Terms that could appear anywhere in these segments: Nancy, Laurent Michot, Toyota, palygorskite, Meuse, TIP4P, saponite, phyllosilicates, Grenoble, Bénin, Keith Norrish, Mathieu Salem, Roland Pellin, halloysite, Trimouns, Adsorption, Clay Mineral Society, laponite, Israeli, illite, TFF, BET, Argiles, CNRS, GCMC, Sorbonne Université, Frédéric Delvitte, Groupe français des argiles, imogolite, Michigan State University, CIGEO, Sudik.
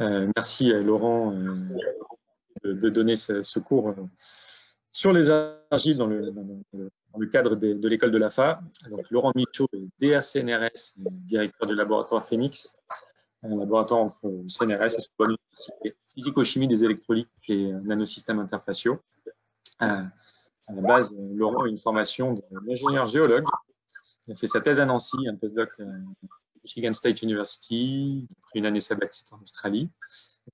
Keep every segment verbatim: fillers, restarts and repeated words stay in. Euh, merci Laurent euh, de, de donner ce, ce cours euh, sur les argiles dans le, dans le, dans le cadre de, de l'école de l'A F A. Donc, Laurent Michot est D A C N R S, directeur du laboratoire Phoenix, un laboratoire entre C N R S et Sorbonne Université, physico-chimie des électrolytes et euh, nanosystèmes interfaciaux. Euh, à la base, Laurent a une formation d'ingénieur géologue. Il a fait sa thèse à Nancy, un postdoc à Michigan State University, une année sabbatique en Australie.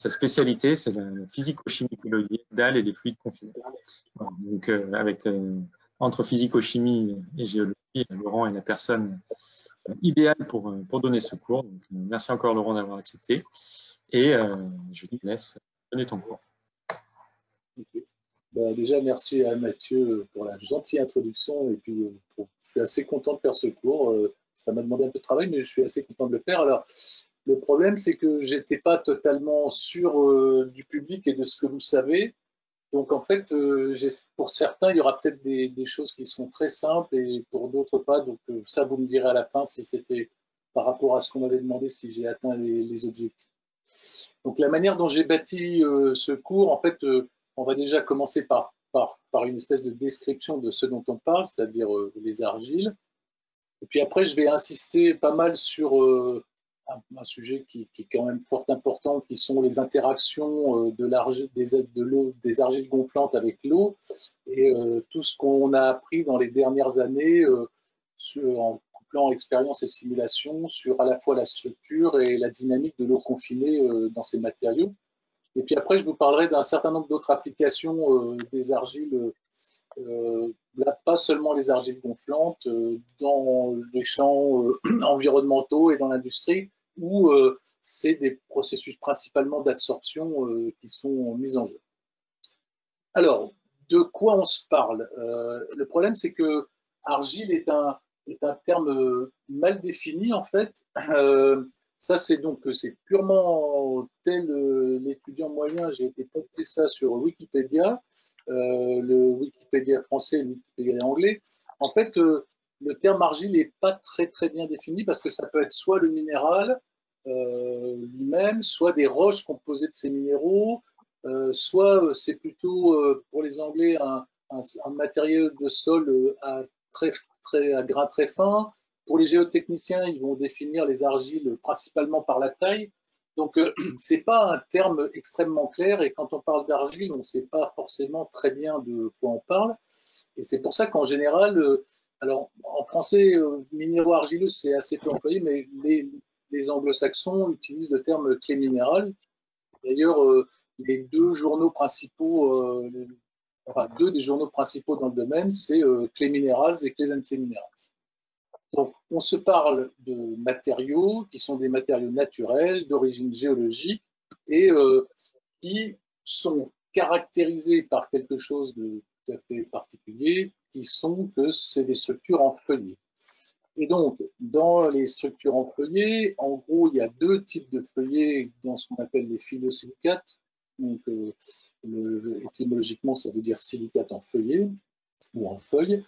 Sa spécialité, c'est la physico-chimie colloïdale et les fluides confinés. Donc, euh, avec, euh, entre physico-chimie et géologie, Laurent est la personne idéale pour, pour donner ce cours. Donc, merci encore, Laurent, d'avoir accepté. Et euh, je te laisse donner ton cours. Okay. Bah déjà, merci à Mathieu pour la gentille introduction et puis pour, je suis assez content de faire ce cours. Ça m'a demandé un peu de travail, mais je suis assez content de le faire. Alors, le problème, c'est que je n'étais pas totalement sûr euh, du public et de ce que vous savez. Donc, en fait, euh, pour certains, il y aura peut-être des, des choses qui sont très simples et pour d'autres pas. Donc, euh, ça, vous me direz à la fin si c'était par rapport à ce qu'on m'avait demandé, si j'ai atteint les, les objectifs. Donc, la manière dont j'ai bâti euh, ce cours, en fait, euh, on va déjà commencer par, par, par une espèce de description de ce dont on parle, c'est-à-dire euh, les argiles. Et puis après, je vais insister pas mal sur euh, un, un sujet qui, qui est quand même fort important, qui sont les interactions euh, de l'argile, des, de l'eau, des argiles gonflantes avec l'eau, et euh, tout ce qu'on a appris dans les dernières années euh, sur, en couplant expérience et simulation sur à la fois la structure et la dynamique de l'eau confinée euh, dans ces matériaux. Et puis après, je vous parlerai d'un certain nombre d'autres applications euh, des argiles, euh, là, pas seulement les argiles gonflantes, euh, dans les champs euh, environnementaux et dans l'industrie, où euh, c'est des processus principalement d'absorption euh, qui sont mis en jeu. Alors, de quoi on se parle? euh, Le problème, c'est que argile est un, est un terme mal défini, en fait. Euh, Ça, c'est donc c'est purement tel euh, l'étudiant moyen. J'ai été pompé ça sur Wikipédia, euh, le Wikipédia français et le Wikipédia anglais. En fait, euh, le terme argile n'est pas très très bien défini parce que ça peut être soit le minéral euh, lui-même, soit des roches composées de ces minéraux, euh, soit c'est plutôt euh, pour les Anglais un, un, un matériel de sol à, très, très, à grain très fin. Pour les géotechniciens, ils vont définir les argiles principalement par la taille. Donc, euh, ce n'est pas un terme extrêmement clair. Et quand on parle d'argile, on ne sait pas forcément très bien de quoi on parle. Et c'est pour ça qu'en général, euh, alors en français, euh, minéraux argileux, c'est assez peu employé, mais les, les anglo-saxons utilisent le terme clay minerals. D'ailleurs, euh, les deux journaux principaux, euh, enfin, deux des journaux principaux dans le domaine, c'est euh, clay minerals et clay and clay minerals. Donc, on se parle de matériaux qui sont des matériaux naturels, d'origine géologique, et euh, qui sont caractérisés par quelque chose de tout à fait particulier, qui sont que c'est des structures en feuillet. Et donc, dans les structures en feuillet, en gros, il y a deux types de feuillets dans ce qu'on appelle les phyllosilicates. Donc, euh, le, étymologiquement, ça veut dire silicate en feuillet ou en feuille.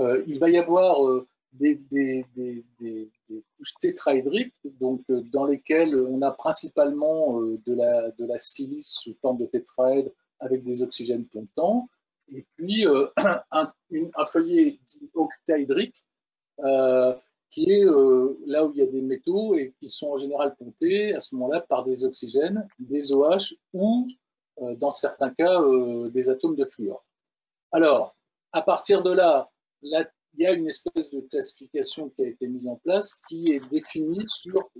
Euh, il va y avoir... Euh, Des, des, des, des, des couches tétraédriques, donc euh, dans lesquelles on a principalement euh, de, la, de la silice sous forme de tétraèdre avec des oxygènes pontants, et puis euh, un, une, un feuillet dit octaédrique euh, qui est euh, là où il y a des métaux et qui sont en général pontés à ce moment-là par des oxygènes, des O H ou euh, dans certains cas euh, des atomes de fluor. Alors, à partir de là, la il y a une espèce de classification qui a été mise en place qui est définie sur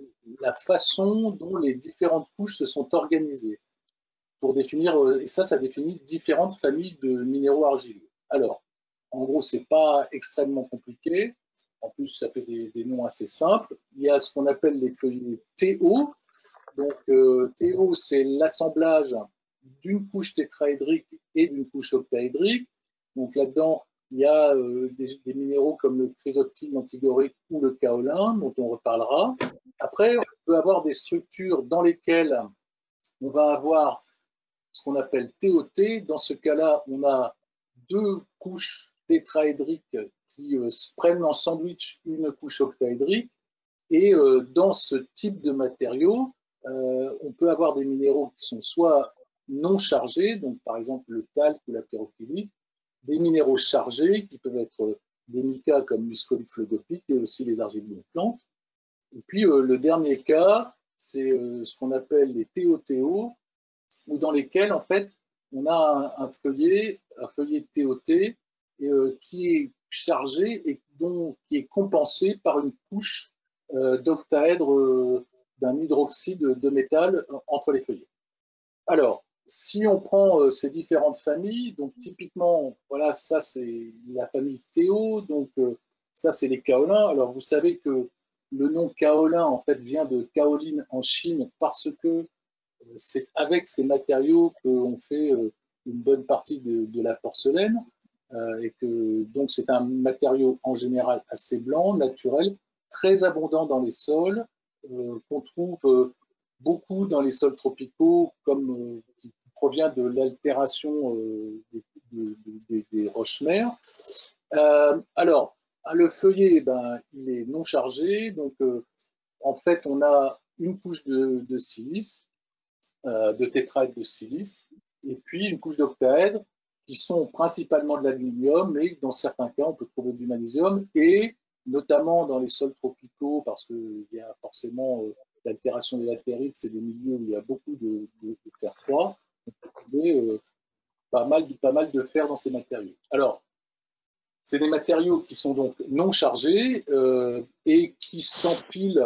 la façon dont les différentes couches se sont organisées. Pour définir, et ça, ça définit différentes familles de minéraux argileux. Alors, en gros, c'est pas extrêmement compliqué. En plus, ça fait des, des noms assez simples. Il y a ce qu'on appelle les feuillets T O. Donc, euh, T O, c'est l'assemblage d'une couche tétraédrique et d'une couche octaédrique. Donc, là-dedans, il y a euh, des, des minéraux comme le chrysoptyle, l'antigorique ou le kaolin, dont on reparlera. Après, on peut avoir des structures dans lesquelles on va avoir ce qu'on appelle T O T. Dans ce cas-là, on a deux couches tétraédriques qui euh, se prennent en sandwich une couche octaédrique. Et euh, dans ce type de matériaux, euh, on peut avoir des minéraux qui sont soit non chargés, donc par exemple le talc ou la pyrophyllite, des minéraux chargés qui peuvent être des micas comme l'uscolique phlogopique et aussi les argiles de plantes. Et puis euh, le dernier cas, c'est euh, ce qu'on appelle les T O T O, ou dans lesquels en fait on a un, un feuillet, un feuillet T O T et, euh, qui est chargé et dont, qui est compensé par une couche euh, d'octaèdre euh, d'un hydroxyde de métal entre les feuillets. Alors, si on prend euh, ces différentes familles, donc typiquement, voilà, ça c'est la famille Théo, donc euh, ça c'est les kaolins. Alors vous savez que le nom kaolin en fait vient de kaoline en Chine parce que euh, c'est avec ces matériaux qu'on fait euh, une bonne partie de, de la porcelaine euh, et que donc c'est un matériau en général assez blanc, naturel, très abondant dans les sols euh, qu'on trouve euh, beaucoup dans les sols tropicaux comme euh, qui provient de l'altération euh, des, de, de, des roches mères. Euh, alors, le feuillet, ben, il est non chargé, donc euh, en fait, on a une couche de, de silice, euh, de tétraèdre de silice, et puis une couche d'octaèdre qui sont principalement de l'aluminium, mais dans certains cas, on peut trouver du magnésium, et notamment dans les sols tropicaux, parce qu'il y a forcément... Euh, l'altération des latérites, c'est des milieux où il y a beaucoup de, de, de fer trois. On peut trouver euh, pas, mal, pas mal de fer dans ces matériaux. Alors, c'est des matériaux qui sont donc non chargés euh, et qui s'empilent.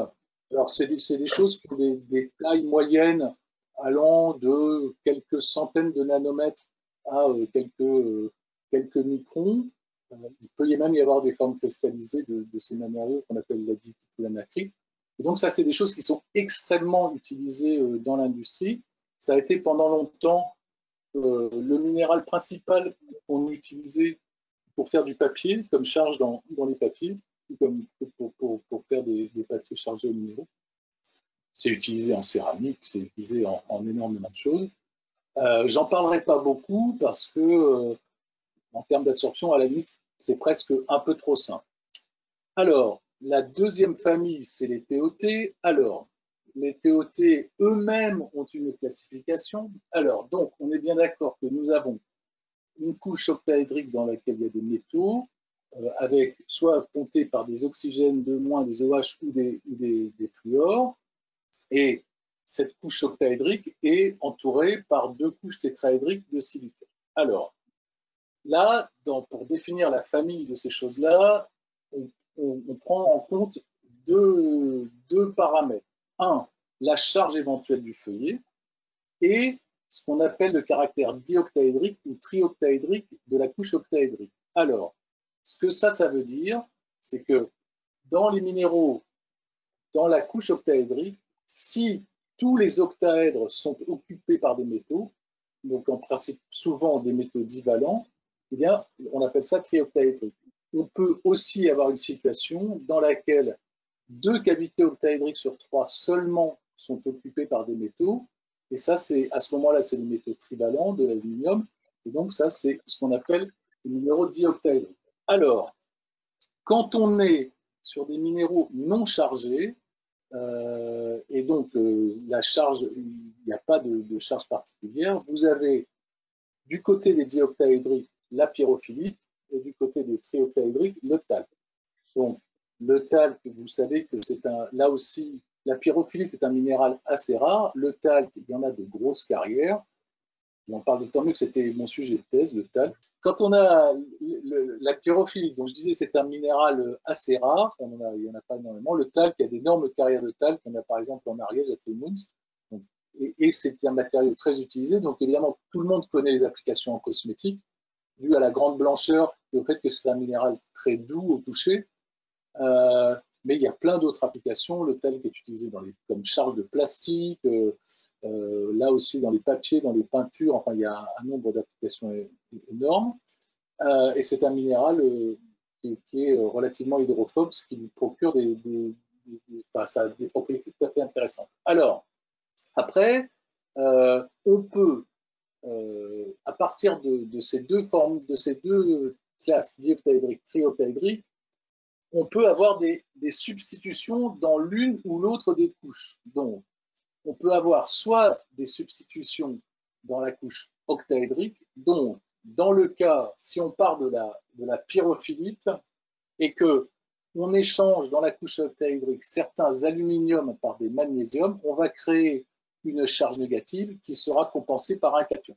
Alors, c'est des, des choses qui ont des, des tailles moyennes allant de quelques centaines de nanomètres à euh, quelques, euh, quelques microns. Euh, il peut y même y avoir des formes cristallisées de, de ces matériaux qu'on appelle la diphite ou la nacrite. Et donc ça, c'est des choses qui sont extrêmement utilisées euh, dans l'industrie. Ça a été pendant longtemps euh, le minéral principal qu'on utilisait pour faire du papier, comme charge dans, dans les papiers, comme pour, pour, pour faire des, des papiers chargés au minéraux. C'est utilisé en céramique, c'est utilisé en, en énormément de choses. Euh, J'en parlerai pas beaucoup parce que, euh, en termes d'absorption, à la limite, c'est presque un peu trop simple. Alors, la deuxième famille, c'est les T O T. Alors, les T O T eux-mêmes ont une classification. Alors, donc, on est bien d'accord que nous avons une couche octaédrique dans laquelle il y a des métaux, euh, avec soit pontées par des oxygènes de moins, des O H ou des, ou des, des fluors. Et cette couche octaédrique est entourée par deux couches tétraédriques de silicate. Alors, là, dans, pour définir la famille de ces choses-là, on On, on prend en compte deux, deux paramètres. Un, la charge éventuelle du feuillet et ce qu'on appelle le caractère dioctaédrique ou trioctaédrique de la couche octaédrique. Alors, ce que ça, ça veut dire, c'est que dans les minéraux, dans la couche octaédrique, si tous les octaèdres sont occupés par des métaux, donc en principe souvent des métaux divalents, eh bien, on appelle ça trioctaédrique. On peut aussi avoir une situation dans laquelle deux cavités octaédriques sur trois seulement sont occupées par des métaux. Et ça, c'est à ce moment-là, c'est les métaux trivalents de l'aluminium. Et donc, ça, c'est ce qu'on appelle les minéraux dioctaédriques. Alors, quand on est sur des minéraux non chargés, euh, et donc euh, la charge, il n'y a pas de, de charge particulière, vous avez du côté des dioctaédriques la pyrophyllite, et du côté des trioctaédriques, le talc. Donc, le talc, vous savez que c'est un, là aussi, la pyrophyllite est un minéral assez rare. Le talc, il y en a de grosses carrières. J'en parle d'autant mieux que c'était mon sujet de thèse, le talc. Quand on a le, la pyrophyllite, donc je disais c'est un minéral assez rare, on en a, il n'y en a pas énormément. Le talc, il y a d'énormes carrières de talc, il y en a par exemple en Ariège, à Trimouns. Et, et c'est un matériau très utilisé, donc évidemment, tout le monde connaît les applications en cosmétique, dû à la grande blancheur et au fait que c'est un minéral très doux au toucher. Euh, mais il y a plein d'autres applications. Le talc est utilisé dans les, comme charge de plastique, euh, euh, là aussi dans les papiers, dans les peintures. Enfin, il y a un, un nombre d'applications énormes. Euh, et c'est un minéral euh, qui, qui est relativement hydrophobe, ce qui lui procure des, des, des, des, enfin, ça a des propriétés tout à fait intéressantes. Alors, après, euh, on peut... Euh, à partir de, de ces deux formes, de ces deux classes dioctaédriques, trioctaédriques, on peut avoir des, des substitutions dans l'une ou l'autre des couches. Donc, on peut avoir soit des substitutions dans la couche octaédrique, dont dans le cas, si on part de la, de la pyrophyllite et que on échange dans la couche octaédrique certains aluminiums par des magnésiums, on va créer une charge négative qui sera compensée par un cation.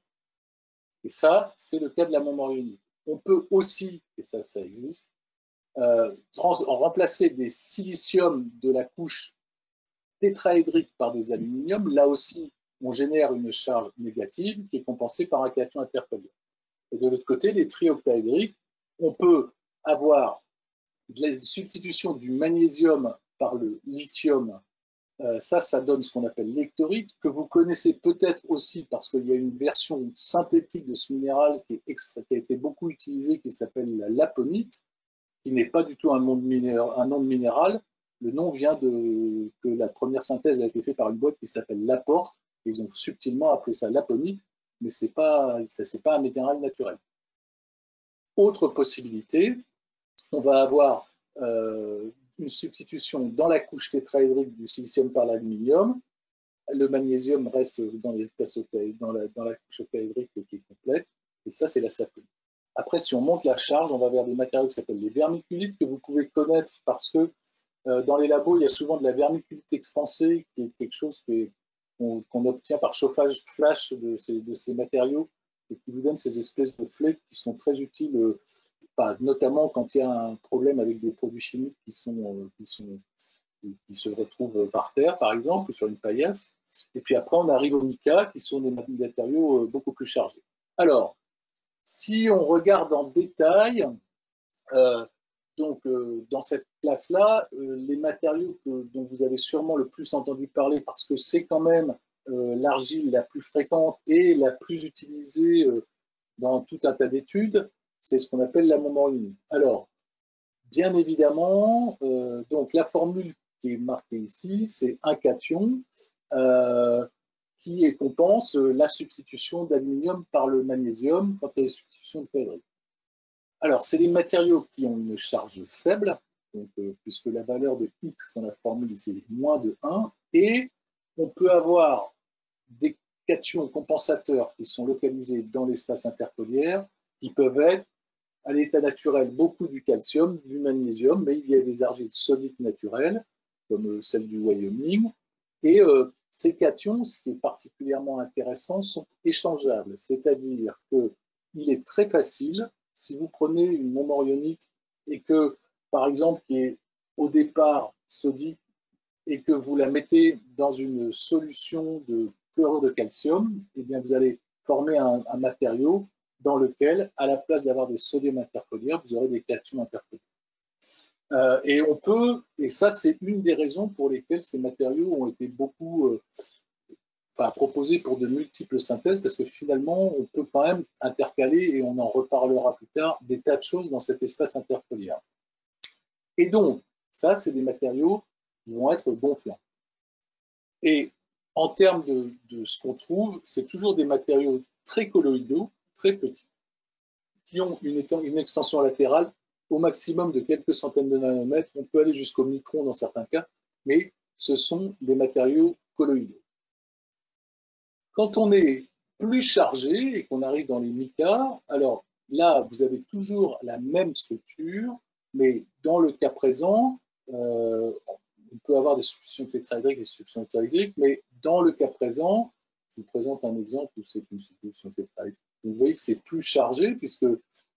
Et ça, c'est le cas de la montmorillonite. On peut aussi, et ça, ça existe, euh, trans en remplacer des siliciums de la couche tétraédrique par des aluminiums. Là aussi, on génère une charge négative qui est compensée par un cation interpolaire. Et de l'autre côté, des trioctaédriques, on peut avoir de la substitution du magnésium par le lithium. Euh, ça, ça donne ce qu'on appelle l'ectorite, que vous connaissez peut-être aussi parce qu'il y a une version synthétique de ce minéral qui, est extra, qui a été beaucoup utilisée, qui s'appelle la laponite, qui n'est pas du tout un nom de minéral. Le nom vient de que la première synthèse a été faite par une boîte qui s'appelle Laporte. Ils ont subtilement appelé ça laponite, mais c'est pas, ça, c'est pas un minéral naturel. Autre possibilité, on va avoir euh, une substitution dans la couche tétraédrique du silicium par l'aluminium. Le magnésium reste dans, les, dans, la, dans la couche octaédrique qui est complète, et ça, c'est la saponine. Après, si on monte la charge, on va vers des matériaux qui s'appellent les vermiculites, que vous pouvez connaître parce que euh, dans les labos, il y a souvent de la vermiculite expansée, qui est quelque chose qu'on qu'on obtient par chauffage flash de ces, de ces matériaux, et qui vous donne ces espèces de flèches qui sont très utiles. Euh, notamment quand il y a un problème avec des produits chimiques qui, sont, qui, sont, qui se retrouvent par terre, par exemple, ou sur une paillasse. Et puis après, on arrive aux mica, qui sont des matériaux beaucoup plus chargés. Alors, si on regarde en détail, euh, donc, euh, dans cette classe-là, euh, les matériaux que, dont vous avez sûrement le plus entendu parler, parce que c'est quand même euh, l'argile la plus fréquente et la plus utilisée euh, dans tout un tas d'études, c'est ce qu'on appelle la montmorillonite. Alors, bien évidemment, euh, donc la formule qui est marquée ici, c'est un cation euh, qui compense la substitution d'aluminium par le magnésium quand il y a une substitution de tétraédrique. Alors, c'est les matériaux qui ont une charge faible, donc, euh, puisque la valeur de X dans la formule, c'est moins de un, et on peut avoir des cations compensateurs qui sont localisés dans l'espace interpolaire, qui peuvent être, à l'état naturel, beaucoup du calcium, du magnésium, mais il y a des argiles solides naturelles, comme celle du Wyoming, et euh, ces cations, ce qui est particulièrement intéressant, sont échangeables, c'est-à-dire qu'il est très facile, si vous prenez une montmorillonite et que, par exemple, qui est au départ sodique, et que vous la mettez dans une solution de chlorure de calcium, eh bien vous allez former un, un matériau dans lequel, à la place d'avoir des sodiums interpolaires, vous aurez des cations interpolaires. Euh, et on peut, et ça c'est une des raisons pour lesquelles ces matériaux ont été beaucoup euh, enfin, proposés pour de multiples synthèses, parce que finalement on peut quand même intercaler, et on en reparlera plus tard, des tas de choses dans cet espace interpolaire. Et donc, ça c'est des matériaux qui vont être gonflants. Et en termes de, de ce qu'on trouve, c'est toujours des matériaux très colloïdaux, très petits, qui ont une, une extension latérale au maximum de quelques centaines de nanomètres, on peut aller jusqu'au micron dans certains cas, mais ce sont des matériaux colloïdaux. Quand on est plus chargé et qu'on arrive dans les micas, alors là vous avez toujours la même structure, mais dans le cas présent, euh, on peut avoir des substitutions tétraédriques et des substitutions octaédriques, mais dans le cas présent, je vous présente un exemple où c'est une substitution tétraédrique. Vous voyez que c'est plus chargé, puisque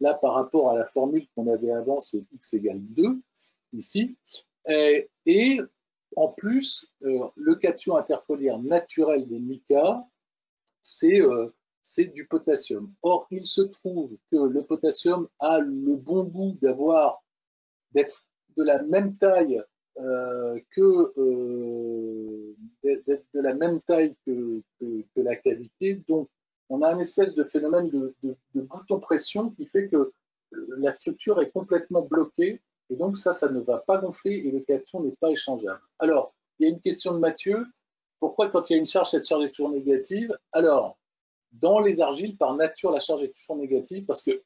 là, par rapport à la formule qu'on avait avant, c'est X égale deux, ici. Et, et en plus, euh, le cation interpolaire naturel des micas, c'est euh, du potassium. Or, il se trouve que le potassium a le bon goût d'avoir, d'être de la même taille euh, que... Euh, d'être de la même taille que, que, que la cavité, donc on a une espèce de phénomène de, de, de bouton-pression qui fait que la structure est complètement bloquée, et donc ça, ça ne va pas gonfler, et le cation n'est pas échangeable. Alors, il y a une question de Mathieu, pourquoi quand il y a une charge, cette charge est toujours négative? Alors, dans les argiles, par nature, la charge est toujours négative, parce que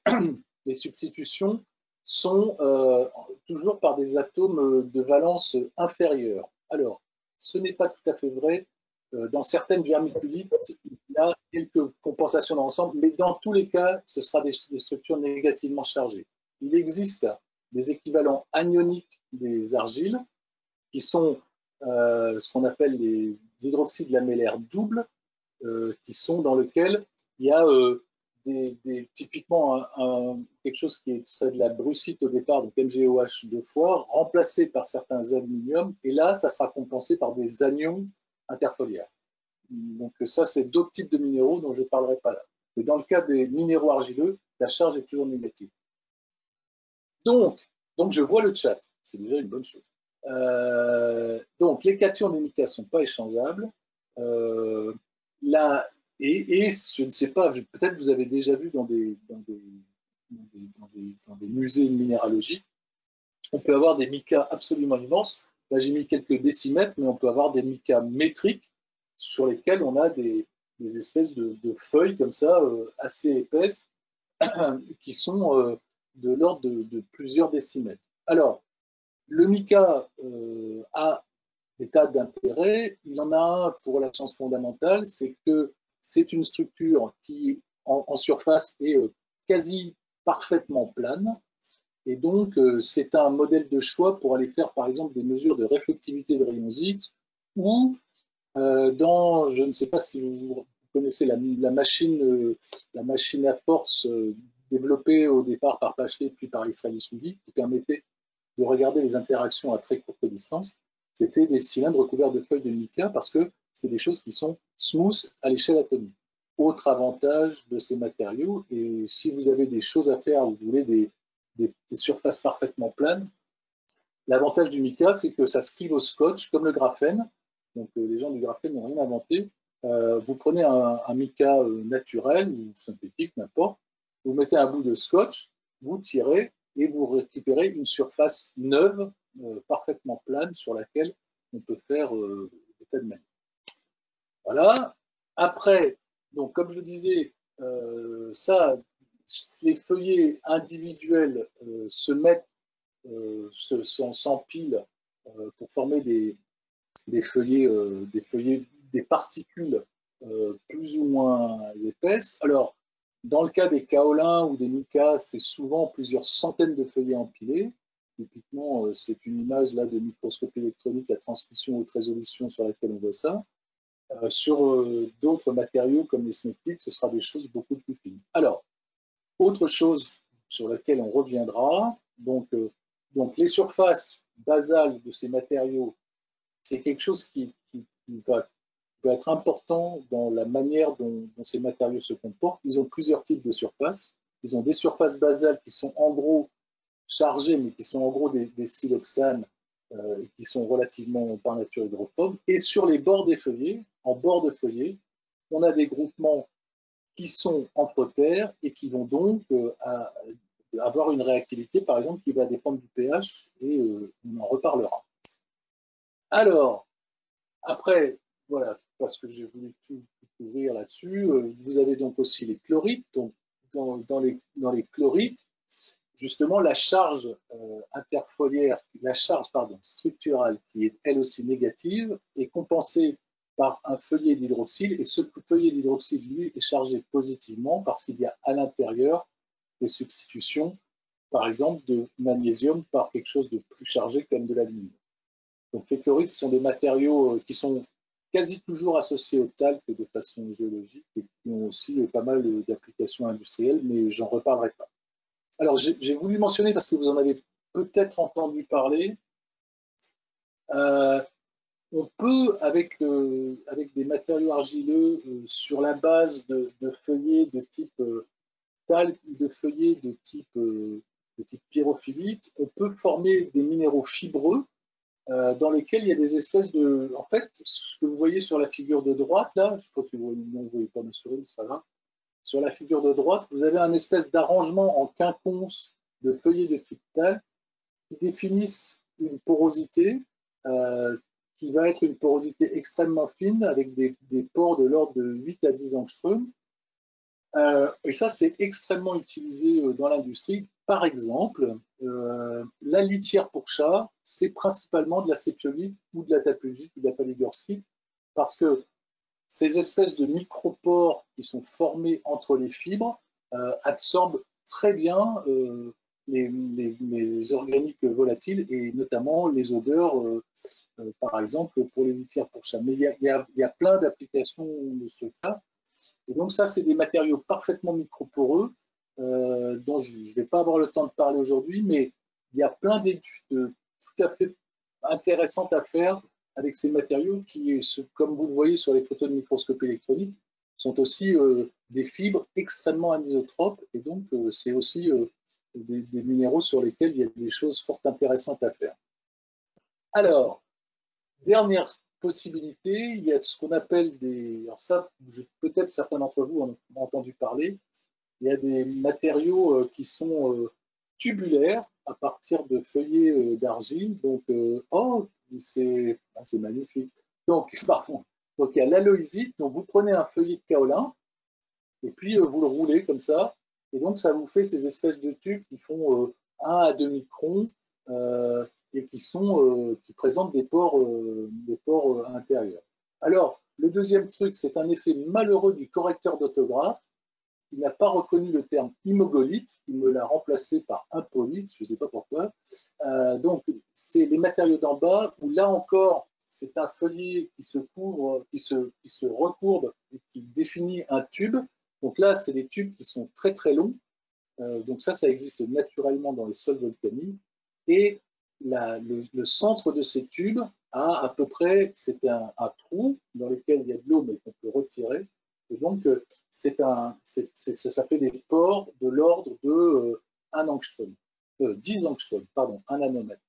les substitutions sont euh, toujours par des atomes de valence inférieure. Alors, ce n'est pas tout à fait vrai, Euh, dans certaines vermiculite, il y a quelques compensations d'ensemble, mais dans tous les cas, ce sera des, des structures négativement chargées. Il existe des équivalents anioniques des argiles, qui sont euh, ce qu'on appelle les hydroxydes lamellaires doubles, euh, qui sont dans lesquels il y a euh, des, des, typiquement un, un, quelque chose qui serait de la brucite au départ, donc M G O H deux fois, remplacé par certains aluminiums, et là, ça sera compensé par des anions interfoliaires. Donc ça, c'est d'autres types de minéraux dont je ne parlerai pas là. Et dans le cas des minéraux argileux, la charge est toujours négative. Donc, donc je vois le chat, c'est déjà une bonne chose. Euh, donc les cations anémiques ne sont pas échangeables. Euh, là, et, et je ne sais pas, peut-être vous avez déjà vu dans des, dans des, dans des, dans des, dans des musées de minéralogie, on peut avoir des micas absolument immenses. Là, j'ai mis quelques décimètres, mais on peut avoir des micas métriques sur lesquels on a des, des espèces de, de feuilles comme ça, euh, assez épaisses, qui sont euh, de l'ordre de, de plusieurs décimètres. Alors, le mica euh, a des tas d'intérêts. Il en a un pour la science fondamentale, c'est que c'est une structure qui, en, en surface, est euh, quasi parfaitement plane. Et donc, euh, c'est un modèle de choix pour aller faire, par exemple, des mesures de réflectivité de rayons X ou euh, dans, je ne sais pas si vous connaissez la, la, machine, euh, la machine à force euh, développée au départ par Pachet puis par Israeli Sudik, qui permettait de regarder les interactions à très courte distance. C'était des cylindres couverts de feuilles de mica parce que c'est des choses qui sont smooth à l'échelle atomique. Autre avantage de ces matériaux, et si vous avez des choses à faire, vous voulez des Des, des surfaces parfaitement planes. L'avantage du mica, c'est que ça se clive au scotch, comme le graphène. Donc euh, les gens du graphène n'ont rien inventé. Euh, vous prenez un, un mica euh, naturel ou synthétique, n'importe. Vous mettez un bout de scotch, vous tirez et vous récupérez une surface neuve, euh, parfaitement plane, sur laquelle on peut faire euh, des tas de manières. Voilà. Après, donc comme je disais, euh, ça. Les feuillets individuels euh, se mettent, euh, s'empilent se, euh, pour former des, des, feuillets, euh, des feuillets, des particules euh, plus ou moins épaisses. Alors, dans le cas des kaolins ou des micas, c'est souvent plusieurs centaines de feuillets empilés. Typiquement, euh, c'est une image là de microscopie électronique à transmission haute résolution sur laquelle on voit ça. Euh, sur euh, d'autres matériaux comme les smectites, ce sera des choses beaucoup plus fines. Alors, autre chose sur laquelle on reviendra, donc, euh, donc les surfaces basales de ces matériaux, c'est quelque chose qui, qui, qui va, va être important dans la manière dont, dont ces matériaux se comportent. Ils ont plusieurs types de surfaces. Ils ont des surfaces basales qui sont en gros chargées, mais qui sont en gros des, des siloxanes euh, qui sont relativement par nature hydrophobes. Et sur les bords des feuillets, en bord de feuillet, on a des groupements qui sont amphotères et qui vont donc euh, à, avoir une réactivité, par exemple, qui va dépendre du pH, et euh, on en reparlera. Alors, après, voilà, parce que j'ai voulu tout, tout couvrir là-dessus, euh, vous avez donc aussi les chlorites. Donc, dans, dans, les, dans les chlorites, justement, la charge euh, interfoliaire, la charge pardon, structurale, qui est elle aussi négative, est compensée par un feuillet d'hydroxyle, et ce feuillet d'hydroxyle, lui, est chargé positivement parce qu'il y a à l'intérieur des substitutions, par exemple, de magnésium par quelque chose de plus chargé comme de l'aluminium. Donc les chlorites sont des matériaux qui sont quasi toujours associés au talc de façon géologique et qui ont aussi pas mal d'applications industrielles, mais j'en reparlerai pas. Alors j'ai voulu mentionner, parce que vous en avez peut-être entendu parler, euh, on peut, avec, euh, avec des matériaux argileux euh, sur la base de, de feuillets de type euh, talc ou de feuillets de type, euh, de type pyrophilite, on peut former des minéraux fibreux euh, dans lesquels il y a des espèces de... En fait, ce que vous voyez sur la figure de droite, là, je ne sais pas si vous ne voyez pas, monsieur, mais c'est pas grave. Sur la figure de droite, vous avez un espèce d'arrangement en quinconce de feuillets de type talc qui définissent une porosité euh, qui va être une porosité extrêmement fine, avec des, des pores de l'ordre de huit à dix angstroms. Euh, et ça, c'est extrêmement utilisé dans l'industrie. Par exemple, euh, la litière pour chat, c'est principalement de la sépiolite ou de la tapulgite ou de la palygorskite, parce que Ces espèces de micropores qui sont formés entre les fibres euh, absorbent très bien euh, les, les, les organiques volatiles et notamment les odeurs, euh, euh, par exemple, pour les litières pour chat. Mais il y a, y a, y a plein d'applications de ce cas. Et donc ça, c'est des matériaux parfaitement microporeux euh, dont je ne vais pas avoir le temps de parler aujourd'hui, mais il y a plein d'études tout à fait intéressantes à faire avec ces matériaux qui, comme vous le voyez sur les photos de microscope électronique, sont aussi euh, des fibres extrêmement anisotropes, et donc euh, c'est aussi euh, des, des minéraux sur lesquels il y a des choses fort intéressantes à faire. Alors, dernière possibilité, il y a ce qu'on appelle des... Alors ça, peut-être certains d'entre vous en ont entendu parler, il y a des matériaux euh, qui sont euh, tubulaires à partir de feuillets euh, d'argile, donc euh, oh, c'est ah, magnifique. Donc, pardon. Donc, il y a l'aloïsite. Donc, vous prenez un feuillet de kaolin et puis euh, vous le roulez comme ça. Et donc, ça vous fait ces espèces de tubes qui font euh, un à deux microns euh, et qui, sont, euh, qui présentent des pores, euh, des pores euh, intérieurs. Alors, le deuxième truc, c'est un effet malheureux du correcteur d'autographe. Il n'a pas reconnu le terme imogolite, il me l'a remplacé par impolite, je ne sais pas pourquoi. Euh, donc, c'est les matériaux d'en bas où là encore, c'est un feuillet qui se couvre, qui se, qui se recourbe et qui définit un tube. Donc là, c'est des tubes qui sont très très longs. Euh, donc ça, ça existe naturellement dans les sols volcaniques. Et la, le, le centre de ces tubes a à peu près, c'est un, un trou dans lequel il y a de l'eau mais qu'on peut retirer. Et donc, un, c est, c est, ça s'appelle des pores de l'ordre de euh, un angstrom, euh, dix angstroms, pardon, un nanomètre.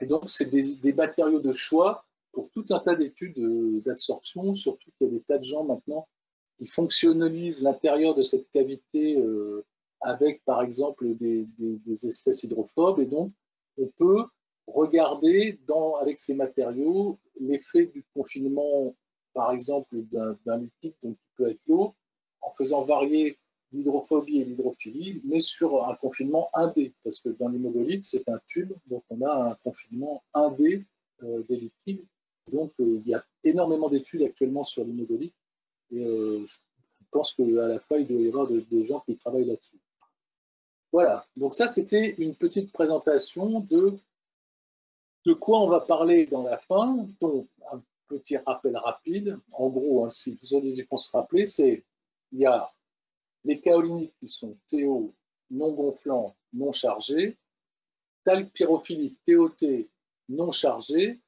Et donc, c'est des, des matériaux de choix pour tout un tas d'études euh, d'absorption, surtout qu'il y a des tas de gens maintenant qui fonctionnalisent l'intérieur de cette cavité euh, avec, par exemple, des, des, des espèces hydrophobes. Et donc, on peut regarder dans, avec ces matériaux l'effet du confinement, par exemple, d'un liquide, donc qui peut être l'eau, en faisant varier l'hydrophobie et l'hydrophilie, mais sur un confinement un D, parce que dans l'hémogolite, c'est un tube, donc on a un confinement un D euh, des liquides. Donc, euh, il y a énormément d'études actuellement sur l'hémogolite, et euh, je, je pense qu'à la fois, il doit y avoir des de gens qui travaillent là-dessus. Voilà, donc ça, c'était une petite présentation de, de quoi on va parler dans la fin. Donc, un, petit rappel rapide, en gros, hein, si vous avez des se rappeler, c'est il y a les kaoliniques qui sont T O, non gonflants, non chargés, talc pyrophilique, T O T, non chargé,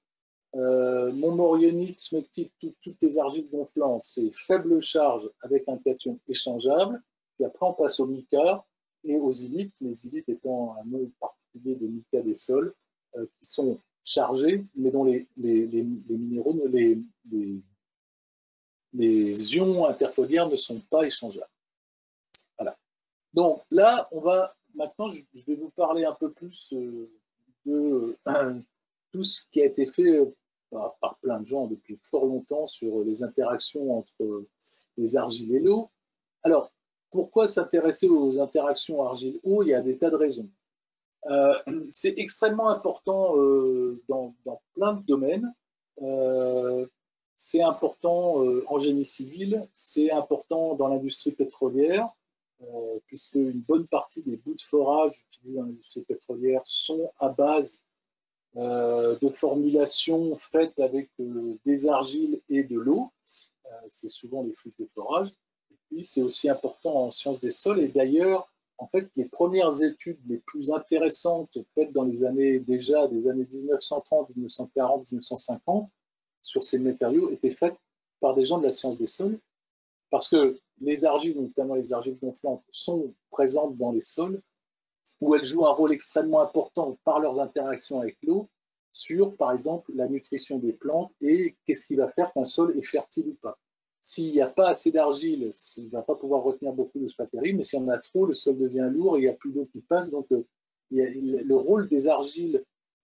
euh, montmorillonite, smectite, tout, toutes les argiles gonflantes, c'est faible charge avec un cation échangeable, puis après on passe au mica et aux ilites, les ilites étant un mot particulier de mica des sols, euh, qui sont chargés, mais dont les, les, les, les minéraux, les, les, les ions interfoliaires ne sont pas échangeables. Voilà. Donc là, on va maintenant, je, je vais vous parler un peu plus euh, de euh, tout ce qui a été fait euh, par, par plein de gens depuis fort longtemps sur les interactions entre les argiles et l'eau. Alors, pourquoi s'intéresser aux interactions argile-eau? Il y a des tas de raisons. Euh, c'est extrêmement important euh, dans, dans plein de domaines. Euh, c'est important euh, en génie civil, c'est important dans l'industrie pétrolière, euh, puisque une bonne partie des bouts de forage utilisés dans l'industrie pétrolière sont à base euh, de formulations faites avec euh, des argiles et de l'eau. Euh, c'est souvent les flux de forage. Et puis c'est aussi important en sciences des sols, et d'ailleurs, en fait, les premières études les plus intéressantes faites dans les années déjà, des années mille neuf cent trente, mille neuf cent quarante, mille neuf cent cinquante, sur ces matériaux étaient faites par des gens de la science des sols, parce que les argiles, notamment les argiles gonflantes, sont présentes dans les sols, où elles jouent un rôle extrêmement important par leurs interactions avec l'eau, sur, par exemple, la nutrition des plantes et qu'est-ce qui va faire qu'un sol est fertile ou pas. S'il n'y a pas assez d'argile, il ne va pas pouvoir retenir beaucoup de sphatérie, mais si on a trop, le sol devient lourd et il n'y a plus d'eau qui passe. Donc, euh, il y a, le rôle des argiles,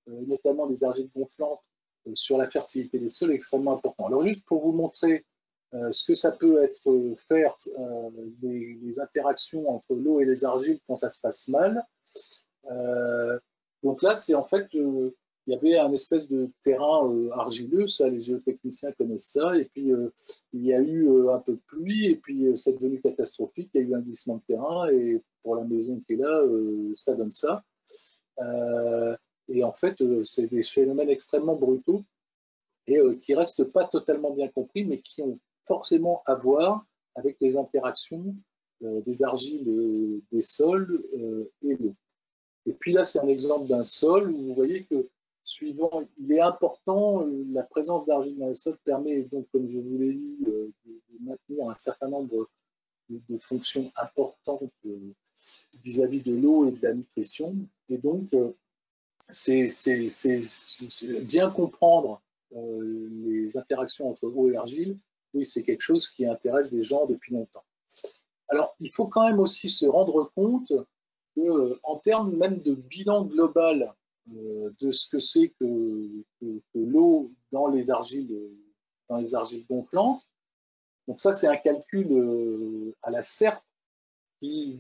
euh, notamment des argiles gonflantes, euh, sur la fertilité des sols est extrêmement important. Alors, juste pour vous montrer euh, ce que ça peut être euh, faire, euh, les, les interactions entre l'eau et les argiles quand ça se passe mal. Euh, donc là, c'est en fait euh, il y avait un espèce de terrain euh, argileux, ça les géotechniciens connaissent ça, et puis euh, il y a eu euh, un peu de pluie, et puis euh, c'est devenu catastrophique, il y a eu un glissement de terrain, et pour la maison qui est là, euh, ça donne ça. Euh, et en fait, euh, c'est des phénomènes extrêmement brutaux, et euh, qui ne restent pas totalement bien compris, mais qui ont forcément à voir avec les interactions euh, des argiles, euh, des sols euh, et l'eau. Et puis là, c'est un exemple d'un sol où vous voyez que, suivant, il est important, la présence d'argile dans le sol permet, donc, comme je vous l'ai dit, de, de maintenir un certain nombre de, de fonctions importantes vis-à-vis -vis de l'eau et de la nutrition. Et donc, c'est bien comprendre euh, les interactions entre eau et argile, oui, c'est quelque chose qui intéresse les gens depuis longtemps. Alors, il faut quand même aussi se rendre compte que, en termes même de bilan global, de ce que c'est que, que, que l'eau dans les argiles dans les argiles gonflantes. Donc ça, c'est un calcul à la serpe qui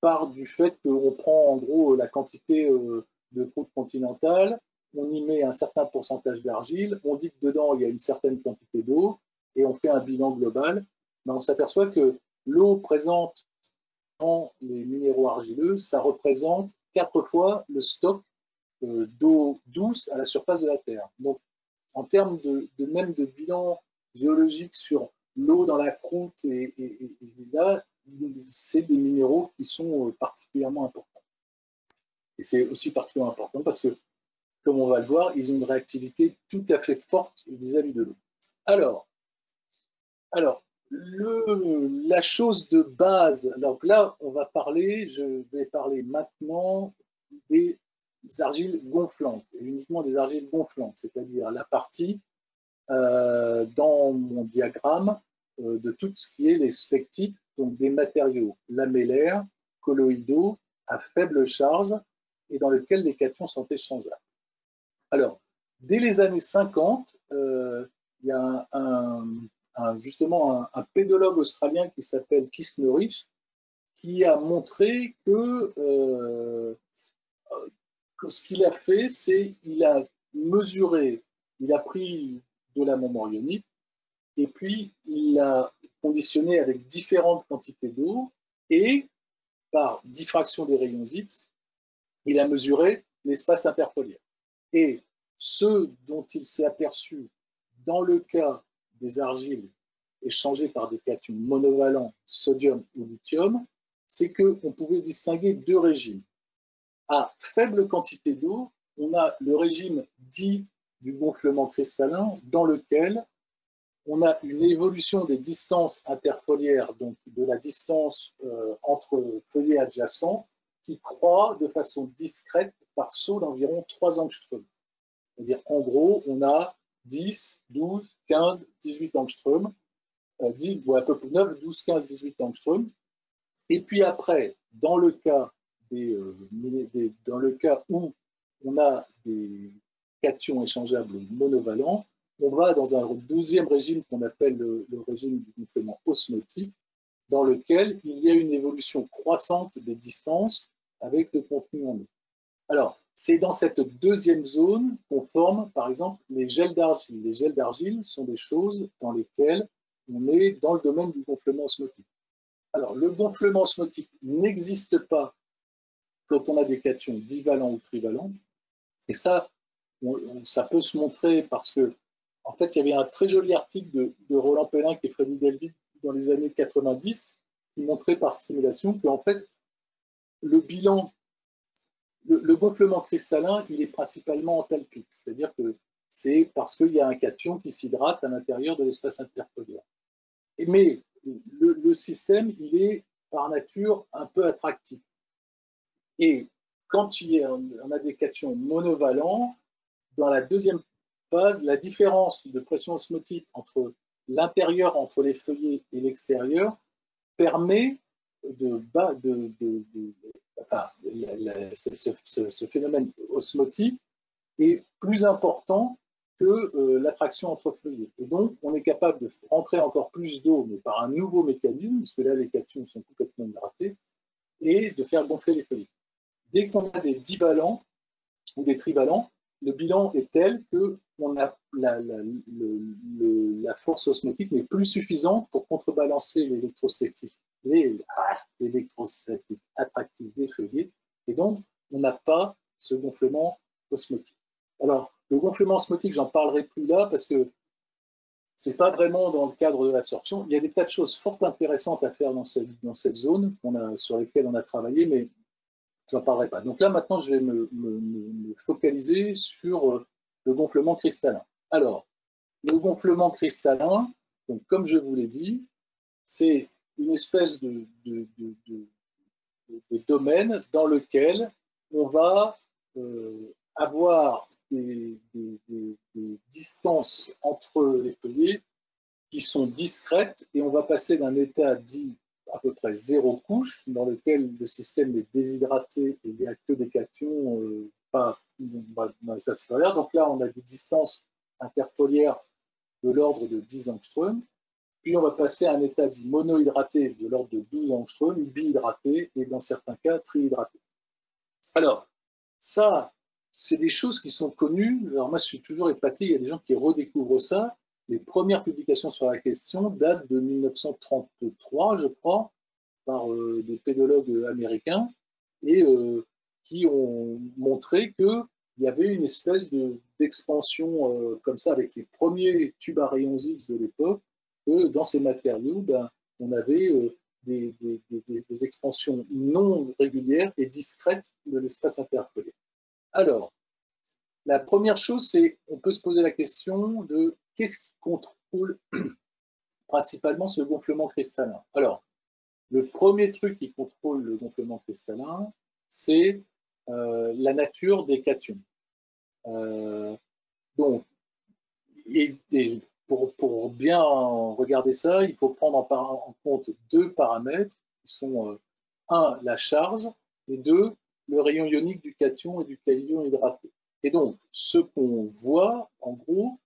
part du fait qu'on prend en gros la quantité de croûte continentale, on y met un certain pourcentage d'argile, on dit que dedans il y a une certaine quantité d'eau et on fait un bilan global. Mais on s'aperçoit que l'eau présente dans les minéraux argileux, ça représente quatre fois le stock d'eau douce à la surface de la Terre. Donc, en termes de, de même de bilan géologique sur l'eau dans la croûte, et, et, et là, c'est des minéraux qui sont particulièrement importants. Et c'est aussi particulièrement important parce que, comme on va le voir, ils ont une réactivité tout à fait forte vis-à-vis de l'eau. Alors, alors le, la chose de base, donc là, on va parler, je vais parler maintenant des des argiles gonflantes, et uniquement des argiles gonflantes, c'est-à-dire la partie euh, dans mon diagramme euh, de tout ce qui est les spectites, donc des matériaux lamellaires, colloïdaux, à faible charge, et dans lesquels les cations sont échangeables. Alors, dès les années cinquante, euh, il y a un, un, justement un, un pédologue australien qui s'appelle Keith Norrish, qui a montré que euh, ce qu'il a fait, c'est qu'il a mesuré, il a pris de la membre ionique et puis il l'a conditionné avec différentes quantités d'eau et par diffraction des rayons X, il a mesuré l'espace interfoliaire. Et ce dont il s'est aperçu dans le cas des argiles échangées par des cations monovalents sodium ou lithium, c'est qu'on pouvait distinguer deux régimes. À faible quantité d'eau, on a le régime dit du gonflement cristallin dans lequel on a une évolution des distances interfoliaires, donc de la distance euh, entre feuillets adjacents, qui croît de façon discrète par saut d'environ trois angstroms. C'est-à-dire en gros, on a dix, douze, quinze, dix-huit angstroms, euh, dix, ou à peu près neuf, douze, quinze, dix-huit angstroms. Et puis après, dans le cas Des, des, dans le cas où on a des cations échangeables monovalents, on va dans un deuxième régime qu'on appelle le, le régime du gonflement osmotique, dans lequel il y a une évolution croissante des distances avec le contenu en eau. Alors, c'est dans cette deuxième zone qu'on forme, par exemple, les gels d'argile. Les gels d'argile sont des choses dans lesquelles on est dans le domaine du gonflement osmotique. Alors, le gonflement osmotique n'existe pas quand on a des cations divalents ou trivalents, et ça, on, on, ça peut se montrer parce que, en fait, il y avait un très joli article de, de Roland Pellin et Frédéric Delvitte dans les années quatre-vingt-dix, qui montrait par simulation que, en fait, le bilan, le, le gonflement cristallin, il est principalement enthalpique, c'est-à-dire que c'est parce qu'il y a un cation qui s'hydrate à l'intérieur de l'espace interpolaire. Mais le, le système, il est par nature un peu attractif. Et quand il y a, on a des cations monovalents, dans la deuxième phase, la différence de pression osmotique entre l'intérieur, entre les feuillets et l'extérieur, permet de... de, de, de, de enfin, la, la, ce, ce, ce phénomène osmotique est plus important que euh, l'attraction entre feuillets. Et donc, on est capable de rentrer encore plus d'eau, mais par un nouveau mécanisme, parce que là, les cations sont complètement hydratées, et de faire gonfler les feuillets. Dès qu'on a des divalents ou des trivalents, le bilan est tel que on a la, la, le, le, la force osmotique n'est plus suffisante pour contrebalancer l'électrostatique, ah, l'électrostatique attractive des feuillets, et donc on n'a pas ce gonflement osmotique. Alors, le gonflement osmotique, j'en parlerai plus là parce que ce n'est pas vraiment dans le cadre de l'absorption. Il y a des tas de choses fort intéressantes à faire dans cette, dans cette zone on a, sur lesquelles on a travaillé, mais je n'en parlerai pas. Donc là, maintenant, je vais me, me, me focaliser sur le gonflement cristallin. Alors, le gonflement cristallin, donc, comme je vous l'ai dit, c'est une espèce de, de, de, de, de domaine dans lequel on va euh, avoir des, des, des, des distances entre les feuillets qui sont discrètes et on va passer d'un état dit à peu près zéro couche, dans lequel le système est déshydraté et il n'y a que des cations euh, pas dans l'espace solaire. Donc là, on a des distances interfoliaires de l'ordre de dix angstroms. Puis on va passer à un état dit monohydraté de l'ordre de douze angstroms, bihydraté et dans certains cas trihydraté. Alors, ça, c'est des choses qui sont connues. Alors moi, je suis toujours épaté, il y a des gens qui redécouvrent ça. Les premières publications sur la question datent de mille neuf cent trente-trois, je crois, par euh, des pédologues américains et euh, qui ont montré qu'il y avait une espèce d'expansion de, euh, comme ça avec les premiers tubes à rayons X de l'époque, que dans ces matériaux, ben, on avait euh, des, des, des, des expansions non régulières et discrètes de l'espace interfoliaire. Alors, la première chose, c'est on peut se poser la question de qu'est-ce qui contrôle principalement ce gonflement cristallin. Alors, le premier truc qui contrôle le gonflement cristallin, c'est euh, la nature des cations. Euh, donc, et, et pour, pour bien regarder ça, il faut prendre en, par, en compte deux paramètres, qui sont, euh, un, la charge, et deux, le rayon ionique du cation et du cation hydraté. Et donc, ce qu'on voit, en gros,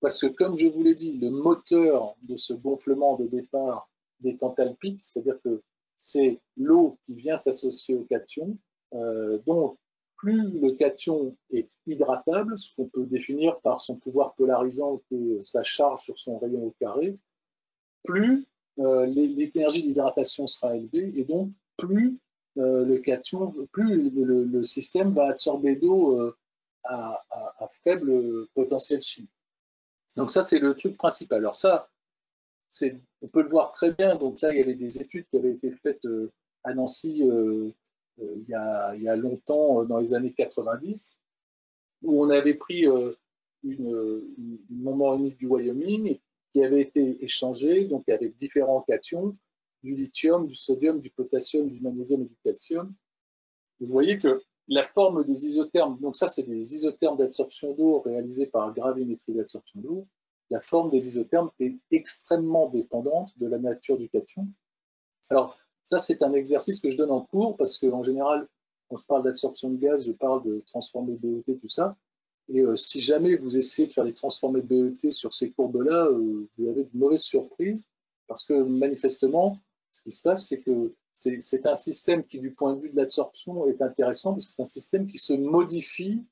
parce que comme je vous l'ai dit, le moteur de ce gonflement de départ des tantalpiques, c'est-à-dire que c'est l'eau qui vient s'associer au cation, euh, donc plus le cation est hydratable, ce qu'on peut définir par son pouvoir polarisant que sa charge sur son rayon au carré, plus euh, l'énergie d'hydratation sera élevée et donc plus Euh, le cation, plus le, le, le système va absorber d'eau euh, à, à, à faible potentiel chimique. Donc ça, c'est le truc principal. Alors ça, on peut le voir très bien. Donc là, il y avait des études qui avaient été faites euh, à Nancy euh, euh, il, y a, il y a longtemps, euh, dans les années quatre-vingt-dix, où on avait pris euh, une, une, une membre unique du Wyoming qui avait été échangée donc, avec différents cations, du lithium, du sodium, du potassium, du magnésium et du calcium. Vous voyez que la forme des isothermes, donc ça c'est des isothermes d'absorption d'eau réalisés par gravimétrie d'absorption d'eau, la forme des isothermes est extrêmement dépendante de la nature du cation. Alors ça c'est un exercice que je donne en cours parce qu'en général, quand je parle d'absorption de gaz, je parle de transformés B E T, tout ça. Et euh, si jamais vous essayez de faire des transformés B E T sur ces courbes-là, euh, vous avez de mauvaises surprises parce que manifestement, ce qui se passe, c'est que c'est un système qui, du point de vue de l'absorption, est intéressant parce que c'est un système qui se modifie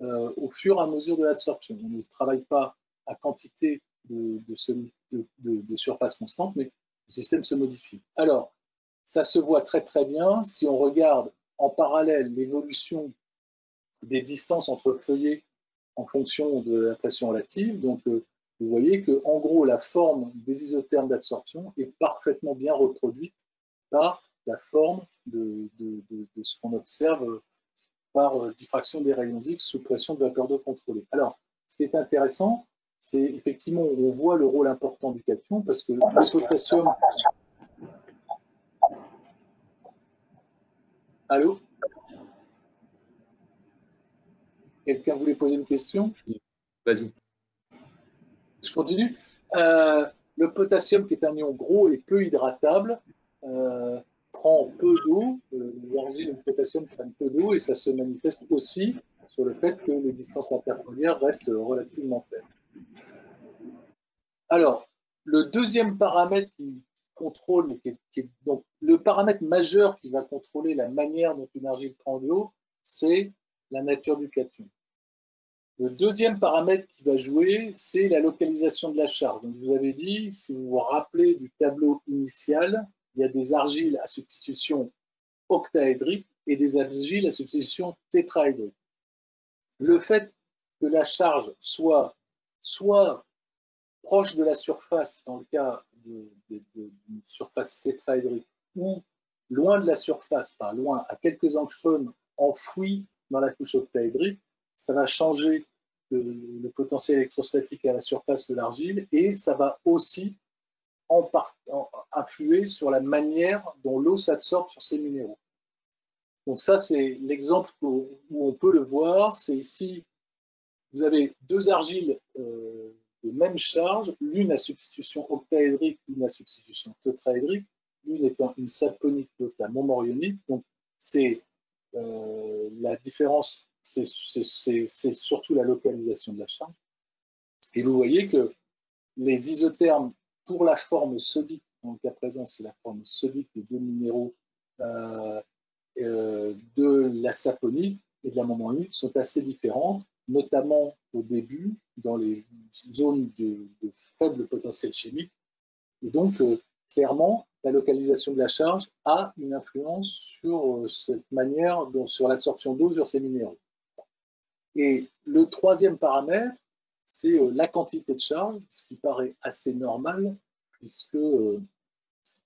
euh, au fur et à mesure de l'absorption. On ne travaille pas à quantité de, de, de, de surface constante, mais le système se modifie. Alors, ça se voit très très bien si on regarde en parallèle l'évolution des distances entre feuillets en fonction de la pression relative. Donc, euh, vous voyez que, en gros, la forme des isothermes d'absorption est parfaitement bien reproduite par la forme de, de, de, de ce qu'on observe par diffraction des rayons X sous pression de vapeur d'eau contrôlée. Alors, ce qui est intéressant, c'est effectivement, on voit le rôle important du cation parce que le potassium. Allô? Quelqu'un voulait poser une question? Vas-y. Je continue. Euh, le potassium, qui est un ion gros et peu hydratable, euh, prend peu d'eau. L'énergie du potassium prend peu d'eau et ça se manifeste aussi sur le fait que les distances interfoliaires restent relativement faibles. Alors, le deuxième paramètre qui contrôle, qui est, qui est, donc, le paramètre majeur qui va contrôler la manière dont l'énergie prend de l'eau, c'est la nature du cation. Le deuxième paramètre qui va jouer, c'est la localisation de la charge. Donc, vous avez dit, si vous vous rappelez du tableau initial, il y a des argiles à substitution octaédrique et des argiles à substitution tétraédrique. Le fait que la charge soit, soit proche de la surface, dans le cas d'une surface tétraédrique, ou loin de la surface, pas loin, à quelques angstroms enfouis dans la couche octaédrique, ça va changer le, le potentiel électrostatique à la surface de l'argile et ça va aussi en part, en, influer sur la manière dont l'eau s'absorbe sur ces minéraux. Donc ça, c'est l'exemple où, où on peut le voir. C'est ici, vous avez deux argiles euh, de même charge, l'une à substitution octaédrique, l'une à substitution tétraédrique, l'une étant une saponite, l'autre la montmorillonite. Donc c'est euh, la différence. C'est surtout la localisation de la charge. Et vous voyez que les isothermes, pour la forme sodique, dans le cas présent, c'est la forme sodique des deux minéraux euh, euh, de la saponite et de la montmorillonite, sont assez différentes, notamment au début, dans les zones de, de faible potentiel chimique. Et donc, euh, clairement, la localisation de la charge a une influence sur euh, cette manière, dont, sur l'absorption d'eau sur ces minéraux. Et le troisième paramètre, c'est la quantité de charge, ce qui paraît assez normal, puisque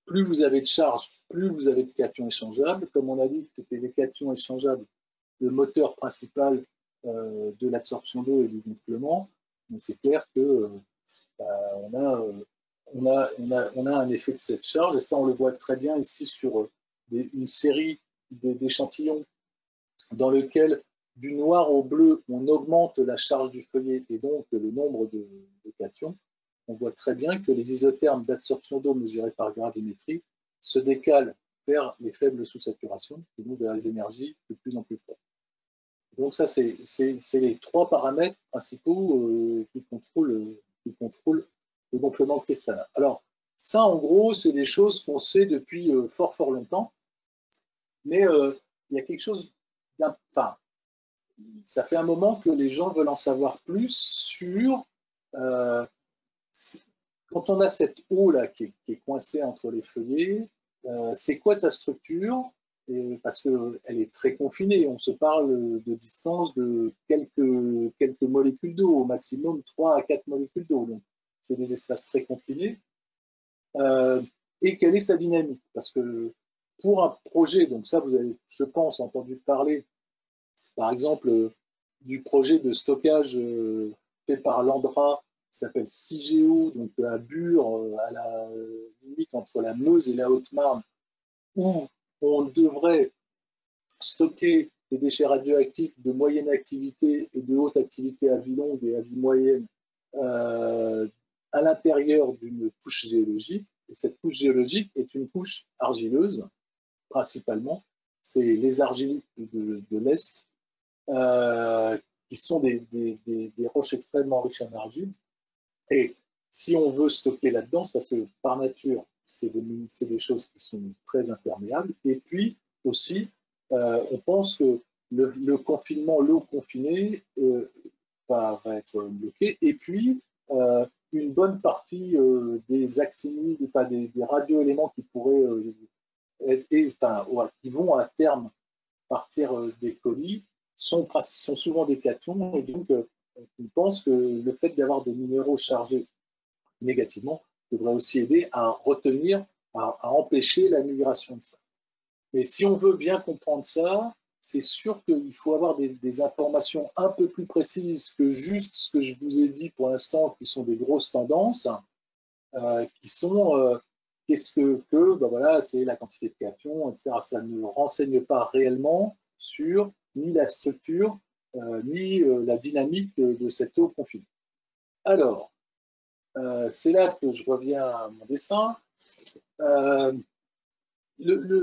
plus vous avez de charge, plus vous avez de cations échangeables. Comme on a dit que c'était les cations échangeables le moteur principal de l'absorption d'eau et du gonflement, c'est clair que on a, on, a, on, a, on a un effet de cette charge, et ça on le voit très bien ici sur des, une série d'échantillons dans lequel du noir au bleu, on augmente la charge du feuillet et donc le nombre de, de cations. On voit très bien que les isothermes d'absorption d'eau mesurés par gravimétrie se décalent vers les faibles sous-saturations et donc vers les énergies de plus en plus fortes. Donc ça, c'est les trois paramètres principaux euh, qui, contrôlent, qui contrôlent le gonflement cristallin. Alors ça, en gros, c'est des choses qu'on sait depuis euh, fort, fort longtemps. Mais euh, il y a quelque chose d'un... Enfin, ça fait un moment que les gens veulent en savoir plus sur, euh, quand on a cette eau-là qui, qui est coincée entre les feuillets, euh, c'est quoi sa structure? Et, parce qu'elle est très confinée, on se parle de distance de quelques, quelques molécules d'eau, au maximum trois à quatre molécules d'eau. Donc c'est des espaces très confinés. Euh, et quelle est sa dynamique? Parce que pour un projet, donc ça vous avez, je pense, entendu parler, par exemple, euh, du projet de stockage euh, fait par l'Andra, qui s'appelle CIGEO, donc à Bure, euh, à la limite entre la Meuse et la Haute-Marne, où on devrait stocker des déchets radioactifs de moyenne activité et de haute activité à vie longue et à vie moyenne euh, à l'intérieur d'une couche géologique. Et cette couche géologique est une couche argileuse, principalement. C'est les argiles de, de l'Est, Euh, qui sont des, des, des, des roches extrêmement riches en argile. Et si on veut stocker là-dedans, c'est parce que par nature, c'est des, des choses qui sont très imperméables. Et puis aussi, euh, on pense que le, le confinement, l'eau confinée euh, va être bloquée. Et puis, euh, une bonne partie euh, des actinides, enfin, des, des radioéléments qui pourraient euh, être, et, enfin, ouais, qui vont à terme partir euh, des colis, Sont, sont souvent des cations, et donc euh, on pense que le fait d'avoir des minéraux chargés négativement devrait aussi aider à retenir, à, à empêcher la migration de ça. Mais si on veut bien comprendre ça, c'est sûr qu'il faut avoir des, des informations un peu plus précises que juste ce que je vous ai dit pour l'instant, qui sont des grosses tendances, euh, qui sont euh, qu'est-ce que, que ben voilà, c'est la quantité de cations, et cetera. Ça ne renseigne pas réellement sur ni la structure, euh, ni euh, la dynamique de, de cette eau confinée. Alors, euh, c'est là que je reviens à mon dessin. Euh, le, le,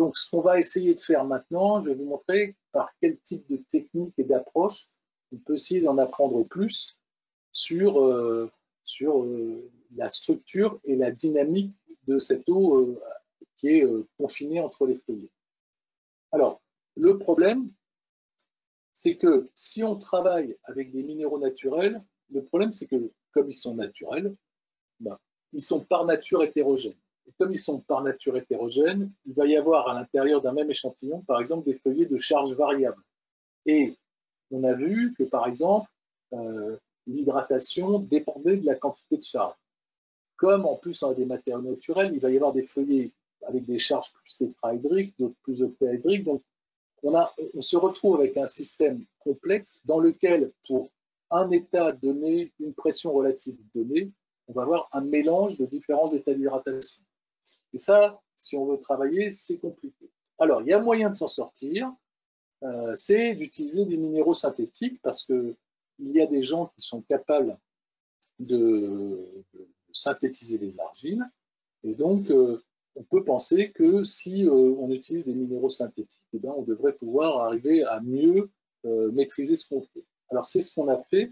donc, ce qu'on va essayer de faire maintenant, je vais vous montrer par quel type de technique et d'approche on peut essayer d'en apprendre plus sur, euh, sur euh, la structure et la dynamique de cette eau euh, qui est euh, confinée entre les feuillets. Alors, le problème, c'est que si on travaille avec des minéraux naturels, le problème c'est que comme ils sont naturels, ben, ils sont par nature hétérogènes. Et comme ils sont par nature hétérogènes, il va y avoir à l'intérieur d'un même échantillon, par exemple, des feuillets de charge variable. Et on a vu que, par exemple, euh, l'hydratation dépendait de la quantité de charge. Comme en plus on a des matériaux naturels, il va y avoir des feuillets avec des charges plus tétrahydriques, d'autres plus octahydriques. Donc on, a, on se retrouve avec un système complexe dans lequel, pour un état donné, une pression relative donnée, on va avoir un mélange de différents états d'hydratation. Et ça, si on veut travailler, c'est compliqué. Alors, il y a moyen de s'en sortir, euh, c'est d'utiliser des minéraux synthétiques, parce qu'il y a des gens qui sont capables de, de synthétiser les argiles, et donc euh, on peut penser que si euh, on utilise des minéraux synthétiques, eh bien, on devrait pouvoir arriver à mieux euh, maîtriser ce qu'on fait. Alors, c'est ce qu'on a fait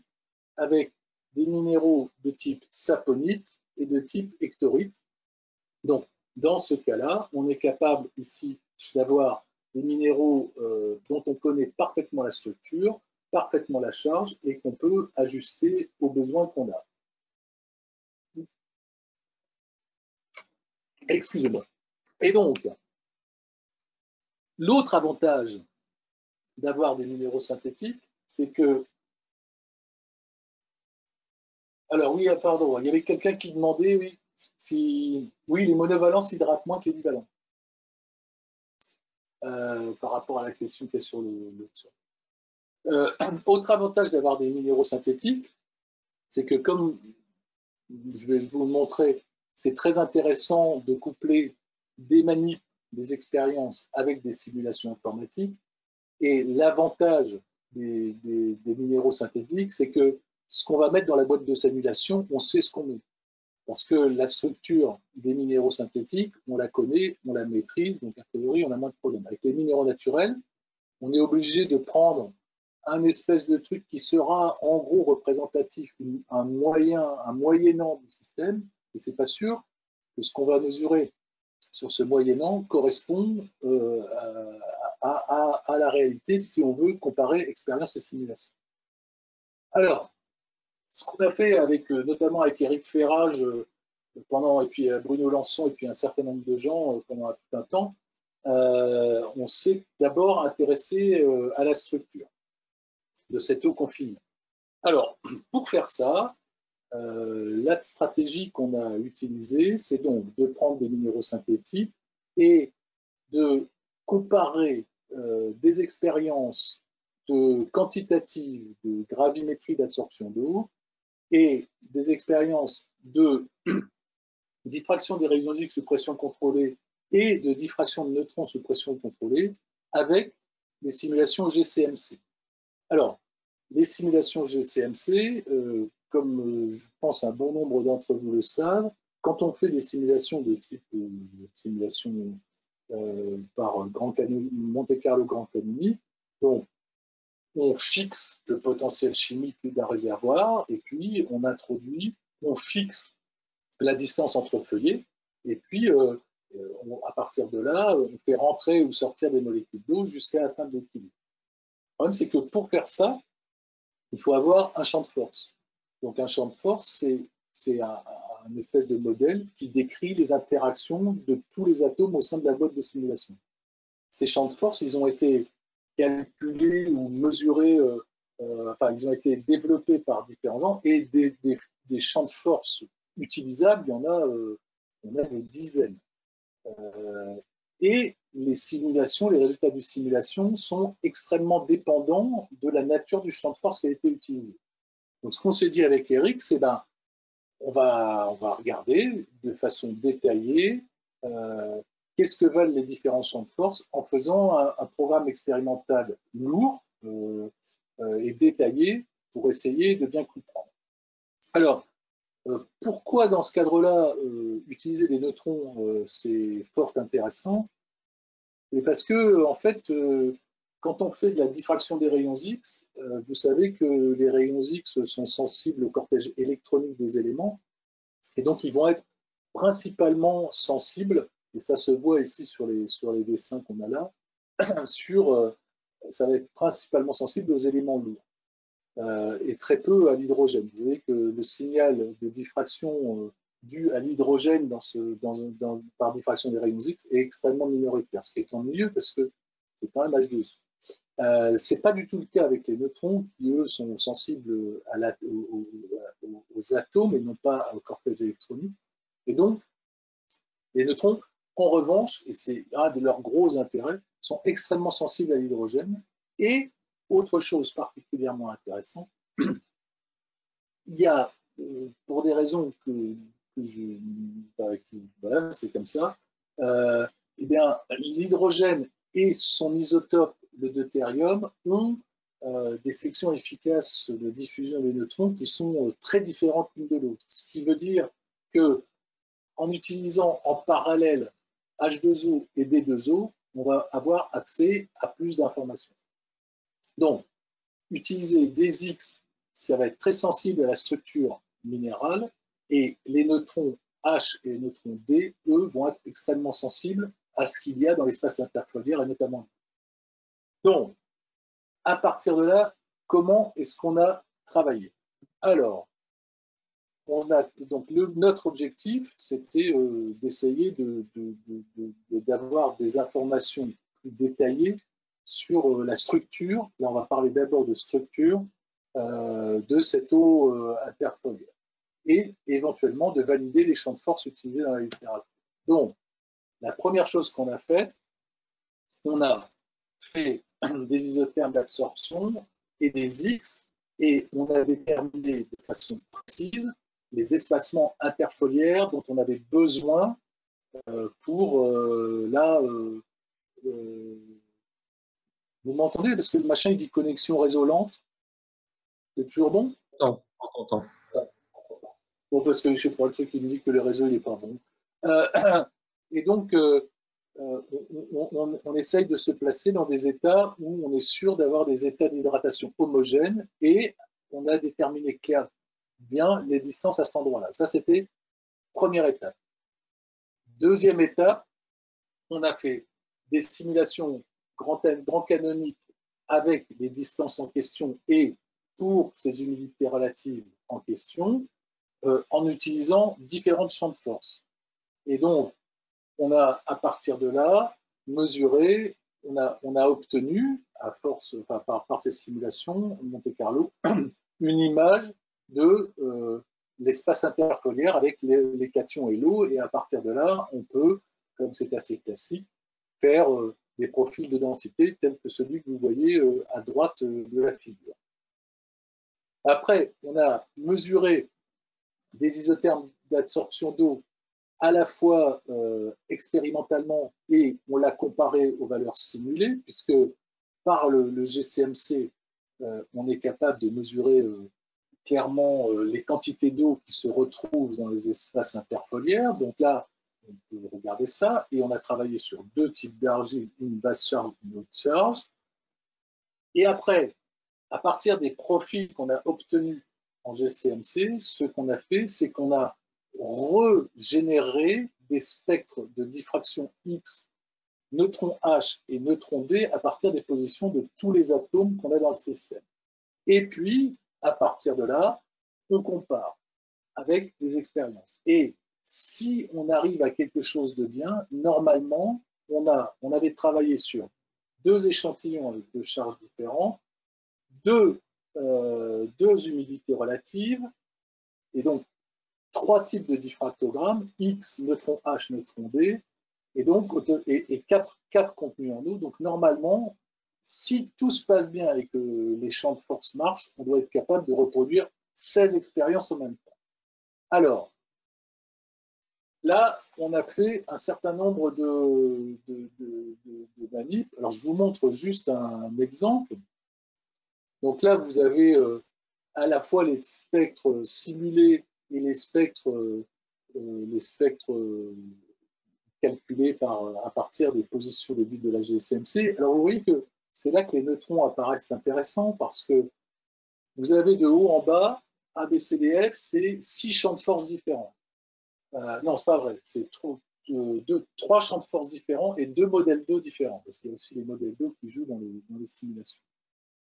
avec des minéraux de type saponite et de type hectorite. Donc, dans ce cas-là, on est capable ici d'avoir des minéraux euh, dont on connaît parfaitement la structure, parfaitement la charge et qu'on peut ajuster aux besoins qu'on a. Excusez-moi. Et donc, l'autre avantage d'avoir des minéraux synthétiques, c'est que... Alors oui, pardon, il y avait quelqu'un qui demandait, oui, si oui, les monovalents s'hydratent moins que les bivalents. Euh, par rapport à la question qui est sur le... le... Euh, autre avantage d'avoir des minéraux synthétiques, c'est que comme je vais vous le montrer, c'est très intéressant de coupler des manips, des expériences avec des simulations informatiques. Et l'avantage des, des, des minéraux synthétiques, c'est que ce qu'on va mettre dans la boîte de simulation, on sait ce qu'on met. Parce que la structure des minéraux synthétiques, on la connaît, on la maîtrise, donc a priori, on a moins de problèmes. Avec les minéraux naturels, on est obligé de prendre un espèce de truc qui sera en gros représentatif, un moyen, un moyennant du système, et c'est pas sûr que ce qu'on va mesurer sur ce moyennant corresponde euh, à, à, à, à la réalité si on veut comparer expérience et simulation. Alors, ce qu'on a fait avec, notamment avec Eric Ferrage, pendant, et puis Bruno Lançon, et puis un certain nombre de gens pendant tout un temps, euh, on s'est d'abord intéressé euh, à la structure de cette eau confinée. Alors, pour faire ça, euh, la stratégie qu'on a utilisée, c'est donc de prendre des minéraux synthétiques et de comparer euh, des expériences de quantitatives de gravimétrie d'absorption d'eau et des expériences de diffraction des rayons X sous pression contrôlée et de diffraction de neutrons sous pression contrôlée avec les simulations G C M C. Alors, les simulations G C M C, euh, comme euh, je pense un bon nombre d'entre vous le savent, quand on fait des simulations de type euh, simulation euh, par Grand Canyon, Monte-Carlo Grand Canyon, donc on fixe le potentiel chimique d'un réservoir et puis on introduit, on fixe la distance entre feuillets et puis euh, on, à partir de là, on fait rentrer ou sortir des molécules d'eau jusqu'à atteindre l'équilibre. Le problème, c'est que pour faire ça, il faut avoir un champ de force. Donc un champ de force, c'est un, un espèce de modèle qui décrit les interactions de tous les atomes au sein de la boîte de simulation. Ces champs de force, ils ont été calculés ou mesurés, euh, euh, enfin ils ont été développés par différents gens et des, des, des champs de force utilisables, il y en a, euh, il y en a des dizaines. Euh, et les simulations, les résultats de simulation sont extrêmement dépendants de la nature du champ de force qui a été utilisé. Donc ce qu'on s'est dit avec Eric, c'est ben on va, on va regarder de façon détaillée euh, qu'est-ce que valent les différents champs de force en faisant un, un programme expérimental lourd euh, euh, et détaillé pour essayer de bien comprendre. Alors, euh, pourquoi dans ce cadre-là, euh, utiliser des neutrons, euh, c'est fort intéressant? Et parce que, en fait, euh, quand on fait de la diffraction des rayons X, euh, vous savez que les rayons X sont sensibles au cortège électronique des éléments, et donc ils vont être principalement sensibles. Et ça se voit ici sur les, sur les dessins qu'on a là, sur euh, ça va être principalement sensible aux éléments lourds euh, et très peu à l'hydrogène. Vous voyez que le signal de diffraction euh, dû à l'hydrogène dans dans, dans, par diffraction des rayons X est extrêmement minoritaire, ce qui est en mieux parce que c'est quand même H deux. Euh, ce n'est pas du tout le cas avec les neutrons qui, eux, sont sensibles à la, aux, aux, aux atomes et non pas au cortège électronique. Et donc, les neutrons, en revanche, et c'est un de leurs gros intérêts, sont extrêmement sensibles à l'hydrogène. Et autre chose particulièrement intéressante, il y a, pour des raisons que, que je... Bah, qui, voilà, c'est comme ça, euh, eh bien, l'hydrogène et son isotope, le deutérium, ont euh, des sections efficaces de diffusion des neutrons qui sont euh, très différentes l'une de l'autre. Ce qui veut dire que en utilisant en parallèle H deux O et D deux O, on va avoir accès à plus d'informations. Donc, utiliser des X, ça va être très sensible à la structure minérale, et les neutrons H et les neutrons D, eux, vont être extrêmement sensibles à ce qu'il y a dans l'espace interfoliaire et notamment. Donc, à partir de là, comment est-ce qu'on a travaillé? Alors, on a, donc le, notre objectif, c'était euh, d'essayer de, de, de, de, de, d'avoir des informations plus détaillées sur euh, la structure. Là, on va parler d'abord de structure euh, de cette eau euh, interfoliaire et éventuellement de valider les champs de force utilisés dans la littérature. Donc, la première chose qu'on a faite, on a fait des isothermes d'absorption et des X, et on a déterminé de façon précise les espacements interfoliaires dont on avait besoin euh, pour euh, là. Euh, euh, vous m'entendez? Parce que le machin il dit connexion réseau lente. C'est toujours bon? Non, on entend. Bon, parce que je sais pas, le truc il me dit que le réseau il n'est pas bon. Euh, et donc. Euh, Euh, on, on, on essaye de se placer dans des états où on est sûr d'avoir des états d'hydratation homogènes et on a déterminé clairement bien les distances à cet endroit-là. Ça, c'était première étape. Deuxième étape, on a fait des simulations grand, grand canoniques avec les distances en question et pour ces humidités relatives en question euh, en utilisant différents champs de force. Et donc, on a, à partir de là, mesuré, on a, on a obtenu, à force, enfin, par, par ces simulations, Monte-Carlo, une image de euh, l'espace interfoliaire avec les, les cations et l'eau. Et à partir de là, on peut, comme c'est assez classique, faire euh, des profils de densité tels que celui que vous voyez euh, à droite euh, de la figure. Après, on a mesuré des isothermes d'absorption d'eau à la fois euh, expérimentalement et on l'a comparé aux valeurs simulées, puisque par le, le G C M C, euh, on est capable de mesurer euh, clairement euh, les quantités d'eau qui se retrouvent dans les espaces interfoliaires. Donc là, on peut regarder ça, et on a travaillé sur deux types d'argile, une basse charge, une haute charge. Et après, à partir des profils qu'on a obtenus en G C M C, ce qu'on a fait, c'est qu'on a regénérer des spectres de diffraction X, neutrons H et neutrons D à partir des positions de tous les atomes qu'on a dans le système. Et puis, à partir de là, on compare avec des expériences. Et si on arrive à quelque chose de bien, normalement, on, a, on avait travaillé sur deux échantillons avec deux charges différentes, deux, euh, deux humidités relatives, et donc trois types de diffractogrammes, X, neutron H, neutron D, et donc et, et quatre, quatre contenus en eau. Donc normalement, si tout se passe bien et que les champs de force marchent, on doit être capable de reproduire seize expériences en même temps. Alors, là, on a fait un certain nombre de, de, de, de, de manips. Alors, je vous montre juste un exemple. Donc là, vous avez euh, à la fois les spectres simulés et les spectres, euh, les spectres euh, calculés par, à partir des positions de but de la G C M C. Alors vous voyez que c'est là que les neutrons apparaissent intéressants parce que vous avez de haut en bas, A, B, C, D, F, c'est six champs de force différents. Euh, non, c'est pas vrai, c'est euh, deux, trois champs de force différents et deux modèles d'eau différents, parce qu'il y a aussi les modèles d'eau qui jouent dans les, dans les simulations.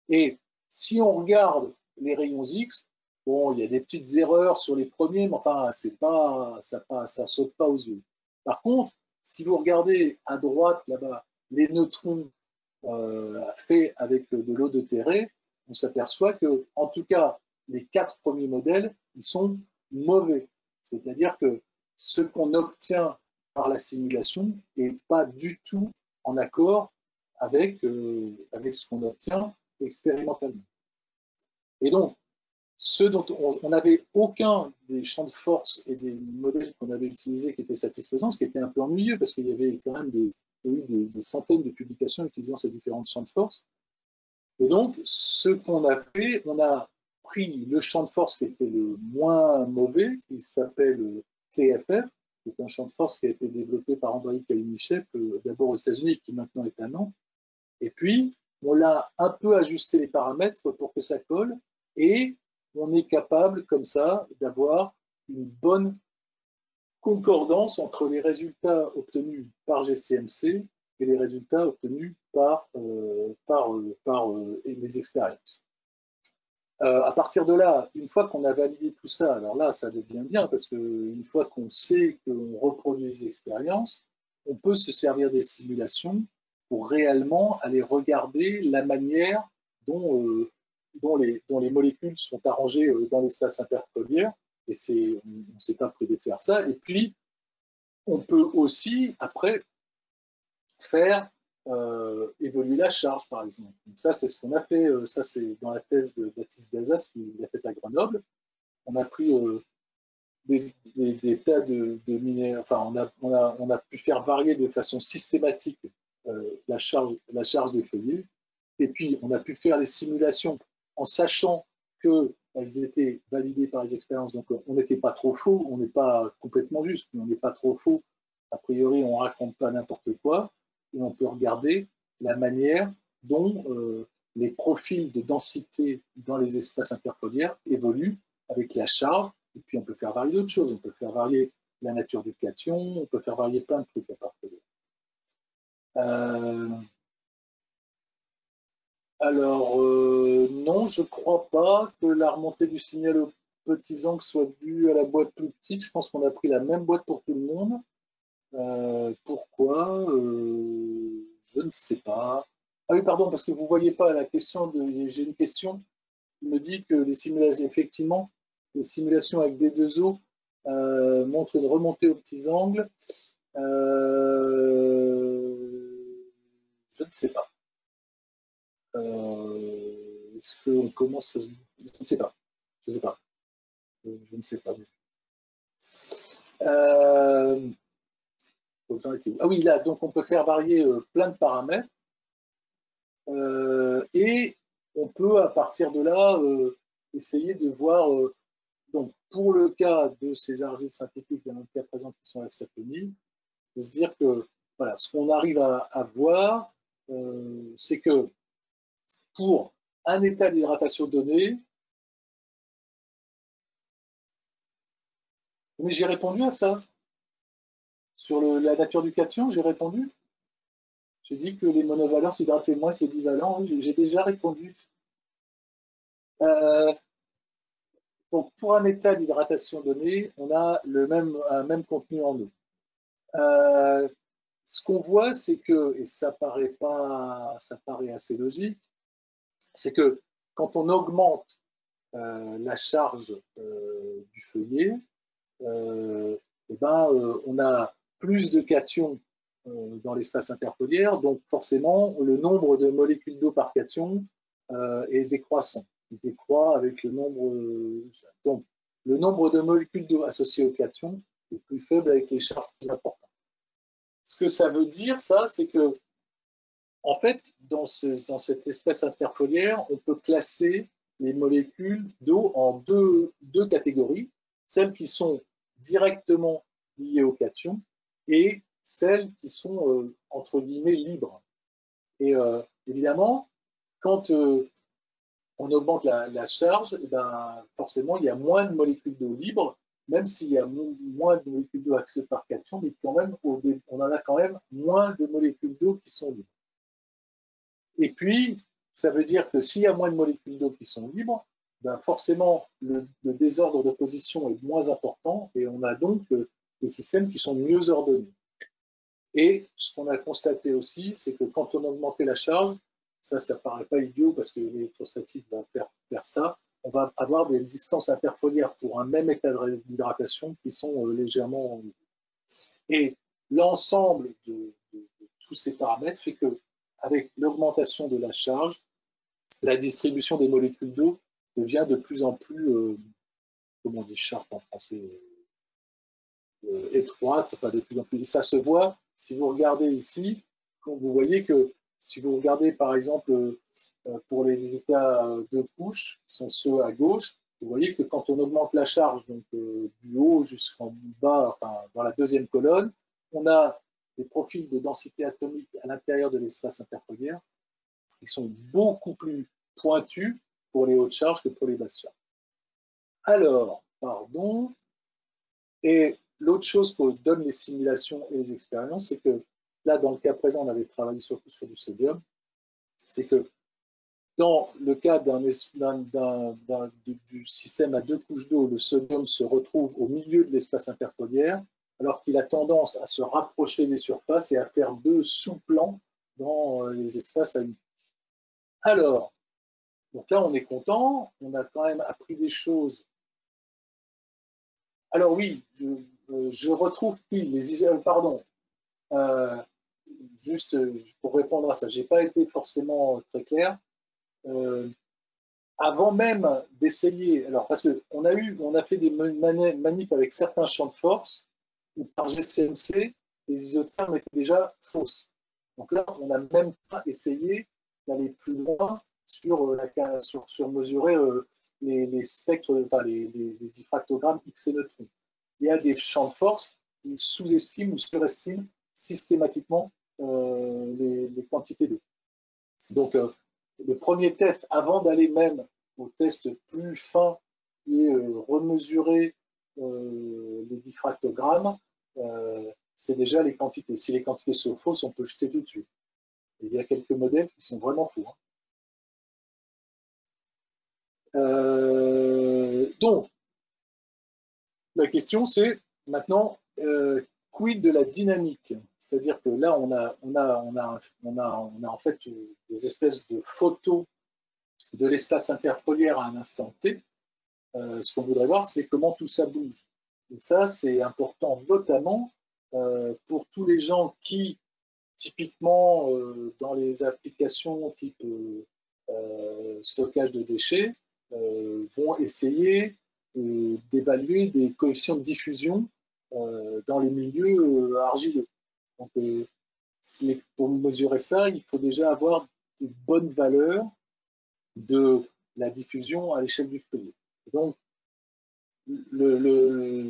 Et si on regarde les rayons X, bon, il y a des petites erreurs sur les premiers, mais enfin, c'est pas, ça ne saute pas aux yeux. Par contre, si vous regardez à droite, là-bas, les neutrons euh, faits avec de l'eau deutérée, on s'aperçoit que, en tout cas, les quatre premiers modèles, ils sont mauvais. C'est-à-dire que ce qu'on obtient par la simulation n'est pas du tout en accord avec, euh, avec ce qu'on obtient expérimentalement. Et donc, ceux dont on n'avait aucun des champs de force et des modèles qu'on avait utilisés qui étaient satisfaisants, ce qui était un peu ennuyeux parce qu'il y avait quand même des, eu des, des centaines de publications utilisant ces différents champs de force. Et donc, ce qu'on a fait, on a pris le champ de force qui était le moins mauvais, qui s'appelle T F F, qui est un champ de force qui a été développé par Andrei Kalimichep, d'abord aux États-Unis, qui maintenant est à Nantes. Et puis, on l'a un peu ajusté les paramètres pour que ça colle et on est capable comme ça d'avoir une bonne concordance entre les résultats obtenus par G C M C et les résultats obtenus par, euh, par, euh, par euh, les expériences. Euh, à partir de là, une fois qu'on a validé tout ça, alors là ça devient bien parce qu'une fois qu'on sait qu'on reproduit les expériences, on peut se servir des simulations pour réellement aller regarder la manière dont... Euh, Dont les, dont les molécules sont arrangées dans l'espace interpolaire, et c'est, on ne s'est pas privé de faire ça. Et puis, on peut aussi, après, faire euh, évoluer la charge, par exemple. Donc ça, c'est ce qu'on a fait, euh, ça c'est dans la thèse de Baptiste Gazas qu'il a faite à Grenoble. On a pris euh, des, des, des tas de, de minéraux, enfin, on a, on, a, on a pu faire varier de façon systématique euh, la, charge, la charge des feuillets, et puis on a pu faire des simulations en sachant qu'elles étaient validées par les expériences, donc on n'était pas trop faux, on n'est pas complètement juste, mais on n'est pas trop faux. A priori, on ne raconte pas n'importe quoi, et on peut regarder la manière dont euh, les profils de densité dans les espaces interpolaires évoluent avec la charge, et puis on peut faire varier d'autres choses, on peut faire varier la nature du cation, on peut faire varier plein de trucs à partir de là. Alors, euh, non, je ne crois pas que la remontée du signal aux petits angles soit due à la boîte plus petite. Je pense qu'on a pris la même boîte pour tout le monde. Euh, pourquoi euh, je ne sais pas. Ah oui, pardon, parce que vous ne voyez pas la question. De... J'ai une question qui me dit que les simulations, effectivement, les simulations avec D deux O euh, montrent une remontée aux petits angles. Euh, je ne sais pas. Euh, Est-ce qu'on commence à se... Je ne sais pas. Je ne sais pas. Je ne sais pas. Euh... Ah oui, là, donc on peut faire varier plein de paramètres. Euh, et on peut, à partir de là, euh, essayer de voir... Euh, donc, pour le cas de ces argiles synthétiques, dans le cas présent qui sont à la saponie, de se dire que voilà, ce qu'on arrive à, à voir, euh, c'est que pour un état d'hydratation donné. Mais j'ai répondu à ça. Sur le, la nature du cation, j'ai répondu. J'ai dit que les monovalents s'hydrataient moins que les bivalents. Oui, j'ai déjà répondu. Euh, donc pour un état d'hydratation donné, on a le même, un même contenu en eau. Euh, ce qu'on voit, c'est que, et ça paraît pas, ça paraît assez logique, c'est que quand on augmente euh, la charge euh, du feuillet, euh, et ben, euh, on a plus de cations euh, dans l'espace interpolaire, donc forcément le nombre de molécules d'eau par cation euh, est décroissant. Il décroît avec le nombre... Euh, donc le nombre de molécules d'eau associées aux cations est plus faible avec les charges plus importantes. Ce que ça veut dire, ça, c'est que en fait, dans, ce, dans cette espèce interfoliaire, on peut classer les molécules d'eau en deux, deux catégories, celles qui sont directement liées aux cations et celles qui sont, euh, entre guillemets, libres. Et euh, évidemment, quand euh, on augmente la, la charge, et ben, forcément, il y a moins de molécules d'eau libres même s'il y a moins de molécules d'eau accès par cation, mais quand même, on en a quand même moins de molécules d'eau qui sont libres. Et puis, ça veut dire que s'il y a moins de molécules d'eau qui sont libres, ben forcément, le, le désordre de position est moins important et on a donc euh, des systèmes qui sont mieux ordonnés. Et ce qu'on a constaté aussi, c'est que quand on augmentait la charge, ça, ça paraît pas idiot parce que l'électrostatique va faire, faire ça, on va avoir des distances interfoliaires pour un même état d'hydratation qui sont euh, légèrement... Et l'ensemble de, de, de tous ces paramètres fait que avec l'augmentation de la charge, la distribution des molécules d'eau devient de plus en plus, euh, comment on dit, sharp en français, euh, étroite, enfin de plus en plus. Et ça se voit, si vous regardez ici, vous voyez que si vous regardez par exemple euh, pour les états de couche, qui sont ceux à gauche, vous voyez que quand on augmente la charge, donc euh, du haut jusqu'en bas, enfin, dans la deuxième colonne, on a des profils de densité atomique à l'intérieur de l'espace interfoliaire, ils sont beaucoup plus pointus pour les hautes charges que pour les basses charges. Alors, pardon, et l'autre chose que donnent les simulations et les expériences, c'est que là, dans le cas présent, on avait travaillé surtout sur du sodium, c'est que dans le cas d'un, d'un, d'un, du, du système à deux couches d'eau, le sodium se retrouve au milieu de l'espace interfoliaire, alors qu'il a tendance à se rapprocher des surfaces et à faire deux sous-plans dans les espaces à une couche. Alors, donc là on est content, on a quand même appris des choses. Alors oui, je, je retrouve pile les isoles, pardon, euh, juste pour répondre à ça, j'ai pas été forcément très clair. Euh, avant même d'essayer, alors parce qu'on a eu, on a fait des manips avec certains champs de force, ou par G C M C, les isothermes étaient déjà fausses. Donc là, on n'a même pas essayé d'aller plus loin sur, la, sur, sur mesurer euh, les, les spectres, enfin les, les, les diffractogrammes X et neutrons. Il y a des champs de force qui sous-estiment ou surestiment systématiquement euh, les, les quantités d'eau. Donc, euh, le premier test, avant d'aller même au test plus fin et euh, remesurer Euh, les diffractogrammes, euh, c'est déjà les quantités. Si les quantités sont fausses, on peut jeter tout de suite. Il y a quelques modèles qui sont vraiment fous. Hein. Euh, donc, la question c'est maintenant euh, quid de la dynamique. C'est-à-dire que là, on a, on a, on a, on a, on a en fait des espèces de photos de l'espace interpolaire à un instant T. Euh, ce qu'on voudrait voir, c'est comment tout ça bouge. Et ça, c'est important notamment euh, pour tous les gens qui, typiquement, euh, dans les applications type euh, euh, stockage de déchets, euh, vont essayer euh, d'évaluer des coefficients de diffusion euh, dans les milieux euh, argileux. Donc, euh, pour mesurer ça, il faut déjà avoir une bonne valeur de la diffusion à l'échelle du feuillet. Donc, le, le,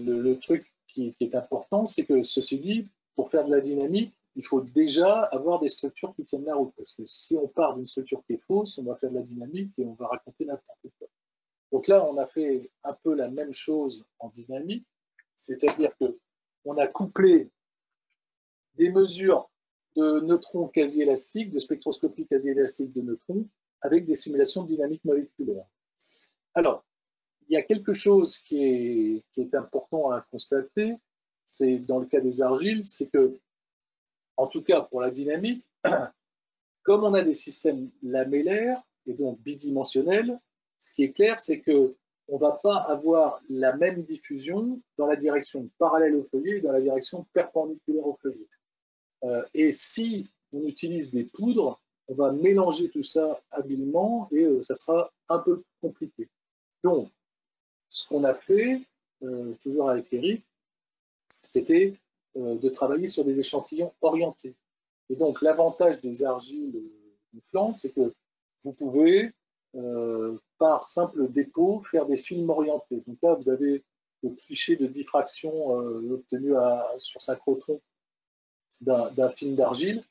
le, le truc qui, qui est important, c'est que, ceci dit, pour faire de la dynamique, il faut déjà avoir des structures qui tiennent la route. Parce que si on part d'une structure qui est fausse, on va faire de la dynamique et on va raconter n'importe quoi. Donc là, on a fait un peu la même chose en dynamique, c'est-à-dire qu'on a couplé des mesures de neutrons quasi-élastiques, de spectroscopie quasi-élastique de neutrons, avec des simulations de dynamique moléculaire. Alors, il y a quelque chose qui est, qui est important à constater, c'est dans le cas des argiles, c'est que, en tout cas pour la dynamique, comme on a des systèmes lamellaires et donc bidimensionnels, ce qui est clair, c'est qu'on ne va pas avoir la même diffusion dans la direction parallèle au feuillet et dans la direction perpendiculaire au feuillet. Euh, et si on utilise des poudres, on va mélanger tout ça habilement et euh, ça sera un peu compliqué. Donc, ce qu'on a fait, euh, toujours avec Eric, c'était euh, de travailler sur des échantillons orientés. Et donc, l'avantage des argiles de Flandre, c'est que vous pouvez, euh, par simple dépôt, faire des films orientés. Donc là, vous avez le cliché de diffraction euh, obtenu à, sur synchrotron d'un film d'argile.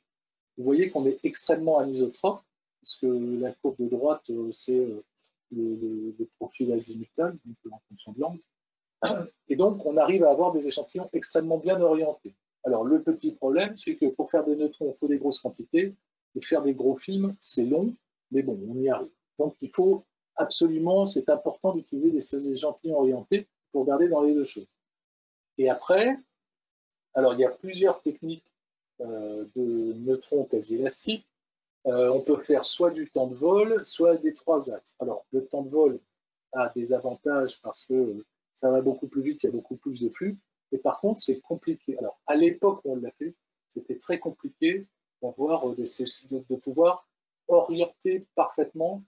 Vous voyez qu'on est extrêmement anisotrope, puisque la courbe de droite, euh, c'est... Euh, Le, le, le profil azimutal, donc en fonction de l'angle, Et donc, on arrive à avoir des échantillons extrêmement bien orientés. Alors, le petit problème, c'est que pour faire des neutrons, il faut des grosses quantités. Et faire des gros films, c'est long, mais bon, on y arrive. Donc, il faut absolument, c'est important d'utiliser ces échantillons orientés pour regarder dans les deux choses. Et après, alors il y a plusieurs techniques euh, de neutrons quasi élastiques. Euh, on peut faire soit du temps de vol, soit des trois axes. Alors, le temps de vol a des avantages parce que ça va beaucoup plus vite, il y a beaucoup plus de flux. Et par contre, c'est compliqué. Alors, à l'époque où on l'a fait, c'était très compliqué d'avoir des, de, de pouvoir orienter parfaitement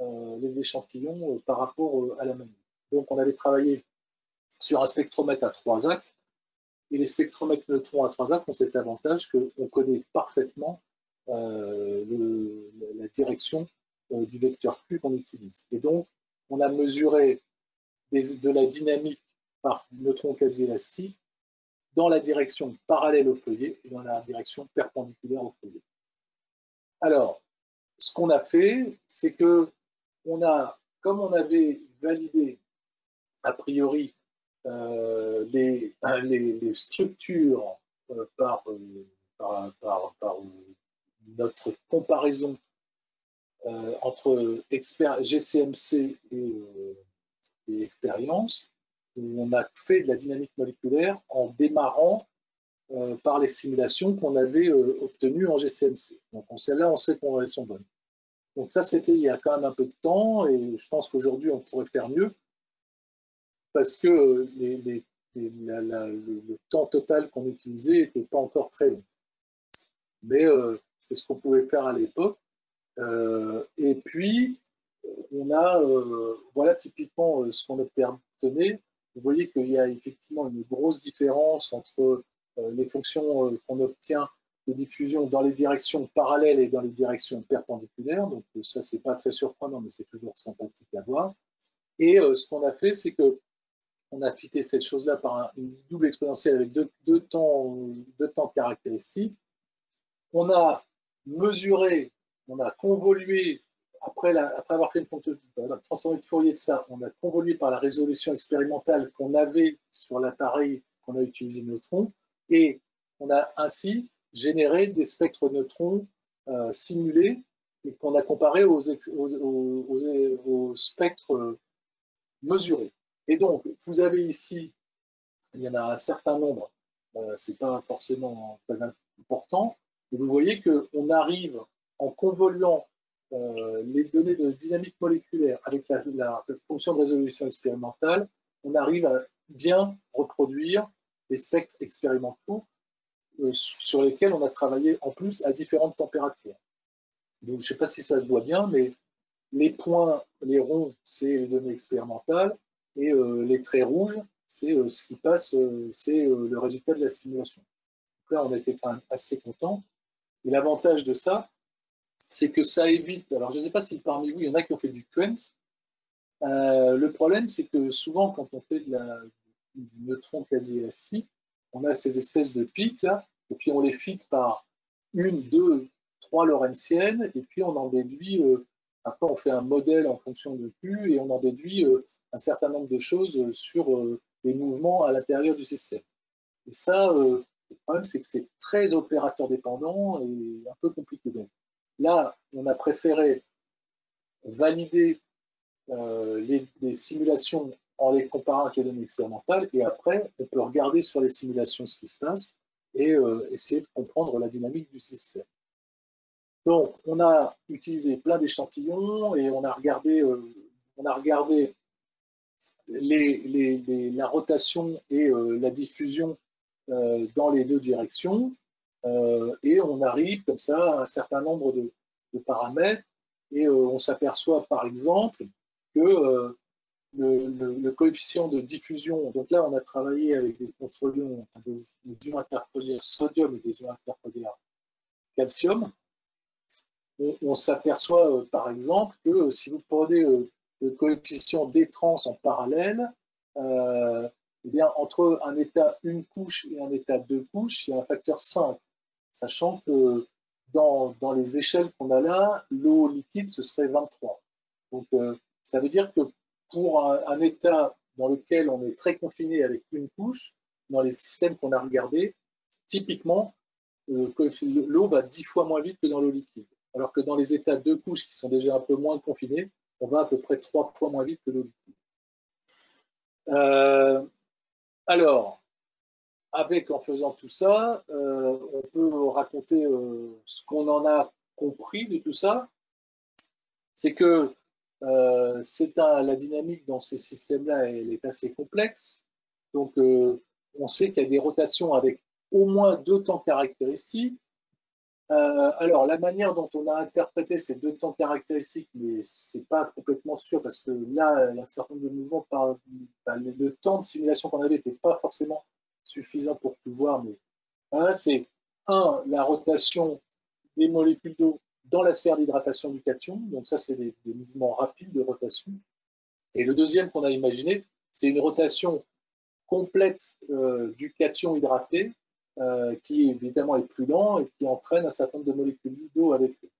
euh, les échantillons euh, par rapport euh, à la manip. Donc, on avait travaillé sur un spectromètre à trois axes. Et les spectromètres neutrons à trois axes ont cet avantage qu'on connaît parfaitement euh, le, la direction euh, du vecteur Q qu'on utilise. Et donc, on a mesuré des, de la dynamique par neutron quasi élastique dans la direction parallèle au feuillet et dans la direction perpendiculaire au feuillet. Alors, ce qu'on a fait, c'est que on a, comme on avait validé a priori Euh, les, les, les structures euh, par, euh, par, par, par euh, notre comparaison euh, entre experts G C M C et, euh, et expérience, où on a fait de la dynamique moléculaire en démarrant euh, par les simulations qu'on avait euh, obtenues en G C M C. Donc celles-là, on sait qu'elles sont bonnes. Donc ça, c'était il y a quand même un peu de temps, et je pense qu'aujourd'hui, on pourrait faire mieux, parce que les, les, les, la, la, le, le temps total qu'on utilisait n'était pas encore très long. Mais euh, c'est ce qu'on pouvait faire à l'époque. Euh, et puis, on a, euh, voilà typiquement euh, ce qu'on obtenait. Vous voyez qu'il y a effectivement une grosse différence entre euh, les fonctions euh, qu'on obtient de diffusion dans les directions parallèles et dans les directions perpendiculaires. Donc euh, ça, c'est pas très surprenant, mais c'est toujours sympathique à voir. Et euh, ce qu'on a fait, c'est que on a fité cette chose-là par un, une double exponentielle avec deux, deux, temps, deux temps caractéristiques. On a mesuré, on a convolué, après, la, après avoir fait une fonction de transformée de Fourier de ça, on a convolué par la résolution expérimentale qu'on avait sur l'appareil qu'on a utilisé neutron, et on a ainsi généré des spectres neutrons euh, simulés et qu'on a comparés aux, aux, aux, aux spectres mesurés. Et donc, vous avez ici, il y en a un certain nombre, euh, ce n'est pas forcément très important, et vous voyez qu'on arrive, en convoluant euh, les données de dynamique moléculaire avec la, la fonction de résolution expérimentale, on arrive à bien reproduire les spectres expérimentaux euh, sur lesquels on a travaillé en plus à différentes températures. Donc, je ne sais pas si ça se voit bien, mais les points, les ronds, c'est les données expérimentales, et euh, les traits rouges, c'est euh, ce qui passe, euh, c'est euh, le résultat de la simulation. Donc là, on était quand même assez contents. Et l'avantage de ça, c'est que ça évite... Alors, je ne sais pas si parmi vous, il y en a qui ont fait du Q E M S. Euh, le problème, c'est que souvent, quand on fait de la, du neutron quasi-élastique, on a ces espèces de pics, là, et puis on les fite par une, deux, trois Lorentziennes, et puis on en déduit... Euh, après, on fait un modèle en fonction de Q, et on en déduit... Euh, un certain nombre de choses sur euh, les mouvements à l'intérieur du système. Et ça, euh, le problème, c'est que c'est très opérateur dépendant et un peu compliqué. Donc là, on a préféré valider euh, les, les simulations en les comparant avec les données expérimentales, et après, on peut regarder sur les simulations ce qui se passe et euh, essayer de comprendre la dynamique du système. Donc, on a utilisé plein d'échantillons et on a regardé, euh, on a regardé Les, les, les, la rotation et euh, la diffusion euh, dans les deux directions, euh, et on arrive comme ça à un certain nombre de, de paramètres, et euh, on s'aperçoit par exemple que euh, le, le, le coefficient de diffusion, donc là on a travaillé avec des contrôlions, des, des ions interfoliaires sodium et des ions interfoliaires calcium, on, on s'aperçoit euh, par exemple que euh, si vous prenez euh, le coefficient des trans en parallèle, euh, eh bien, entre un état une couche et un état deux couches, il y a un facteur cinq, sachant que dans, dans les échelles qu'on a là, l'eau liquide, ce serait vingt-trois. Donc, euh, ça veut dire que pour un, un état dans lequel on est très confiné avec une couche, dans les systèmes qu'on a regardés, typiquement, euh, l'eau va dix fois moins vite que dans l'eau liquide. Alors que dans les états de couches qui sont déjà un peu moins confinés, on va à peu près trois fois moins vite que l'eau liquide. Euh, alors, avec, en faisant tout ça, euh, on peut raconter euh, ce qu'on en a compris de tout ça. C'est que euh, c'est un, la dynamique dans ces systèmes-là, elle est assez complexe. Donc, euh, on sait qu'il y a des rotations avec au moins deux temps caractéristiques. Euh, alors, la manière dont on a interprété ces deux temps caractéristiques, mais ce n'est pas complètement sûr, parce que là, il y a un certain nombre de mouvements, par, par le, le temps de simulation qu'on avait n'était pas forcément suffisant pour tout voir. Mais hein, c'est un, la rotation des molécules d'eau dans la sphère d'hydratation du cation. Donc ça, c'est des, des mouvements rapides de rotation. Et le deuxième qu'on a imaginé, c'est une rotation complète euh, du cation hydraté, Euh, qui évidemment est plus lent et qui entraîne un certain nombre de molécules d'eau avec eux.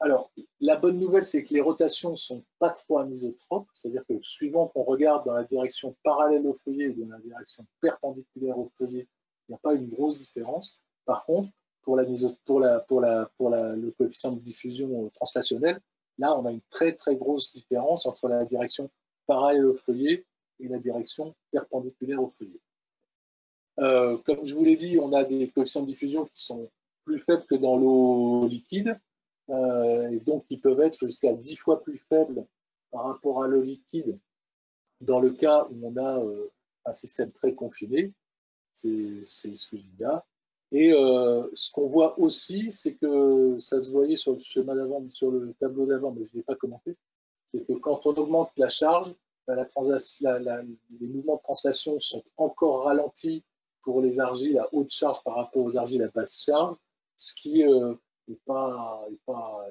Alors, la bonne nouvelle, c'est que les rotations ne sont pas trop anisotropes, c'est-à-dire que suivant qu'on regarde dans la direction parallèle au feuillet ou dans la direction perpendiculaire au feuillet, il n'y a pas une grosse différence. Par contre, pour, la, pour, la, pour, la, pour la, le coefficient de diffusion translationnelle, là, on a une très très grosse différence entre la direction parallèle au feuillet et la direction perpendiculaire au feuillet. Euh, comme je vous l'ai dit, on a des coefficients de diffusion qui sont plus faibles que dans l'eau liquide, euh, et donc qui peuvent être jusqu'à dix fois plus faibles par rapport à l'eau liquide dans le cas où on a euh, un système très confiné, c'est celui-là. Et euh, ce qu'on voit aussi, c'est que ça se voyait sur le schéma d'avant, sur le tableau d'avant, mais je ne l'ai pas commenté, c'est que quand on augmente la charge, ben, la la, la, les mouvements de translation sont encore ralentis pour les argiles à haute charge par rapport aux argiles à basse charge, ce qui n'est euh, pas, pas,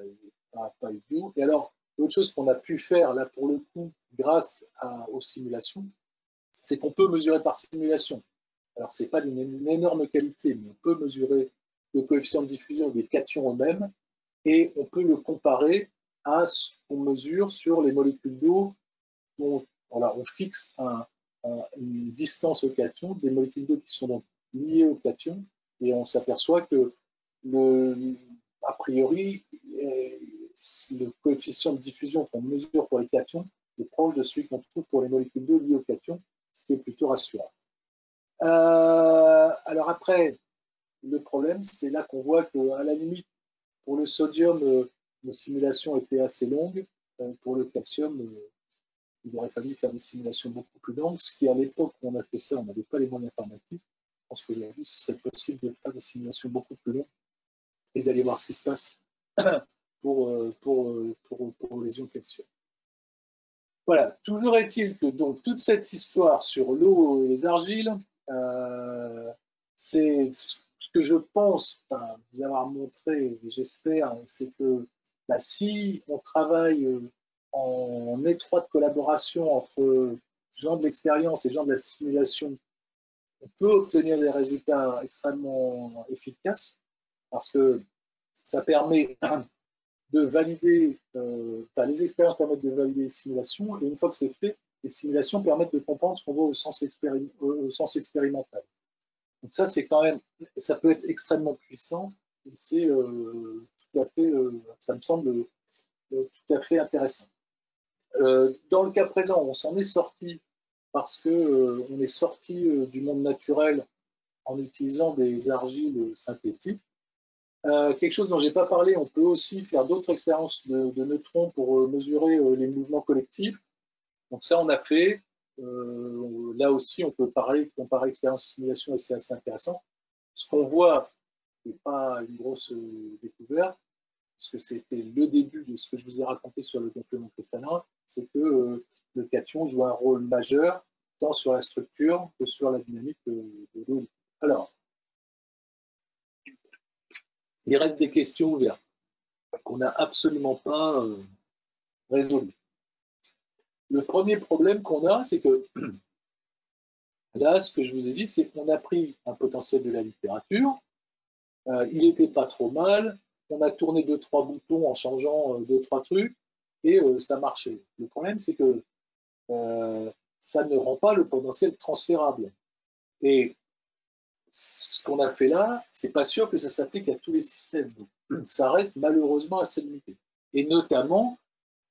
pas, pas idiot. Et alors, l'autre chose qu'on a pu faire, là pour le coup, grâce à, aux simulations, c'est qu'on peut mesurer par simulation. Alors, ce n'est pas d'une énorme qualité, mais on peut mesurer le coefficient de diffusion des cations eux-mêmes, et on peut le comparer à ce qu'on mesure sur les molécules d'eau. Voilà, on fixe un... une distance au cation, des molécules d'eau qui sont donc liées au cation, et on s'aperçoit que, le, a priori, le coefficient de diffusion qu'on mesure pour les cations est proche de celui qu'on trouve pour les molécules d'eau liées au cation, ce qui est plutôt rassurant. Euh, alors après, le problème, c'est là qu'on voit qu'à la limite, pour le sodium, nos simulations étaient assez longues, pour le calcium, il aurait fallu faire des simulations beaucoup plus longues, ce qui à l'époque où on a fait ça, on n'avait pas les moyens informatiques. Je pense qu'aujourd'hui, ce serait possible de faire des simulations beaucoup plus longues et d'aller voir ce qui se passe pour, pour, pour, pour les ions calcium. Voilà, toujours est-il que donc, toute cette histoire sur l'eau et les argiles, euh, c'est ce que je pense, enfin, vous avoir montré, j'espère, c'est que bah, si on travaille en étroite collaboration entre gens de l'expérience et gens de la simulation, on peut obtenir des résultats extrêmement efficaces parce que ça permet de valider, euh, enfin, les expériences permettent de valider les simulations, et une fois que c'est fait, les simulations permettent de comprendre ce qu'on voit au sens, expéri au sens expérimental. Donc ça, c'est quand même, ça peut être extrêmement puissant, et c'est euh, tout à fait, euh, ça me semble euh, tout à fait intéressant. Euh, dans le cas présent, on s'en est sorti parce qu'on euh, est sorti euh, du monde naturel en utilisant des argiles synthétiques. Euh, quelque chose dont je n'ai pas parlé, on peut aussi faire d'autres expériences de, de neutrons pour euh, mesurer euh, les mouvements collectifs. Donc ça, on a fait. Euh, là aussi, on peut parler, comparer expérience-simulation, et c'est assez intéressant. Ce qu'on voit, ce n'est pas une grosse euh, découverte, parce que c'était le début de ce que je vous ai raconté sur le gonflement cristallin, c'est que euh, le cation joue un rôle majeur tant sur la structure que sur la dynamique euh, de l'eau. Alors, il reste des questions ouvertes qu'on n'a absolument pas euh, résolues. Le premier problème qu'on a, c'est que là, ce que je vous ai dit, c'est qu'on a pris un potentiel de la littérature, euh, il n'était pas trop mal, on a tourné deux trois boutons en changeant deux trois trucs et euh, ça marchait. Le problème, c'est que euh, ça ne rend pas le potentiel transférable. Et ce qu'on a fait là, c'est pas sûr que ça s'applique à tous les systèmes. Donc, ça reste malheureusement assez limité. Et notamment,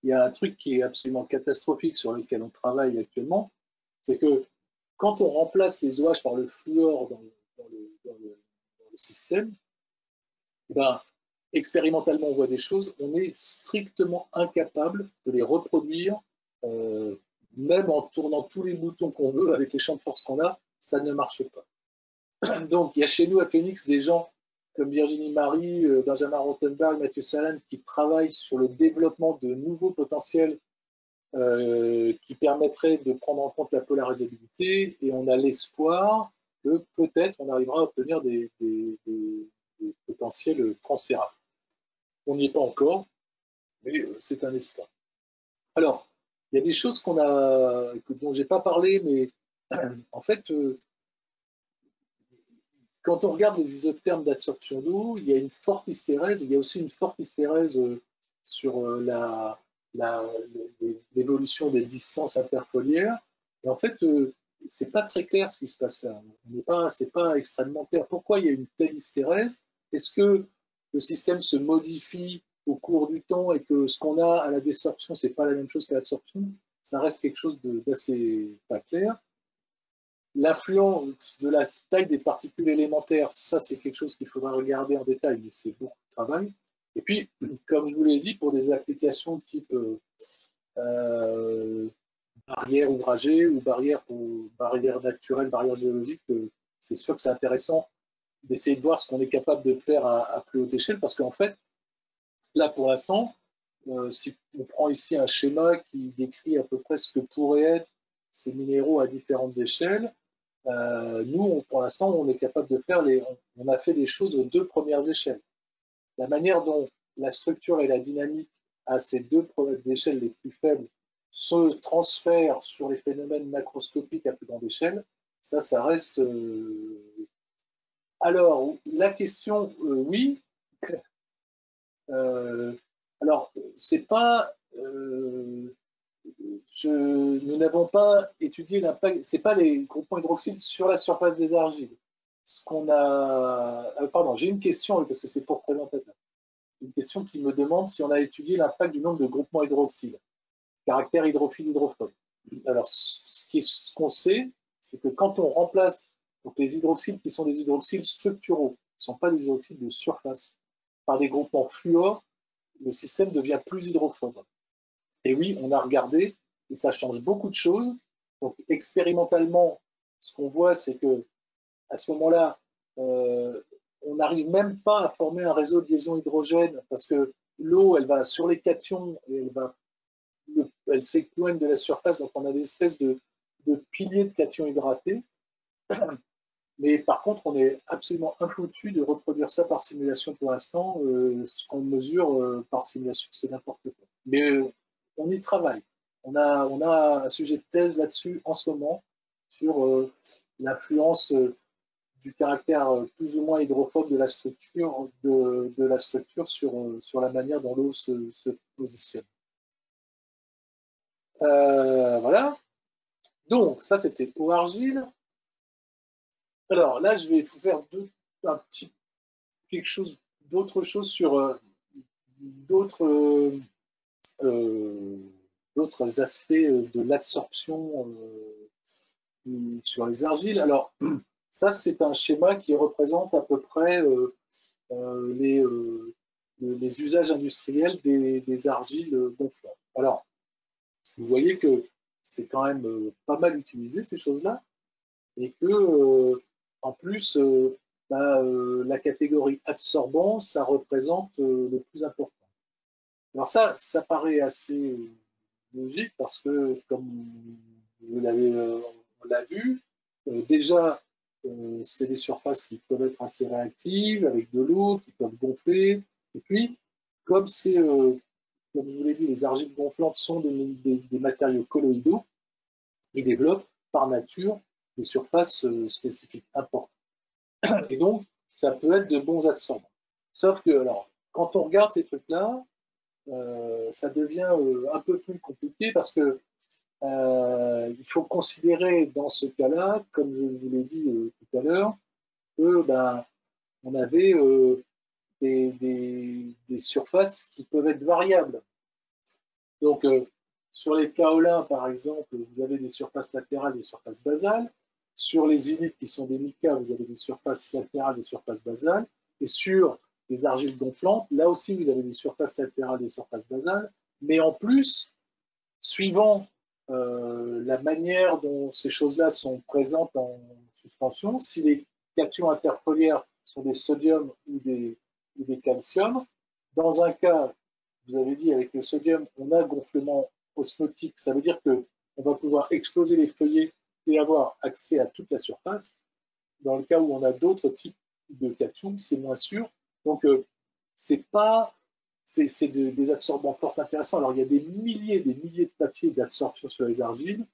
il y a un truc qui est absolument catastrophique sur lequel on travaille actuellement, c'est que quand on remplace les O H par le fluor dans le, dans le, dans le, dans le système, ben, expérimentalement on voit des choses, on est strictement incapable de les reproduire, euh, même en tournant tous les boutons qu'on veut, avec les champs de force qu'on a, ça ne marche pas. Donc, il y a chez nous à Phoenix des gens comme Virginie Marie, Benjamin Rottenberg, Mathieu Salem, qui travaillent sur le développement de nouveaux potentiels euh, qui permettraient de prendre en compte la polarisabilité. Et on a l'espoir que peut-être on arrivera à obtenir des, des, des, des potentiels transférables. On n'y est pas encore, mais c'est un espoir. Alors, il y a des choses qu'on a, dont je n'ai pas parlé, mais en fait... Euh, Quand on regarde les isothermes d'absorption d'eau, il y a une forte hystérèse, il y a aussi une forte hystérèse sur la, la, l'évolution des distances interfoliaires. Et en fait, ce n'est pas très clair ce qui se passe là. Ce n'est pas extrêmement clair. Pourquoi il y a une telle hystérèse? Est-ce que le système se modifie au cours du temps et que ce qu'on a à la désorption, ce n'est pas la même chose qu'à l'absorption? Ça reste quelque chose d'assez pas clair. L'influence de la taille des particules élémentaires, ça c'est quelque chose qu'il faudra regarder en détail, mais c'est beaucoup de travail. Et puis, comme je vous l'ai dit, pour des applications type euh, euh, barrière ouvragée ou barrière, ou barrière naturelle, barrière géologique, euh, c'est sûr que c'est intéressant d'essayer de voir ce qu'on est capable de faire à, à plus haute échelle, parce qu'en fait, là pour l'instant, euh, si on prend ici un schéma qui décrit à peu près ce que pourraient être ces minéraux à différentes échelles, Euh, nous, on, pour l'instant, on est capable de faire, les, on, on a fait des choses aux deux premières échelles. La manière dont la structure et la dynamique à ces deux premières échelles les plus faibles se transfèrent sur les phénomènes macroscopiques à plus grande échelle, ça, ça reste... Euh... Alors, la question, euh, oui. Euh, alors, c'est pas... Euh... Je, nous n'avons pas étudié l'impact, ce n'est pas les groupements hydroxydes sur la surface des argiles. Ce qu'on a, ah, pardon, j'ai une question parce que c'est pour présentateur. Une question qui me demande si on a étudié l'impact du nombre de groupements hydroxydes, caractère hydrophile hydrophobe. Alors, ce qu'on ce qu'on sait, c'est que quand on remplace donc les hydroxydes qui sont des hydroxydes structuraux, qui ne sont pas des hydroxydes de surface, par des groupements fluor, le système devient plus hydrophobe. Et oui, on a regardé et ça change beaucoup de choses. Donc, expérimentalement, ce qu'on voit, c'est que à ce moment-là, euh, on n'arrive même pas à former un réseau de liaison hydrogène parce que l'eau, elle va sur les cations et elle va, le, elle s'éloigne de la surface. Donc, on a des espèces de, de piliers de cations hydratés. Mais par contre, on est absolument infoutu de reproduire ça par simulation pour l'instant. Euh, ce qu'on mesure euh, par simulation, c'est n'importe quoi. Mais euh, on y travaille. On a, on a un sujet de thèse là-dessus en ce moment, sur euh, l'influence euh, du caractère euh, plus ou moins hydrophobe de la structure, de, de la structure sur, euh, sur la manière dont l'eau se, se positionne. Euh, voilà. Donc, ça, c'était eau argile. Alors là, je vais vous faire deux, un petit, quelque chose, d'autres choses sur euh, d'autres... Euh, Euh, d'autres aspects de l'adsorption euh, sur les argiles. Alors, ça, c'est un schéma qui représente à peu près euh, euh, les, euh, les usages industriels des, des argiles gonflables. Alors, vous voyez que c'est quand même euh, pas mal utilisé, ces choses-là, et que, euh, en plus, euh, bah, euh, la catégorie adsorbant, ça représente euh, le plus important. Alors ça, ça paraît assez logique parce que, comme vous l'avez on l'a vu, euh, déjà, euh, c'est des surfaces qui peuvent être assez réactives, avec de l'eau, qui peuvent gonfler. Et puis, comme, c'est, euh, comme je vous l'ai dit, les argiles gonflantes sont des, des, des matériaux colloïdaux, ils développent par nature des surfaces euh, spécifiques importantes. Et donc, ça peut être de bons adsorbants. Sauf que, alors, quand on regarde ces trucs-là, Euh, ça devient euh, un peu plus compliqué parce que Euh, il faut considérer dans ce cas-là, comme je vous l'ai dit euh, tout à l'heure, que ben, on avait euh, des, des, des surfaces qui peuvent être variables. Donc, euh, sur les kaolins, par exemple, vous avez des surfaces latérales et des surfaces basales. Sur les inites qui sont des micas, vous avez des surfaces latérales et des surfaces basales. Et sur les argiles gonflantes, là aussi, vous avez des surfaces latérales et des surfaces basales. Mais en plus, suivant euh, la manière dont ces choses-là sont présentes en suspension, si les cations interpolaires sont des sodiums ou des, ou des calciums, dans un cas, vous avez dit, avec le sodium, on a gonflement osmotique, ça veut dire qu'on va pouvoir exploser les feuillets et avoir accès à toute la surface. Dans le cas où on a d'autres types de cations, c'est moins sûr. Donc, euh, c'est pas... C'est de, des absorbants fort intéressants. Alors, il y a des milliers et des milliers de papiers d'absorption sur les argiles,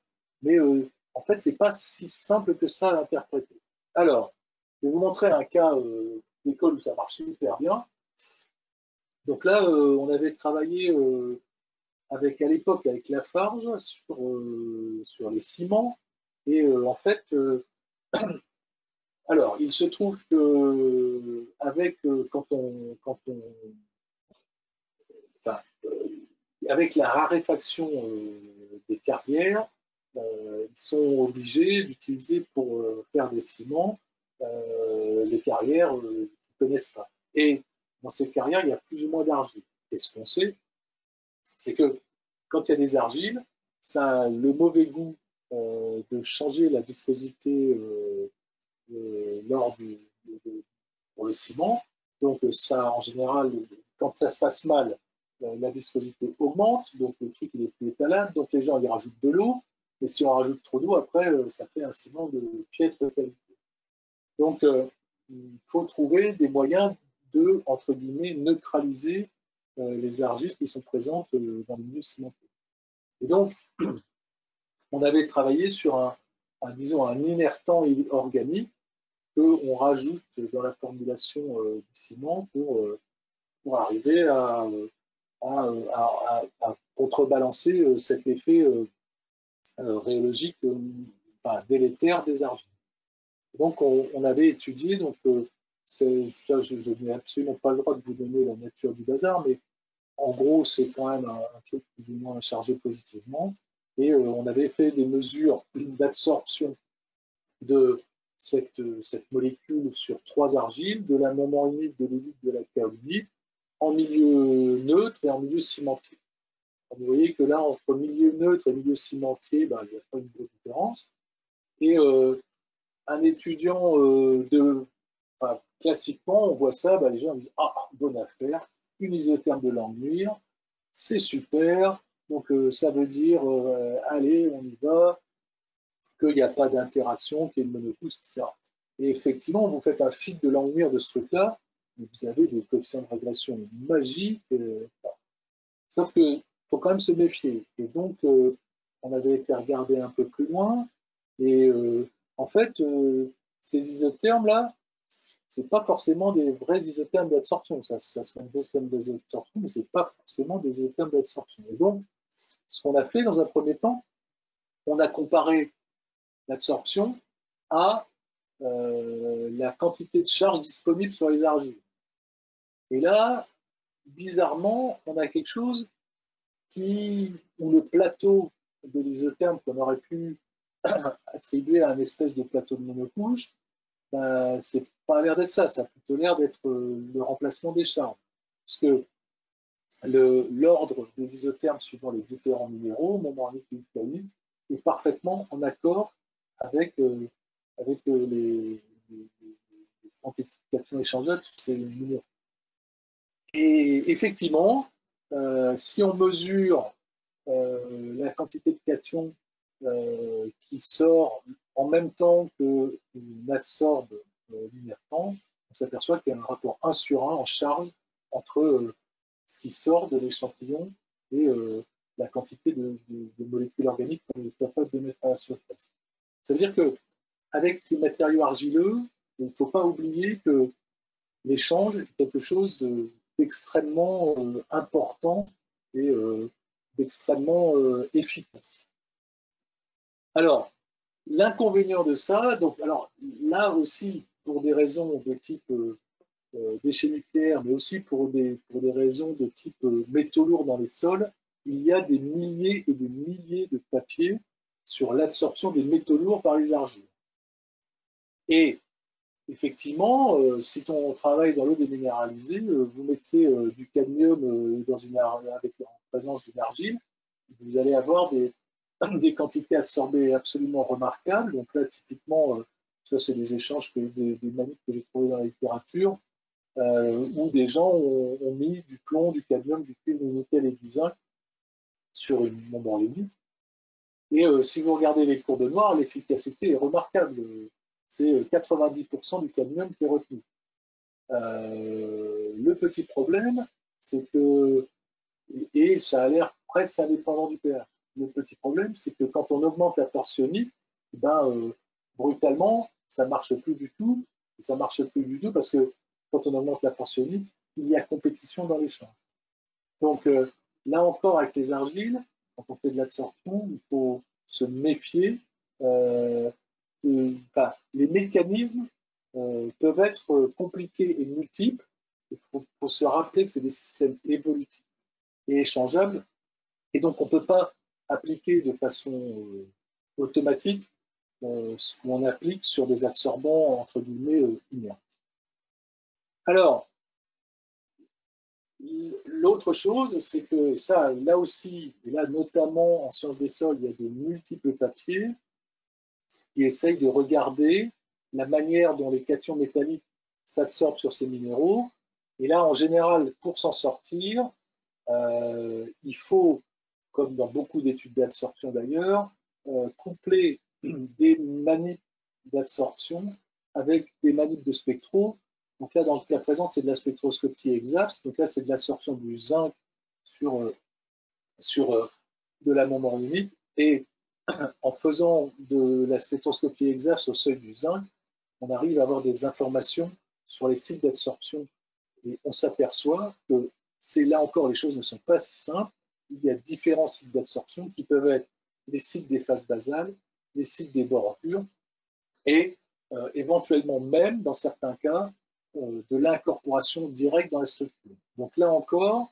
mais euh, en fait, ce n'est pas si simple que ça à interpréter. Alors, je vais vous montrer un cas euh, d'école où ça marche super bien. Donc là, euh, on avait travaillé euh, avec, à l'époque avec Lafarge sur, euh, sur les ciments. Et euh, en fait, euh, alors, il se trouve que avec, euh, quand on... Quand on Enfin, euh, avec la raréfaction euh, des carrières, euh, ils sont obligés d'utiliser pour euh, faire des ciments euh, les carrières euh, qu'ils ne connaissent pas. Et dans ces carrières, il y a plus ou moins d'argile. Et ce qu'on sait, c'est que quand il y a des argiles, ça a le mauvais goût euh, de changer la viscosité euh, euh, lors du, de, de, pour le ciment. Donc ça, en général, quand ça se passe mal, la viscosité augmente, donc le truc il est plus étalable, donc les gens y rajoutent de l'eau, et si on rajoute trop d'eau, après ça fait un ciment de piètre qualité. Donc euh, il faut trouver des moyens de, entre guillemets, neutraliser euh, les argiles qui sont présentes euh, dans le milieu cimenté. Et donc, on avait travaillé sur un, un disons, un innertant organique qu'on rajoute dans la formulation euh, du ciment pour, euh, pour arriver à euh, À, à, à contrebalancer euh, cet effet euh, euh, rhéologique euh, enfin, délétère des argiles. Donc on, on avait étudié, donc euh, ça, je, je n'ai absolument pas le droit de vous donner la nature du bazar, mais en gros c'est quand même un, un truc plus ou moins chargé positivement, et euh, on avait fait des mesures d'absorption de cette, cette molécule sur trois argiles, de la monorhinite, de l'élite, de la kaolinite, en milieu neutre et en milieu cimentier. Vous voyez que là, entre milieu neutre et milieu cimentier, ben, il n'y a pas une grosse différence. Et euh, un étudiant, euh, de, ben, classiquement, on voit ça, ben, les gens disent « Ah, bonne affaire, une isotherme de Langmuir, c'est super, donc euh, ça veut dire, euh, allez, on y va, qu'il n'y a pas d'interaction, qu'il y a une monopousse, et cetera » Et effectivement, vous faites un fit de Langmuir de ce truc-là, vous avez des coefficients de régression magiques. Euh, enfin. Sauf qu'il faut quand même se méfier. Et donc, euh, on avait été regarder un peu plus loin. Et euh, en fait, euh, ces isothermes-là, ce n'est pas forcément des vrais isothermes d'absorption. Ça, ça se manifeste comme des absorptions, mais ce n'est pas forcément des isothermes d'absorption. Et donc, ce qu'on a fait dans un premier temps, on a comparé l'absorption à euh, la quantité de charge disponible sur les argiles. Et là, bizarrement, on a quelque chose qui, où le plateau de l'isotherme qu'on aurait pu attribuer à un espèce de plateau de monocouche, ben, c'est pas l'air d'être ça, ça a plutôt l'air d'être le remplacement des charges. Parce que l'ordre des isothermes suivant les différents minéraux, monorhinite et kaolinite, est parfaitement en accord avec, euh, avec euh, les, les, les quantifications échangeables sur ces minéraux. Et effectivement, euh, si on mesure euh, la quantité de cations euh, qui sort en même temps que l'absorbe euh, l'inertant, on s'aperçoit qu'il y a un rapport un sur un en charge entre euh, ce qui sort de l'échantillon et euh, la quantité de, de, de molécules organiques qu'on est capable de mettre à la surface. Ça veut dire qu'avec ces matériaux argileux, il ne faut pas oublier que l'échange est quelque chose de d'extrêmement euh, important et euh, d'extrêmement euh, efficace. Alors, l'inconvénient de ça, donc, alors là aussi, pour des raisons de type euh, euh, déchets nucléaires, mais aussi pour des, pour des raisons de type euh, métaux lourds dans les sols, il y a des milliers et des milliers de papiers sur l'absorption des métaux lourds par les argiles. Et effectivement, euh, si on travaille dans l'eau déminéralisée, euh, vous mettez euh, du cadmium euh, dans une avec, en présence d'une argile, vous allez avoir des, des quantités absorbées absolument remarquables. Donc là, typiquement, euh, ça c'est des échanges, que, des, des manips que j'ai trouvés dans la littérature, euh, où des gens ont, ont mis du plomb, du cadmium, du cuivre, du nickel et du zinc sur une bombe en ligne. Et euh, si vous regardez les cours de noir, l'efficacité est remarquable. C'est quatre-vingt-dix pour cent du cadmium qui est retenu. Euh, le petit problème, c'est que, et ça a l'air presque indépendant du pH, le petit problème, c'est que quand on augmente la torsionnite, ben, euh, brutalement, ça ne marche plus du tout, et ça ne marche plus du tout parce que quand on augmente la torsionnite, il y a compétition dans l'échange. Donc euh, là encore, avec les argiles, quand on fait de l'absorption, il faut se méfier. Euh, Euh, bah, les mécanismes euh, peuvent être euh, compliqués et multiples. Il faut, faut se rappeler que c'est des systèmes évolutifs et échangeables. Et donc, on ne peut pas appliquer de façon euh, automatique euh, ce qu'on applique sur des absorbants, entre guillemets, euh, inertes. Alors, l'autre chose, c'est que ça, là aussi, et là notamment en sciences des sols, il y a de multiples papiers qui essaye de regarder la manière dont les cations métalliques s'absorbent sur ces minéraux. Et là, en général, pour s'en sortir, euh, il faut, comme dans beaucoup d'études d'absorption d'ailleurs, euh, coupler des manips d'absorption avec des manips de spectro. Donc là, dans le cas présent, c'est de la spectroscopie exapse. Donc là, c'est de l'absorption du zinc sur, sur de l'amont moronite. Et en faisant de la spectroscopie exapse au seuil du zinc, on arrive à avoir des informations sur les sites d'absorption. Et on s'aperçoit que, c'est là encore, les choses ne sont pas si simples. Il y a différents sites d'absorption qui peuvent être les sites des phases basales, les sites des bordures, et euh, éventuellement même, dans certains cas, euh, de l'incorporation directe dans la structure. Donc là encore,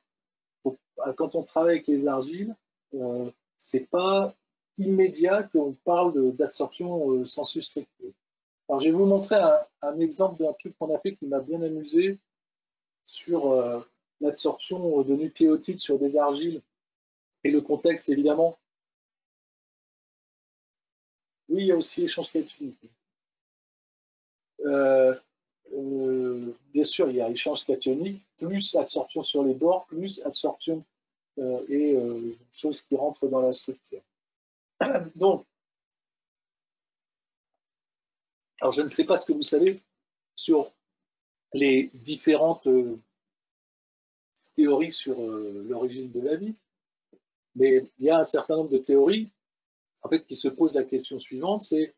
faut, quand on travaille avec les argiles, euh, c'est pas immédiat qu'on parle d'absorption euh, sensu stricto. Alors, je vais vous montrer un, un exemple d'un truc qu'on a fait qui m'a bien amusé sur euh, l'absorption de nucléotides sur des argiles et le contexte, évidemment. Oui, il y a aussi l'échange cationique. Euh, euh, bien sûr, il y a échange cationique, plus absorption sur les bords, plus absorption euh, et euh, choses qui rentrent dans la structure. Donc, alors je ne sais pas ce que vous savez sur les différentes euh, théories sur euh, l'origine de la vie, mais il y a un certain nombre de théories en fait, qui se posent la question suivante, c'est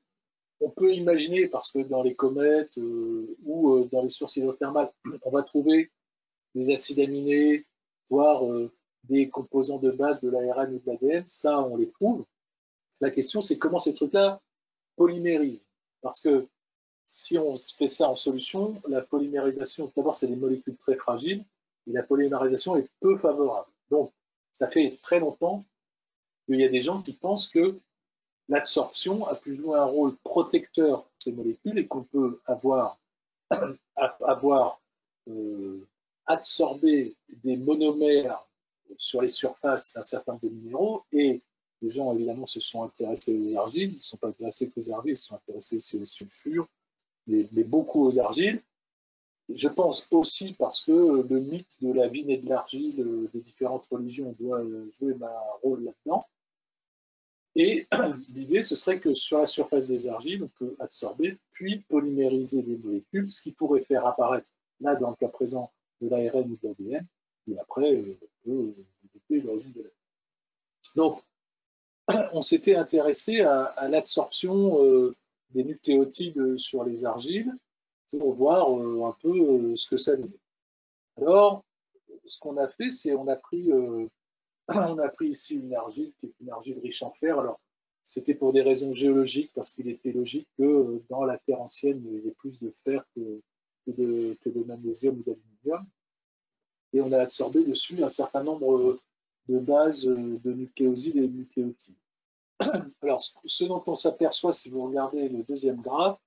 on peut imaginer, parce que dans les comètes euh, ou euh, dans les sources hydrothermales, on va trouver des acides aminés, voire euh, des composants de base de l'A R N ou de l'A D N, ça on les trouve. La question, c'est comment ces trucs-là polymérisent. Parce que si on fait ça en solution, la polymérisation, d'abord, c'est des molécules très fragiles, et la polymérisation est peu favorable. Donc, ça fait très longtemps qu'il y a des gens qui pensent que l'absorption a pu jouer un rôle protecteur de ces molécules et qu'on peut avoir, avoir euh, absorbé des monomères sur les surfaces d'un certain nombre de minéraux et les gens, évidemment, se sont intéressés aux argiles. Ils ne sont pas intéressés qu'aux argiles, ils sont intéressés aussi aux sulfures, mais, mais beaucoup aux argiles. Je pense aussi parce que le mythe de la vigne et de l'argile des différentes religions doit jouer un rôle là-dedans. Et l'idée, ce serait que sur la surface des argiles, on peut absorber, puis polymériser les molécules, ce qui pourrait faire apparaître, là, dans le cas présent, de l'A R N ou de l'A D N, et après, on peut développer l'origine de l'A D N. Donc, on s'était intéressé à, à l'absorption euh, des nucléotides sur les argiles pour voir euh, un peu euh, ce que ça donnait. Alors, ce qu'on a fait, c'est on a pris, euh, on a pris ici une argile qui est une argile riche en fer. Alors, C'était pour des raisons géologiques, parce qu'il était logique que dans la terre ancienne, il y ait plus de fer que, que, de, que de magnésium ou d'aluminium. Et on a absorbé dessus un certain nombre de bases de nucléosides et de nucléotides. Alors, ce dont on s'aperçoit, si vous regardez le deuxième graphe,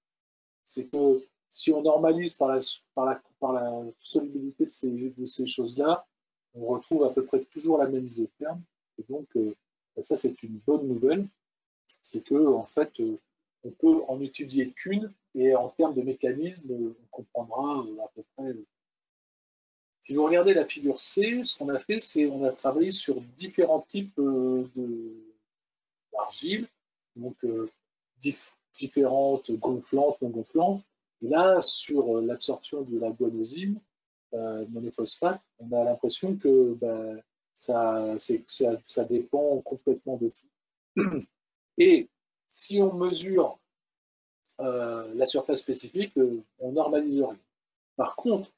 c'est que si on normalise par la, par la, par la solubilité de ces, de ces choses-là, on retrouve à peu près toujours la même isotherme. Et donc, euh, ça, c'est une bonne nouvelle. C'est que, en fait, euh, on peut en étudier qu'une, et en termes de mécanisme, euh, on comprendra euh, à peu près. Euh. Si vous regardez la figure C, ce qu'on a fait, c'est on a travaillé sur différents types euh, d'argile, donc euh, dif différentes gonflantes, non gonflantes. Et là, sur l'absorption de la guanosine, euh, monophosphate, on a l'impression que bah, ça, ça, ça dépend complètement de tout. Et si on mesure euh, la surface spécifique, euh, on normalise rien. Par contre,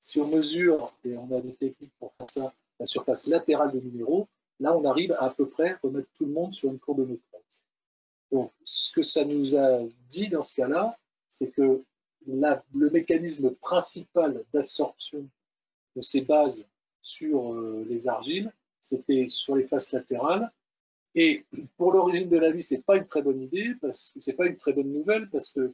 si on mesure, et on a des techniques pour faire ça, la surface latérale des minéraux, là on arrive à, à peu près à remettre tout le monde sur une courbe de maîtrise. Donc ce que ça nous a dit dans ce cas-là, c'est que la, le mécanisme principal d'absorption de ces bases sur euh, les argiles, c'était sur les faces latérales. Et pour l'origine de la vie, c'est pas une très bonne idée, parce que c'est pas une très bonne nouvelle, parce que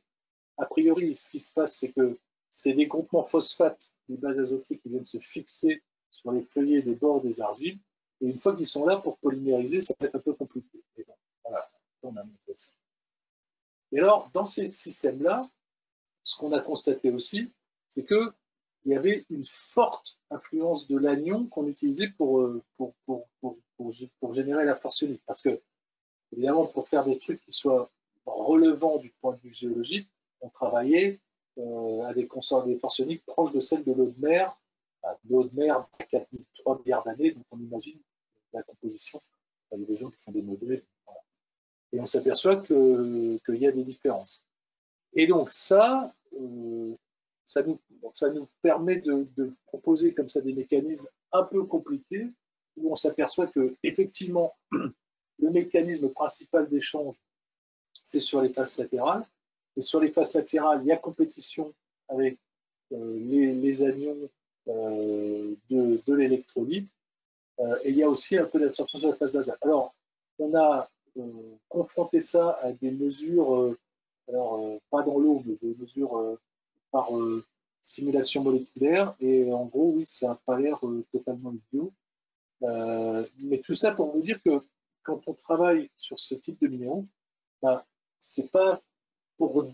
a priori, ce qui se passe, c'est que c'est des groupements phosphates des bases azotiques qui viennent se fixer sur les feuillets des bords des argiles. Et une fois qu'ils sont là pour polymériser, ça peut être un peu compliqué. Et donc, voilà, on a montré ça. Et alors, dans ces systèmes-là, ce qu'on a constaté aussi, c'est que il y avait une forte influence de l'anion qu'on utilisait pour, pour, pour, pour, pour, pour générer la force ionique. Parce que, évidemment, pour faire des trucs qui soient relevant du point de vue géologique, on travaillait euh, à des, des forces ioniques proches de celles de l'eau de mer, l'eau de mer de quatre mille trois milliards d'années, donc on imagine la composition. Il y a des gens qui font des modèles, voilà. Et on s'aperçoit que qu'il y a des différences. Et donc ça... Euh, Ça nous, ça nous permet de, de proposer comme ça des mécanismes un peu compliqués où on s'aperçoit que effectivement le mécanisme principal d'échange, c'est sur les faces latérales. Et sur les faces latérales, il y a compétition avec euh, les, les anions euh, de, de l'électrolyte. Euh, et il y a aussi un peu d'absorption sur la face basale. Alors, on a euh, confronté ça à des mesures, euh, alors euh, pas dans l'eau, mais des mesures... Euh, par euh, simulation moléculaire, et en gros, oui, ça n'a pas l'air euh, totalement idiot. Euh, mais tout ça pour vous dire que quand on travaille sur ce type de minéraux, ben, c'est pas pour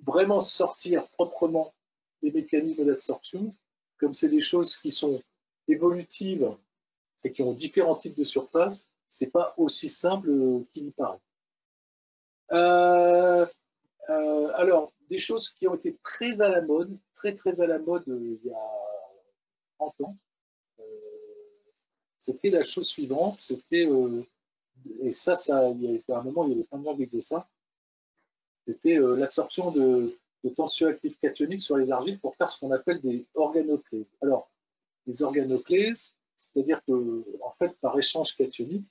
vraiment sortir proprement des mécanismes d'absorption, comme c'est des choses qui sont évolutives et qui ont différents types de surfaces, c'est pas aussi simple euh, qu'il y paraît. Euh, euh, alors, des choses qui ont été très à la mode, très très à la mode euh, il y a trente ans. Euh, c'était la chose suivante, c'était, euh, et ça, ça, il y avait à un moment, il y avait plein de gens qui faisaient ça, c'était euh, l'absorption de, de tensioactifs cationiques sur les argiles pour faire ce qu'on appelle des organoclèses. Alors, les organoclèses, c'est-à-dire que, en fait, par échange cationique,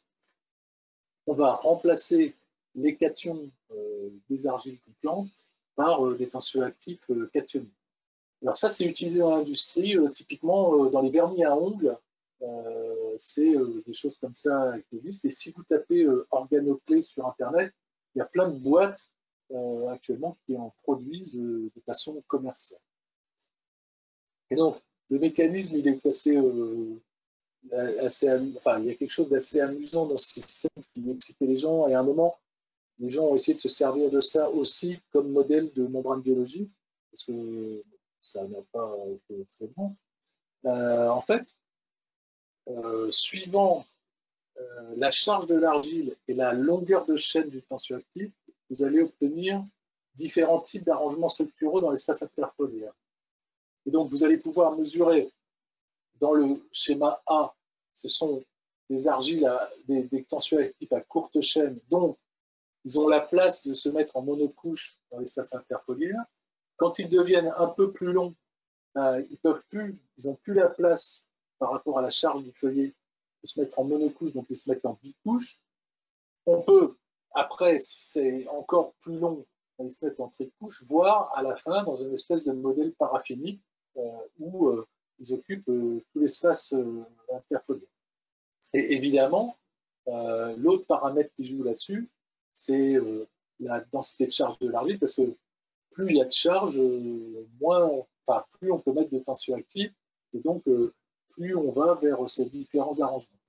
on va remplacer les cations euh, des argiles couplants par euh, des tensioactifs euh, cationiques. Alors ça, c'est utilisé dans l'industrie, euh, typiquement euh, dans les vernis à ongles, euh, c'est euh, des choses comme ça qui existent. Et si vous tapez euh, organoclés sur Internet, il y a plein de boîtes euh, actuellement qui en produisent euh, de façon commerciale. Et donc, le mécanisme, il est assez... Euh, assez enfin, il y a quelque chose d'assez amusant dans ce système qui excitait les gens. Et à un moment, les gens ont essayé de se servir de ça aussi comme modèle de membrane biologique, parce que ça n'a pas été très bon. Euh, en fait, euh, suivant euh, la charge de l'argile et la longueur de chaîne du tensioactif, vous allez obtenir différents types d'arrangements structuraux dans l'espace interpolaire. Et donc, vous allez pouvoir mesurer dans le schéma A, ce sont des argiles, à, des, des tensioactifs à courte chaîne, donc ils ont la place de se mettre en monocouche dans l'espace interfoliaire. Quand ils deviennent un peu plus longs, euh, ils peuvent plus, ils n'ont plus la place par rapport à la charge du feuillet de se mettre en monocouche, donc ils se mettent en bicouche. On peut Après, c'est encore plus long, ils se mettent en tri-couche, voire à la fin dans une espèce de modèle paraphilique euh, où euh, ils occupent euh, tout l'espace euh, interfoliaire. Et évidemment, euh, l'autre paramètre qui joue là-dessus, c'est euh, la densité de charge de l'argile, parce que plus il y a de charge, euh, moins, enfin, plus on peut mettre de tension active, et donc euh, plus on va vers ces différents arrangements.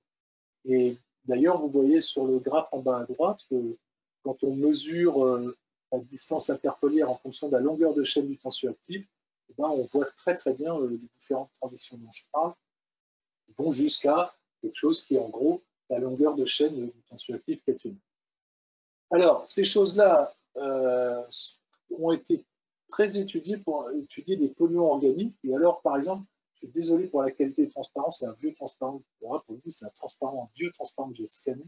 Et d'ailleurs, vous voyez sur le graphe en bas à droite que quand on mesure euh, la distance interfoliaire en fonction de la longueur de chaîne du tensioactif, eh ben on voit très très bien euh, les différentes transitions dont je parle, qui vont jusqu'à quelque chose qui est en gros la longueur de chaîne du tensioactif caténaire. Alors, ces choses-là euh, ont été très étudiées pour étudier des polluants organiques. Et alors, par exemple, je suis désolé pour la qualité de transparence, c'est un vieux transparent, pour vous, c'est un transparent, un vieux transparent que j'ai scanné.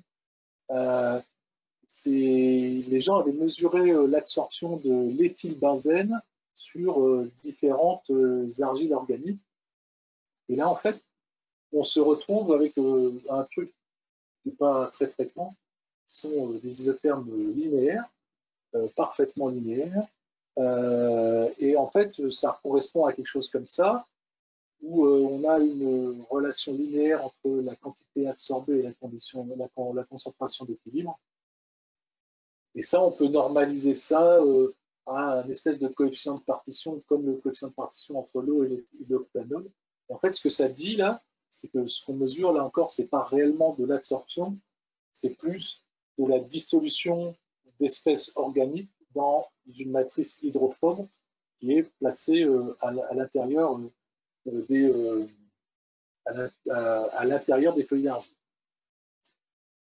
Euh, les gens avaient mesuré euh, l'absorption de l'éthylbenzène sur euh, différentes euh, argiles organiques. Et là, en fait, on se retrouve avec euh, un truc qui n'est pas très fréquent, sont euh, des isothermes linéaires, euh, parfaitement linéaires. Euh, et en fait, ça correspond à quelque chose comme ça, où euh, on a une relation linéaire entre la quantité absorbée et la, condition, la, la concentration d'équilibre. Et ça, on peut normaliser ça euh, à une espèce de coefficient de partition, comme le coefficient de partition entre l'eau et l'octanol. En fait, ce que ça dit là, c'est que ce qu'on mesure là encore, ce n'est pas réellement de l'absorption, c'est plus de la dissolution d'espèces organiques dans une matrice hydrophobe qui est placée euh, à, à l'intérieur euh, des, euh, à l'intérieur des feuilles d'argile.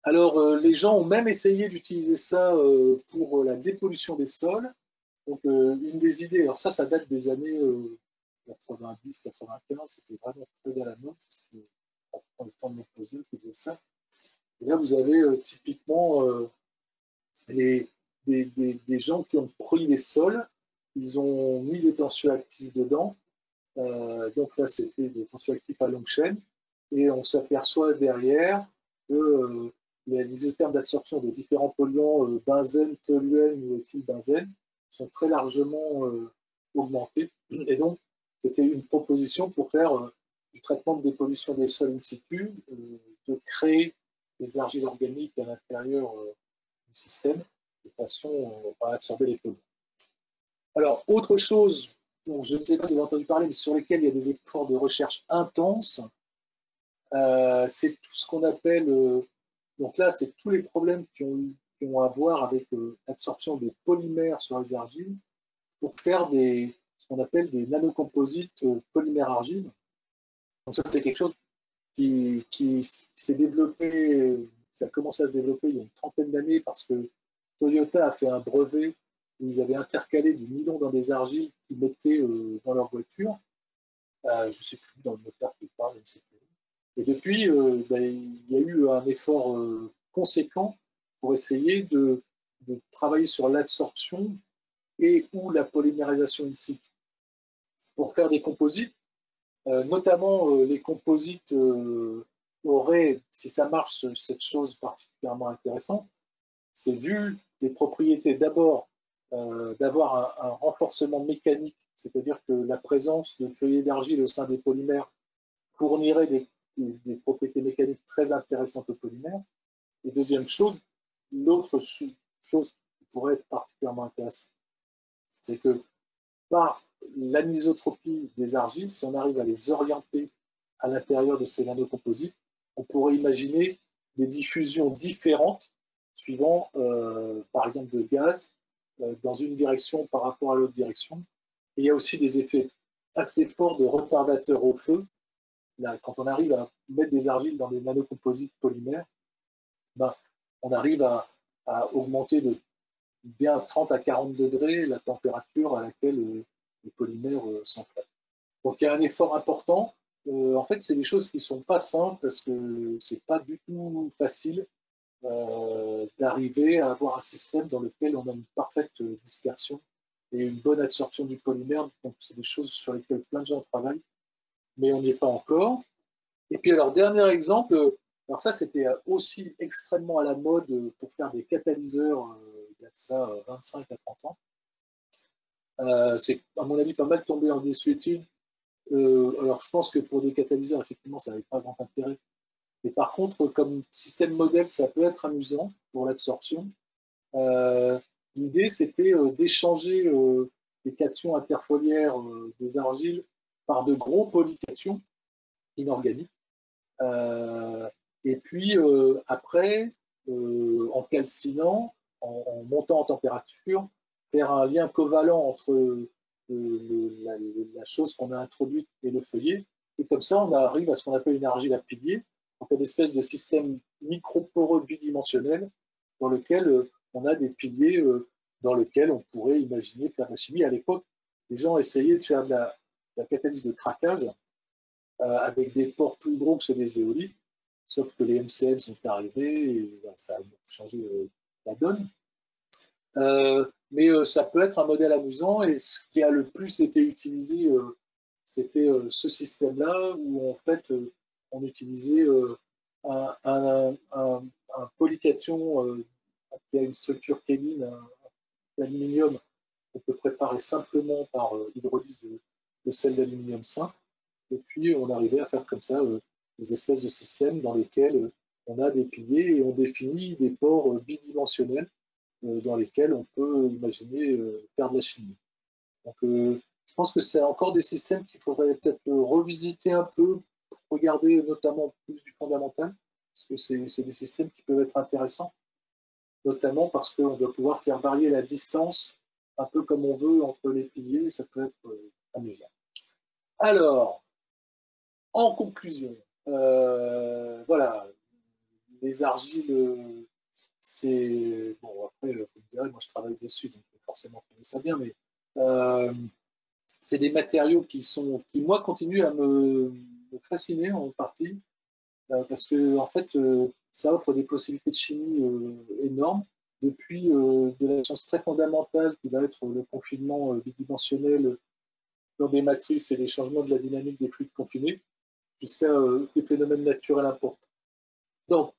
Alors, euh, les gens ont même essayé d'utiliser ça euh, pour la dépollution des sols. Donc, euh, une des idées, alors ça, ça date des années euh, quatre-vingt-dix quatre-vingt-quinze, c'était vraiment très à la mode, parce que ça prend le temps de me poser, qui faisait ça. Et là, vous avez euh, typiquement euh, les, des, des, des gens qui ont pris les sols, ils ont mis des tensioactifs dedans. Euh, donc là, c'était des tensioactifs à longue chaîne. Et on s'aperçoit derrière que... Euh, les isothermes d'absorption de différents polluants, euh, benzène, toluène ou éthylbenzène, sont très largement euh, augmentés. Et donc, c'était une proposition pour faire euh, du traitement de dépollution des sols in situ, euh, de créer des argiles organiques à l'intérieur euh, du système, de façon euh, à absorber les polluants. Alors, autre chose dont je ne sais pas si vous avez entendu parler, mais sur lesquelles il y a des efforts de recherche intenses, euh, c'est tout ce qu'on appelle... Euh, Donc là, c'est tous les problèmes qui ont, qui ont à voir avec euh, l'absorption des polymères sur les argiles pour faire des, ce qu'on appelle des nanocomposites euh, polymères argiles. Donc ça, c'est quelque chose qui, qui s'est développé, ça a commencé à se développer il y a une trentaine d'années parce que Toyota a fait un brevet où ils avaient intercalé du nylon dans des argiles qu'ils mettaient euh, dans leur voiture. Euh, je ne sais plus, dans le moteur qui parle, je ne sais plus. Et depuis, euh, ben, il y a eu un effort euh, conséquent pour essayer de, de travailler sur l'absorption et ou la polymérisation in situ pour faire des composites, euh, notamment euh, les composites euh, auraient, si ça marche, cette chose particulièrement intéressante, c'est vu les propriétés d'abord euh, d'avoir un, un renforcement mécanique, c'est-à-dire que la présence de feuillets d'argile au sein des polymères fournirait des des propriétés mécaniques très intéressantes aux polymères. Et deuxième chose, l'autre chose qui pourrait être particulièrement intéressante, c'est que par l'anisotropie des argiles, si on arrive à les orienter à l'intérieur de ces nanocomposites, on pourrait imaginer des diffusions différentes suivant, euh, par exemple, de gaz euh, dans une direction par rapport à l'autre direction. Et il y a aussi des effets assez forts de retardateurs au feu. Là, quand on arrive à mettre des argiles dans des nanocomposites polymères, ben, on arrive à, à augmenter de bien trente à quarante degrés la température à laquelle euh, les polymères euh, s'enflamment. Donc il y a un effort important. Euh, en fait, c'est des choses qui ne sont pas simples parce que ce n'est pas du tout facile euh, d'arriver à avoir un système dans lequel on a une parfaite dispersion et une bonne absorption du polymère. Donc c'est des choses sur lesquelles plein de gens travaillent, mais on n'y est pas encore. Et puis alors, dernier exemple, Alors ça, c'était aussi extrêmement à la mode pour faire des catalyseurs euh, il y a de ça euh, vingt-cinq à trente ans. Euh, c'est à mon avis pas mal tombé en désuétude. Euh, alors je pense que pour des catalyseurs, effectivement, ça n'avait pas grand intérêt. Mais par contre, comme système modèle, ça peut être amusant pour l'absorption. Euh, L'idée, c'était euh, d'échanger euh, des cations interfoliaires euh, des argiles par de gros polycations inorganiques. Euh, et puis, euh, après, euh, en calcinant, en, en montant en température, faire un lien covalent entre euh, le, la, la chose qu'on a introduite et le feuillet. Et comme ça, on arrive à ce qu'on appelle une argile à pilier, donc une espèce de système microporeux bidimensionnel dans lequel euh, on a des piliers euh, dans lesquels on pourrait imaginer faire de la chimie. À l'époque, les gens essayaient de faire de la, de la catalyse de craquage euh, avec des ports plus gros que ceux des éolites, sauf que les M C M sont arrivés et ben, ça a changé euh, la donne. Euh, mais euh, ça peut être un modèle amusant, et ce qui a le plus été utilisé, euh, c'était euh, ce système-là où en fait euh, on utilisait euh, un, un, un, un polycation euh, qui a une structure kéline d'aluminium qu'on peut préparer simplement par euh, hydrolyse de, de sel d'aluminium simple. Et puis on arrivait à faire comme ça euh, des espèces de systèmes dans lesquels euh, on a des piliers et on définit des pores euh, bidimensionnels euh, dans lesquels on peut imaginer euh, faire de la chimie. Donc euh, je pense que c'est encore des systèmes qu'il faudrait peut-être euh, revisiter un peu pour regarder notamment plus du fondamental, parce que c'est des systèmes qui peuvent être intéressants, notamment parce qu'on doit pouvoir faire varier la distance un peu comme on veut entre les piliers, ça peut être amusant. Alors, en conclusion, euh, voilà, les argiles, c'est... Bon, après, vous direz, moi je travaille dessus, donc forcément on ça bien, mais euh, c'est des matériaux qui, sont, qui moi, continuent à me, me fasciner en partie, euh, parce que, en fait... Euh, ça offre des possibilités de chimie euh, énormes, depuis euh, de la science très fondamentale qui va être le confinement euh, bidimensionnel dans des matrices et les changements de la dynamique des fluides confinés, jusqu'à euh, des phénomènes naturels importants. Donc,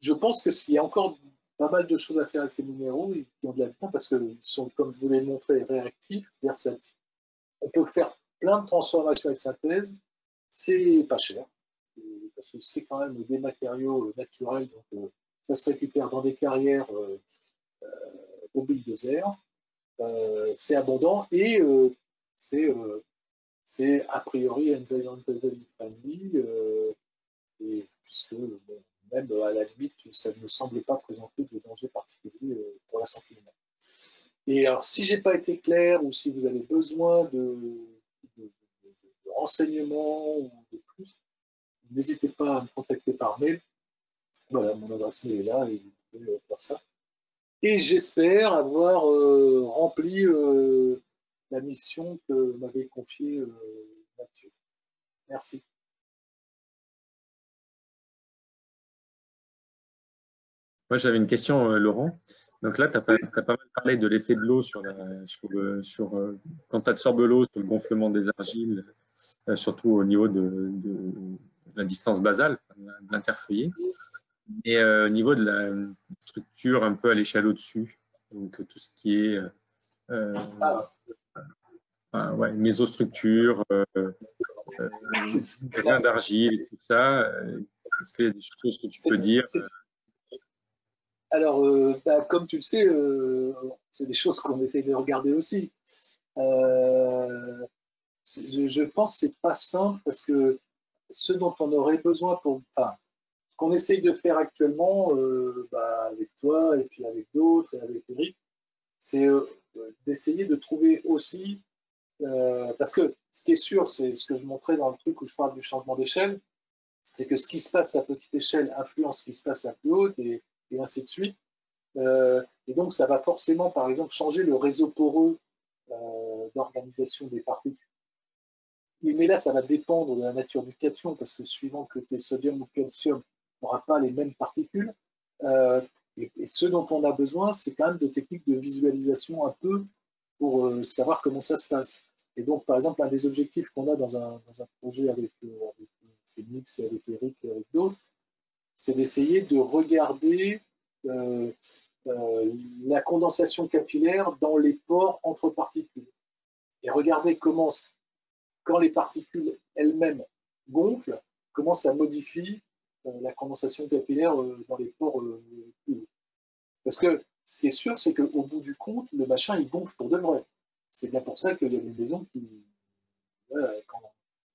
je pense qu'il y a encore pas mal de choses à faire avec ces minéraux, et qui ont de la vie, parce qu'ils sont, comme je vous l'ai montré, réactifs, versatiles. On peut faire plein de transformations et de synthèses, c'est pas cher, parce que c'est quand même des matériaux naturels, donc euh, ça se récupère dans des carrières euh, euh, au bulldozer, euh, c'est abondant et euh, c'est euh, a priori environmental friendly, euh, et puisque bon, même à la limite, ça ne me semble pas présenter de danger particulier euh, pour la santé humaine. Et alors, si j'ai pas été clair, ou si vous avez besoin de, de, de, de, de renseignements ou de plus, n'hésitez pas à me contacter par mail. Voilà, mon adresse mail est là et vous pouvez faire ça. Et j'espère avoir euh, rempli euh, la mission que m'avait confiée euh, Mathieu. Merci. Moi, j'avais une question, euh, Laurent. Donc là, tu as, as pas mal parlé de l'effet de l'eau sur, la, sur, le, sur euh, quand tu absorbes l'eau, sur le gonflement des argiles, euh, surtout au niveau de... de la distance basale, de l'interfeuillet, et euh, au niveau de la structure un peu à l'échelle au-dessus, donc tout ce qui est euh, ah. euh, ouais, mésostructure, euh, euh, grains d'argile, tout ça, est-ce qu'il y a des choses que tu peux dire? Alors, euh, bah, comme tu le sais, euh, c'est des choses qu'on essaie de regarder aussi. Euh, je, je pense que c'est pas simple, parce que ce dont on aurait besoin pour... Enfin, ce qu'on essaye de faire actuellement, euh, bah, avec toi, et puis avec d'autres, et avec Eric, c'est euh, d'essayer de trouver aussi... Euh, parce que ce qui est sûr, c'est ce que je montrais dans le truc où je parle du changement d'échelle, c'est que ce qui se passe à petite échelle influence ce qui se passe à plus haute, et, et ainsi de suite. Euh, et donc, ça va forcément, par exemple, changer le réseau poreux euh, d'organisation des particules. Mais là, ça va dépendre de la nature du cation, parce que suivant que tu es sodium ou calcium, tu n'auras pas les mêmes particules. Euh, et, et ce dont on a besoin, c'est quand même de techniques de visualisation un peu pour euh, savoir comment ça se passe. Et donc, par exemple, un des objectifs qu'on a dans un, dans un projet avec, euh, avec Phoenix et avec Eric et avec d'autres, c'est d'essayer de regarder euh, euh, la condensation capillaire dans les pores entre particules. Et regarder comment, quand les particules elles-mêmes gonflent, comment ça modifie euh, la condensation capillaire euh, dans les pores euh, publics. Parce que ce qui est sûr, c'est qu'au bout du compte, le machin, il gonfle pour de vrai. C'est bien pour ça qu'il y a des maisons qui, voilà, quand,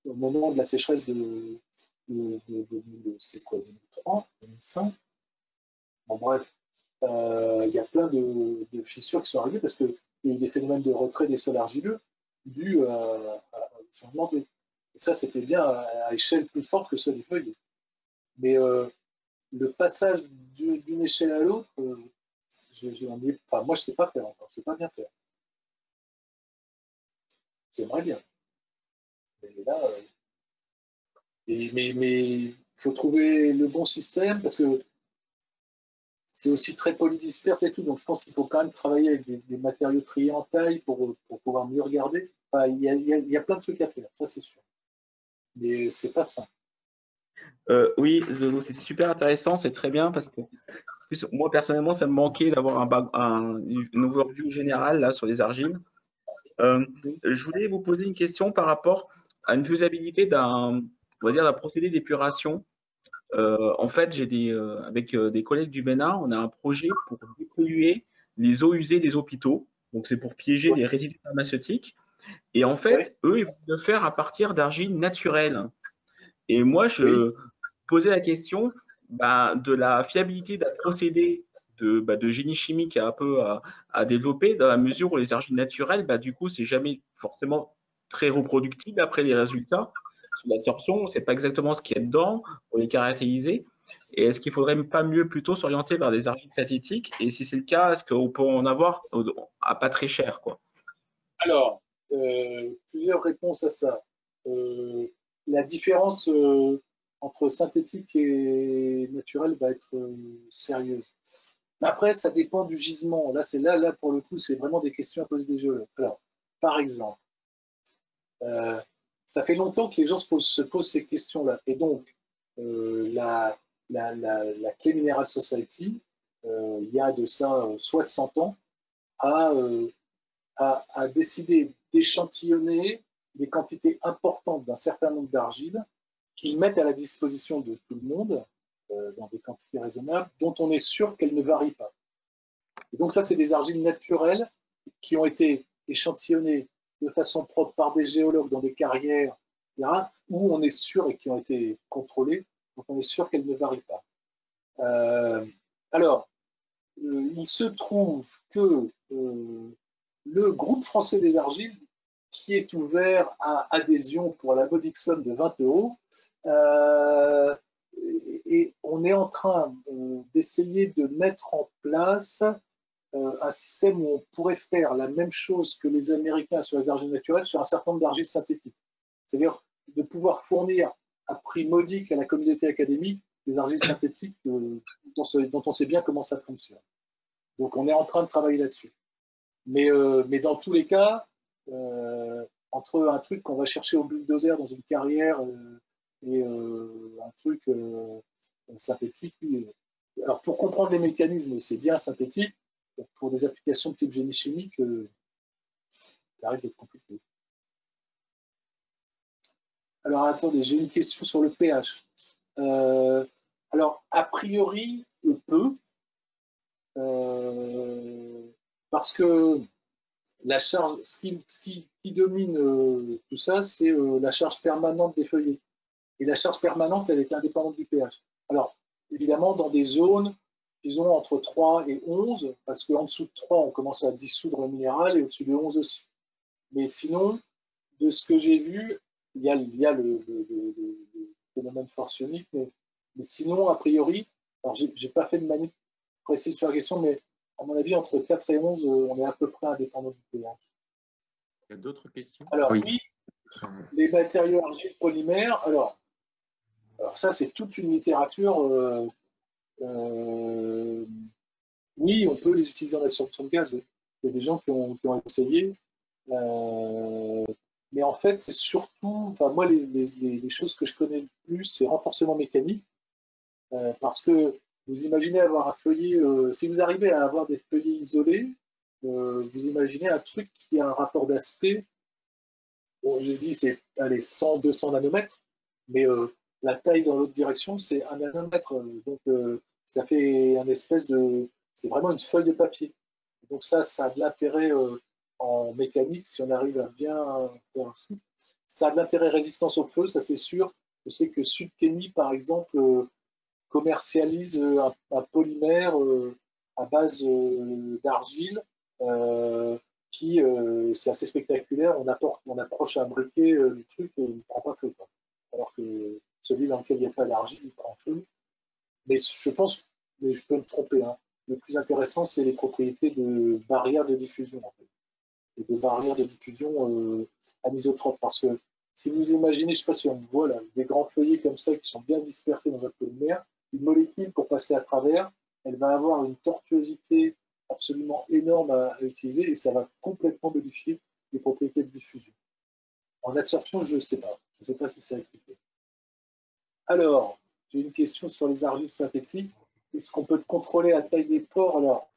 au moment de la sécheresse de deux mille trois, deux mille cinq, bon bref, il euh, y a plein de, de fissures qui sont arrivées parce qu'il y a eu des phénomènes de retrait des sols argileux dus à, à, au changement de. Et ça, c'était bien à, à échelle plus forte que celle des feuilles. Mais euh, le passage d'une échelle à l'autre, euh, je, je, enfin, moi, je ne sais pas faire encore, je ne sais pas bien faire. J'aimerais bien. Mais là, euh, et, mais mais faut trouver le bon système parce que c'est aussi très polydisperse et tout. Donc, je pense qu'il faut quand même travailler avec des, des matériaux triés en taille pour, pour pouvoir mieux regarder. Enfin, il y a, il y a, il y a plein de trucs à faire, ça c'est sûr. Mais c'est pas simple. Euh, oui, c'est super intéressant, c'est très bien parce que plus, moi personnellement, ça me manquait d'avoir un, un, une overview générale là, sur les argiles. Euh, je voulais vous poser une question par rapport à une faisabilité d'un, on va dire, d'un procédé d'épuration. Euh, en fait, j'ai des, euh, avec euh, des collègues du Bénin, on a un projet pour dépolluer les eaux usées des hôpitaux. Donc, c'est pour piéger des résidus pharmaceutiques. Et en fait, oui. Eux, ils vont le faire à partir d'argile naturelle. Et moi, je oui. posais la question bah, de la fiabilité d'un procédé de, bah, de génie chimique à, un peu à, à développer, dans la mesure où les argiles naturelles, bah, du coup, c'est jamais forcément très reproductible après les résultats. Sous l'absorption, on ne sait pas exactement ce qu'il y a dedans, on les caractériser. Et est-ce qu'il ne faudrait pas mieux plutôt s'orienter vers des argiles synthétiques? Et si c'est le cas, est-ce qu'on peut en avoir à pas très cher quoi? Alors, euh, plusieurs réponses à ça. Euh, la différence euh, entre synthétique et naturel va être euh, sérieuse. Après, ça dépend du gisement. Là, c'est là, là, pour le coup, c'est vraiment des questions à poser des géologues. Alors, par exemple, euh, ça fait longtemps que les gens se posent, se posent ces questions-là. Et donc, euh, la, la, la, la Clay Mineral Society, euh, il y a de ça euh, soixante ans, a, euh, a, a décidé d'échantillonner des quantités importantes d'un certain nombre d'argiles qu'ils mettent à la disposition de tout le monde, dans des quantités raisonnables, dont on est sûr qu'elles ne varient pas. Et donc ça, c'est des argiles naturelles qui ont été échantillonnées de façon propre par des géologues dans des carrières, et cetera, où on est sûr et qui ont été contrôlées, donc on est sûr qu'elles ne varient pas. Euh, alors, euh, il se trouve que euh, le groupe français des argiles, qui est ouvert à adhésion pour la modique somme de vingt euros, euh, et on est en train euh, d'essayer de mettre en place euh, un système où on pourrait faire la même chose que les Américains sur les argiles naturelles, sur un certain nombre d'argiles synthétiques. C'est-à-dire de pouvoir fournir à prix modique à la communauté académique des argiles synthétiques euh, dont, dont on sait bien comment ça fonctionne. Donc on est en train de travailler là-dessus. Mais, euh, mais dans tous les cas, euh, entre un truc qu'on va chercher au bulldozer dans une carrière euh, et euh, un truc euh, synthétique. Alors pour comprendre les mécanismes, c'est bien synthétique. Pour des applications de type génie chimique, euh, ça arrive d'être compliqué. Alors attendez, j'ai une question sur le pH. Euh, alors a priori, peu, euh, parce que la charge, ce qui, ce qui, qui domine euh, tout ça, c'est euh, la charge permanente des feuillets. Et la charge permanente, elle est indépendante du pH. Alors, évidemment, dans des zones, disons, entre trois et onze, parce qu'en dessous de trois, on commence à dissoudre le minéral, et au-dessus de onze aussi. Mais sinon, de ce que j'ai vu, il y a, il y a le, le, le, le phénomène force ionique, mais, mais sinon, a priori, alors je n'ai pas fait de manip précise sur la question, mais à mon avis, entre quatre et onze, on est à peu près indépendant du pH. Il y a d'autres questions? Alors, oui, oui, les matériaux argiles polymères, alors, Alors ça, c'est toute une littérature. Euh, euh, oui, on peut les utiliser en absorption de gaz. Oui. Il y a des gens qui ont, qui ont essayé. Euh, mais en fait, c'est surtout... Enfin, moi, les, les, les choses que je connais le plus, c'est renforcement mécanique. euh, parce que vous imaginez avoir un feuillet, euh, si vous arrivez à avoir des feuillets isolés, euh, vous imaginez un truc qui a un rapport d'aspect, bon, j'ai dit c'est cent à deux cents nanomètres, mais euh, la taille dans l'autre direction c'est un nanomètre, donc euh, ça fait un espèce de, c'est vraiment une feuille de papier. Donc ça, ça a de l'intérêt euh, en mécanique, si on arrive à bien faire un flux. Ça a de l'intérêt résistance au feu, ça c'est sûr. Je sais que Sudchemie, par exemple, euh, commercialise un, un polymère euh, à base euh, d'argile euh, qui, euh, c'est assez spectaculaire, on, apporte, on approche un briquet euh, du truc et il ne prend pas feu, quoi. Alors que celui dans lequel il n'y a pas d'argile, il prend feu. Mais je pense, mais je peux me tromper, hein, le plus intéressant, c'est les propriétés de barrières de diffusion, en fait. Et de barrières de diffusion euh, anisotrope, parce que si vous imaginez, je ne sais pas si on voit là, des grands feuillets comme ça qui sont bien dispersés dans un polymère, une molécule pour passer à travers, elle va avoir une tortuosité absolument énorme à, à utiliser et ça va complètement modifier les propriétés de diffusion. En adsorption, je ne sais pas, je ne sais pas si ça a expliqué. Alors, j'ai une question sur les argiles synthétiques. Est-ce qu'on peut le contrôler à taille des pores? Alors,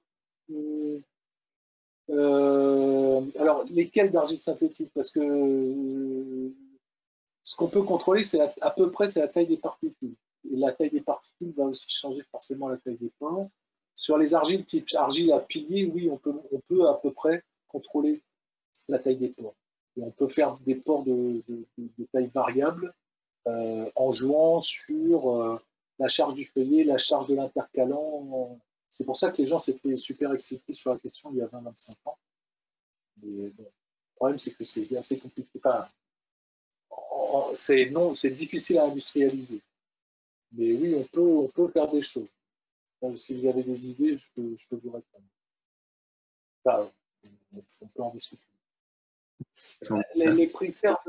hum, Euh, alors, lesquels d'argile synthétique? Parce que euh, ce qu'on peut contrôler, c'est à, à peu près c'est la taille des particules. Et la taille des particules va aussi changer forcément la taille des pores. Sur les argiles type argile à pilier, oui, on peut, on peut à peu près contrôler la taille des pores. Et on peut faire des pores de, de, de, de taille variable euh, en jouant sur euh, la charge du feuillet, la charge de l'intercalant. C'est pour ça que les gens s'étaient super excités sur la question il y a vingt à vingt-cinq ans. Mais bon, le problème, c'est que c'est assez compliqué. Enfin, c'est non, c'est difficile à industrialiser. Mais oui, on peut, on peut faire des choses. Enfin, si vous avez des idées, je peux, je peux vous répondre. Enfin, on peut en discuter. Les, les critères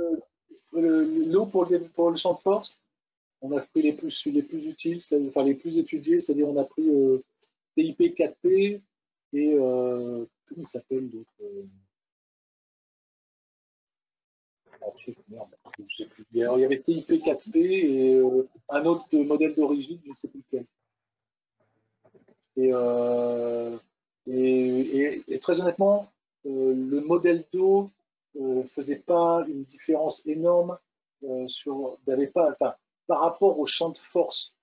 de l'eau pour, pour le champ de force, on a pris les plus, les plus utiles, enfin les plus étudiés, c'est-à-dire on a pris... Euh, T I P quatre P et euh, comment il s'appelle donc euh... ah, merde, je sais plus. Alors, il y avait T I P quatre P et euh, un autre modèle d'origine, je ne sais plus lequel. Et, euh, et, et, et très honnêtement, euh, le modèle d'eau ne euh, faisait pas une différence énorme euh, sur, n'avait pas, enfin, par rapport au champ de force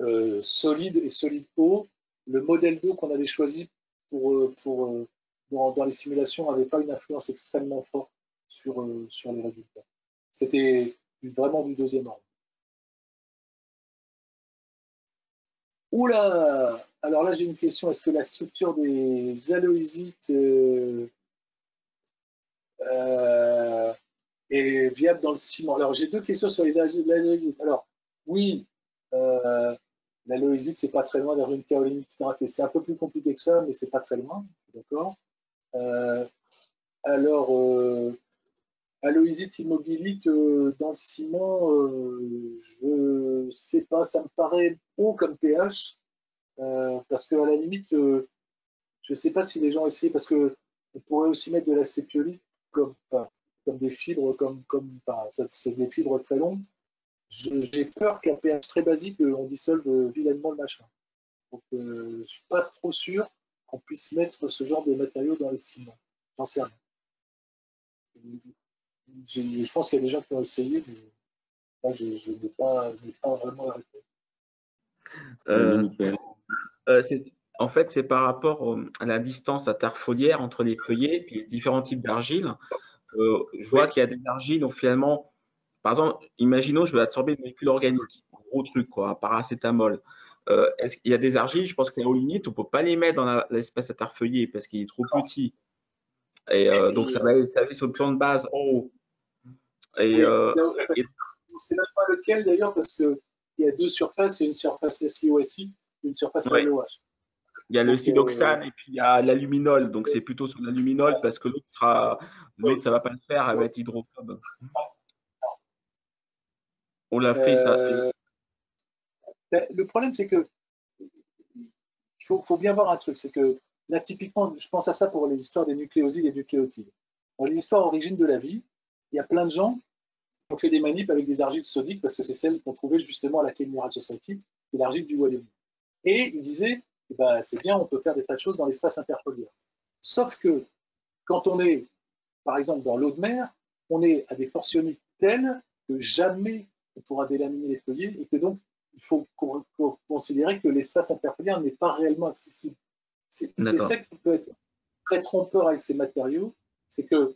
euh, solide et solide eau. Le modèle d'eau qu'on avait choisi pour, pour, dans, dans les simulations n'avait pas une influence extrêmement forte sur, sur les résultats. C'était vraiment du deuxième ordre. Oula! Alors là, j'ai une question. Est-ce que la structure des aloésites euh, euh, est viable dans le ciment? Alors, j'ai deux questions sur les aloésites. Alors, oui. Euh, L'aloésite, c'est pas très loin d'avoir une kaolinite hydratée. C'est un peu plus compliqué que ça, mais c'est pas très loin, d'accord. Euh, alors, euh, aloésite immobilite euh, dans le ciment, euh, je sais pas, ça me paraît haut comme pH, euh, parce que à la limite, euh, je sais pas si les gens essayaient, parce que on pourrait aussi mettre de la sépiolite comme, enfin, comme des fibres, comme, comme, enfin, c'est des fibres très longues. J'ai peur qu'un pH très basique, on dissolve vilainement le machin. Donc, euh, je ne suis pas trop sûr qu'on puisse mettre ce genre de matériaux dans les ciments. J'en sais rien. Je pense qu'il y a des gens qui ont essayé, mais là, je n'ai pas, pas vraiment la réponse. Euh, euh, en fait, c'est par rapport à la distance interfoliaire entre les feuillets et les différents types d'argile. Euh, je vois oui. qu'il y a des argiles où finalement. Par exemple, imaginons, je vais absorber une molécule organique, un gros truc, quoi, un paracétamol. Euh, est-ce qu'il y a des argiles, je pense que les kaolinites, on ne peut pas les mettre dans l'espace interfeuillé parce qu'il est trop petit. Et euh, donc, ça va aller sur le plan de base en haut. Et, oui, euh, et... on ne sait même pas lequel d'ailleurs parce qu'il y a deux surfaces, une surface S I O S I et une surface ouais. L O H. Il y a donc, le siloxane euh, et puis il y a l'aluminol. Donc, c'est plutôt sur l'aluminol parce que l'autre, sera... l'autre, ça ne va pas le faire, elle va être hydrophobe. On l'a fait, ça. Euh, le problème, c'est que il faut, faut bien voir un truc, c'est que là, typiquement, je pense à ça pour les histoires des nucléosides et nucléotides. Dans les histoires origines de la vie, il y a plein de gens qui ont fait des manips avec des argiles sodiques parce que c'est celles qu'on trouvait justement à la Clean Mineral Society. de l'argile du Wyoming. Et il disait, eh ben, c'est bien, on peut faire des tas de choses dans l'espace interpolaire. Sauf que quand on est, par exemple, dans l'eau de mer, on est à des forces ioniques telles que jamais on pourra délaminer les feuillets et que donc il faut considérer que l'espace interpolaire n'est pas réellement accessible. C'est ça qui peut être très trompeur avec ces matériaux, c'est que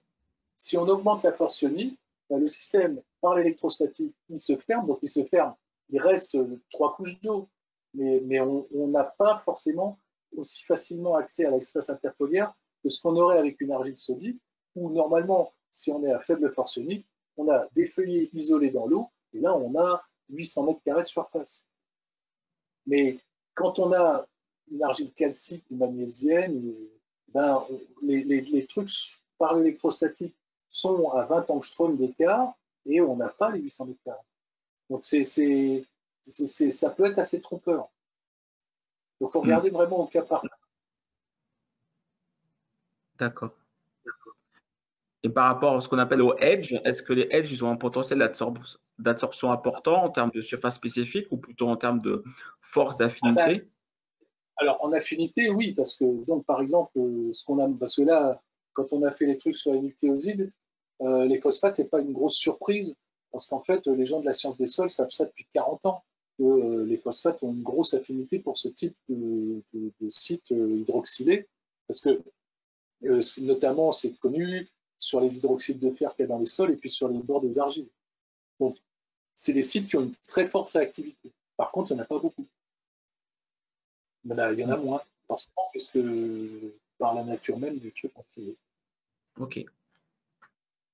si on augmente la force ionique, ben le système, par l'électrostatique, il se ferme, donc il se ferme, il reste trois couches d'eau, mais, mais on n'a pas forcément aussi facilement accès à l'espace interpolaire que ce qu'on aurait avec une argile solide, où normalement, si on est à faible force ionique, on a des feuillets isolés dans l'eau, et là on a huit cents mètres carrés de surface. Mais quand on a une argile calcique ou magnésienne, ben, les, les, les trucs par l'électrostatique sont à vingt angström d'écart et on n'a pas les huit cents mètres carrés. Donc c'est, c'est, c'est, c'est, ça peut être assez trompeur. Donc il faut regarder mmh. vraiment au cas par cas. D'accord. Et par rapport à ce qu'on appelle aux edges, est-ce que les edges ils ont un potentiel d'absorption important en termes de surface spécifique ou plutôt en termes de force d'affinité? Alors en affinité, oui, parce que donc par exemple, ce qu'on a, parce que là, quand on a fait les trucs sur les nucléosides, euh, les phosphates, c'est pas une grosse surprise, parce qu'en fait, les gens de la science des sols savent ça depuis quarante ans, que euh, les phosphates ont une grosse affinité pour ce type de, de, de site hydroxylé, parce que euh, notamment, c'est connu sur les hydroxydes de fer qu'il y a dans les sols et puis sur les bords des argiles. Donc, c'est des sites qui ont une très forte réactivité. Par contre, il n'y en a pas beaucoup. Il y en a, il y en a moins, forcément, puisque par la nature même du truc. Ok.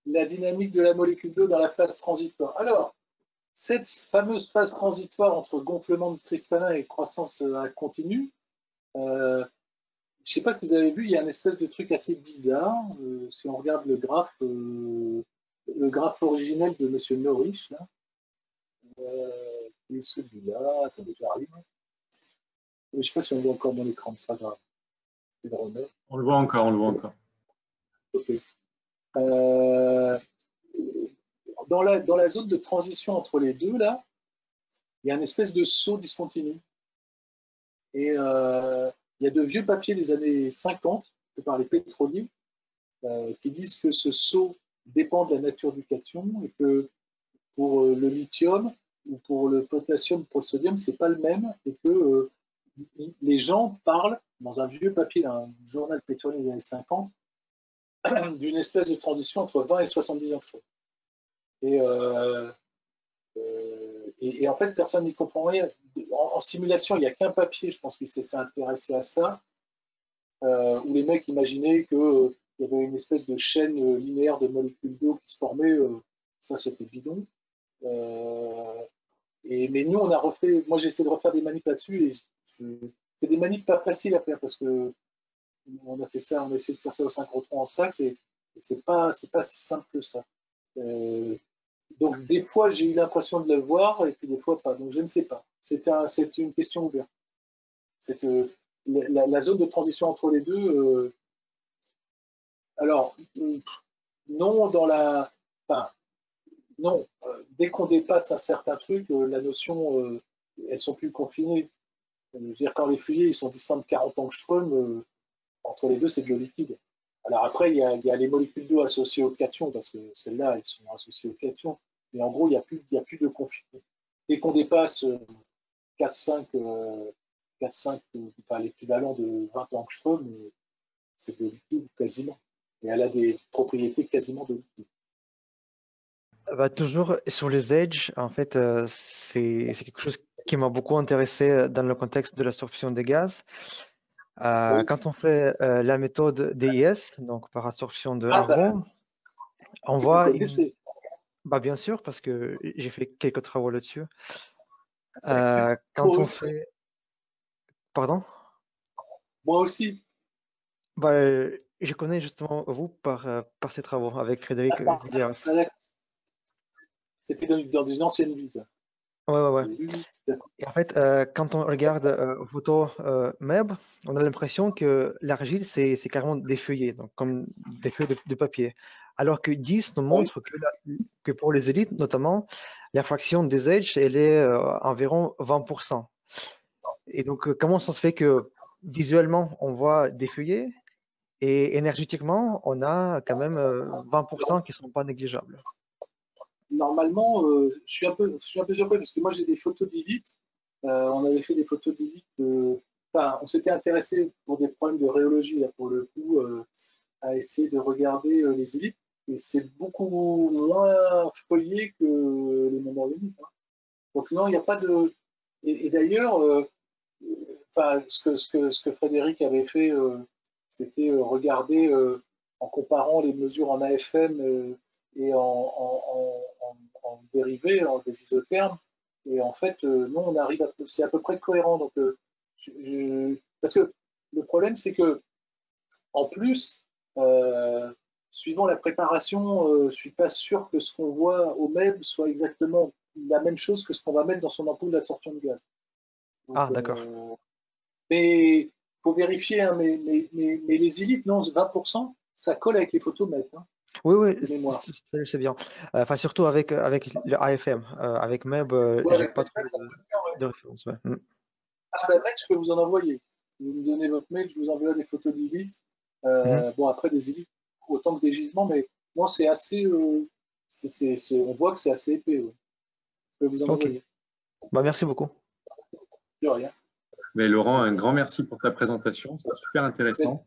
La dynamique de la molécule d'eau dans la phase transitoire. Alors, cette fameuse phase transitoire entre gonflement de cristallin et croissance continue, euh, je ne sais pas si vous avez vu, il y a un espèce de truc assez bizarre. Euh, si on regarde le graphe, euh, le graphe originel de Monsieur Norrish, là, euh, et celui-là, attendez, j'arrive. Je ne sais pas si on le voit encore dans l'écran, c'est pas grave. Le on le voit encore, on le voit encore. Okay. Euh, dans, la, dans la zone de transition entre les deux, là, il y a une espèce de saut discontinu. Et euh, il y a de vieux papiers des années cinquante, par les pétroliers, euh, qui disent que ce saut dépend de la nature du cation et que pour euh, le lithium ou pour le potassium, pour le sodium, c'est pas le même et que euh, les gens parlent, dans un vieux papier d'un journal pétrolier des années cinquante, d'une espèce de transition entre vingt et soixante-dix angström. Et, euh, euh, et, et en fait, personne n'y comprend rien. En, en simulation, il n'y a qu'un papier, je pense qu'il s'est intéressé à ça, euh, où les mecs imaginaient qu'il euh, y avait une espèce de chaîne euh, linéaire de molécules d'eau qui se formait, euh, ça c'était bidon. Euh, et, mais nous, on a refait, moi j'ai essayé de refaire des manips là-dessus, et je, c'est des manips pas faciles à faire parce que on a fait ça, on a essayé de faire ça au synchrotron en sax et, et c'est pas, c'est pas si simple que ça. Euh, donc des fois j'ai eu l'impression de le voir et puis des fois pas. Donc je ne sais pas. C'est un, c'est une question ouverte. C'est euh, la, la zone de transition entre les deux. Euh, alors euh, non dans la, enfin non. Euh, dès qu'on dépasse un certain truc, euh, la notion, euh, elles sont plus confinées. Je veux dire, quand les feuillets ils sont distants de quarante angström, euh, entre les deux, c'est de l'eau liquide. Alors après, il y a, il y a les molécules d'eau associées au cation, parce que celles-là, elles sont associées au cation. Mais en gros, il n'y a, a plus de confinement. Dès qu'on dépasse euh, quatre à cinq, euh, enfin, l'équivalent de vingt angström, c'est de l'eau liquide quasiment. Et elle a des propriétés quasiment de l'eau liquide. Bah, toujours sur les edges, en fait, euh, c'est quelque chose qui m'a beaucoup intéressé dans le contexte de l'absorption des gaz. Euh, oui. Quand on fait euh, la méthode D I S, donc par absorption de ah argon, bah, on voit... Une... Bah, bien sûr, parce que j'ai fait quelques travaux là-dessus. Euh, quand Moi on aussi. fait... Pardon? Moi aussi. Bah, euh, je connais justement vous par, euh, par ces travaux avec Frédéric Delvitte. Ah, c'était dans une ancienne ville, ça. Ouais, ouais, ouais. Et en fait, euh, quand on regarde euh, photo euh, M E B, on a l'impression que l'argile, c'est carrément des feuillets, donc comme des feuilles de, de papier. Alors que D I S nous montre que, la, que pour les élites, notamment, la fraction des edges, elle est euh, environ vingt pour cent. Et donc, comment ça se fait que visuellement, on voit des feuillets et énergétiquement, on a quand même vingt pour cent qui ne sont pas négligeables? Normalement, euh, je, suis un peu, je suis un peu surpris parce que moi, j'ai des photos d'I V I T. Euh, on avait fait des photos d'I V I T. Euh, enfin, on s'était intéressé pour des problèmes de rhéologie, là, pour le coup, euh, à essayer de regarder euh, les I V I T. Et c'est beaucoup moins folié que les mondes organiques. Hein. Donc non, il n'y a pas de... Et, et d'ailleurs, euh, enfin, ce, que, ce, que, ce que Frédéric avait fait, euh, c'était euh, regarder, euh, en comparant les mesures en A F M euh, et en, en, en, en, en dérivés, en des isothermes. Et en fait, euh, non, on arrive à... C'est à peu près cohérent. Donc, euh, je, je... Parce que le problème, c'est que, en plus... Euh, suivant la préparation, euh, je ne suis pas sûr que ce qu'on voit au M E B soit exactement la même chose que ce qu'on va mettre dans son ampoule d'absorption de gaz. Donc, ah, d'accord. Euh, mais il faut vérifier, hein, mais, mais, mais, mais les élites, non, vingt pour cent, ça colle avec les photomètres. Hein, oui, oui, c'est bien. Enfin, euh, surtout avec, avec le A F M, euh, avec M E B, euh, ouais, j'ai pas trop de, ouais. de référence. Ouais. Mm. Ah, ben, mec, je peux vous en envoyer. Vous me donnez votre mail, je vous envoie des photos d'élites. Euh, mm. Bon, après, des élites, autant que des gisements, mais non, c'est assez. Euh, c'est, c'est, c'est, on voit que c'est assez épais. Ouais. Je peux vous en envoyer. Okay. Bah, merci beaucoup. De rien. Mais Laurent, un grand merci pour ta présentation. C'était super intéressant.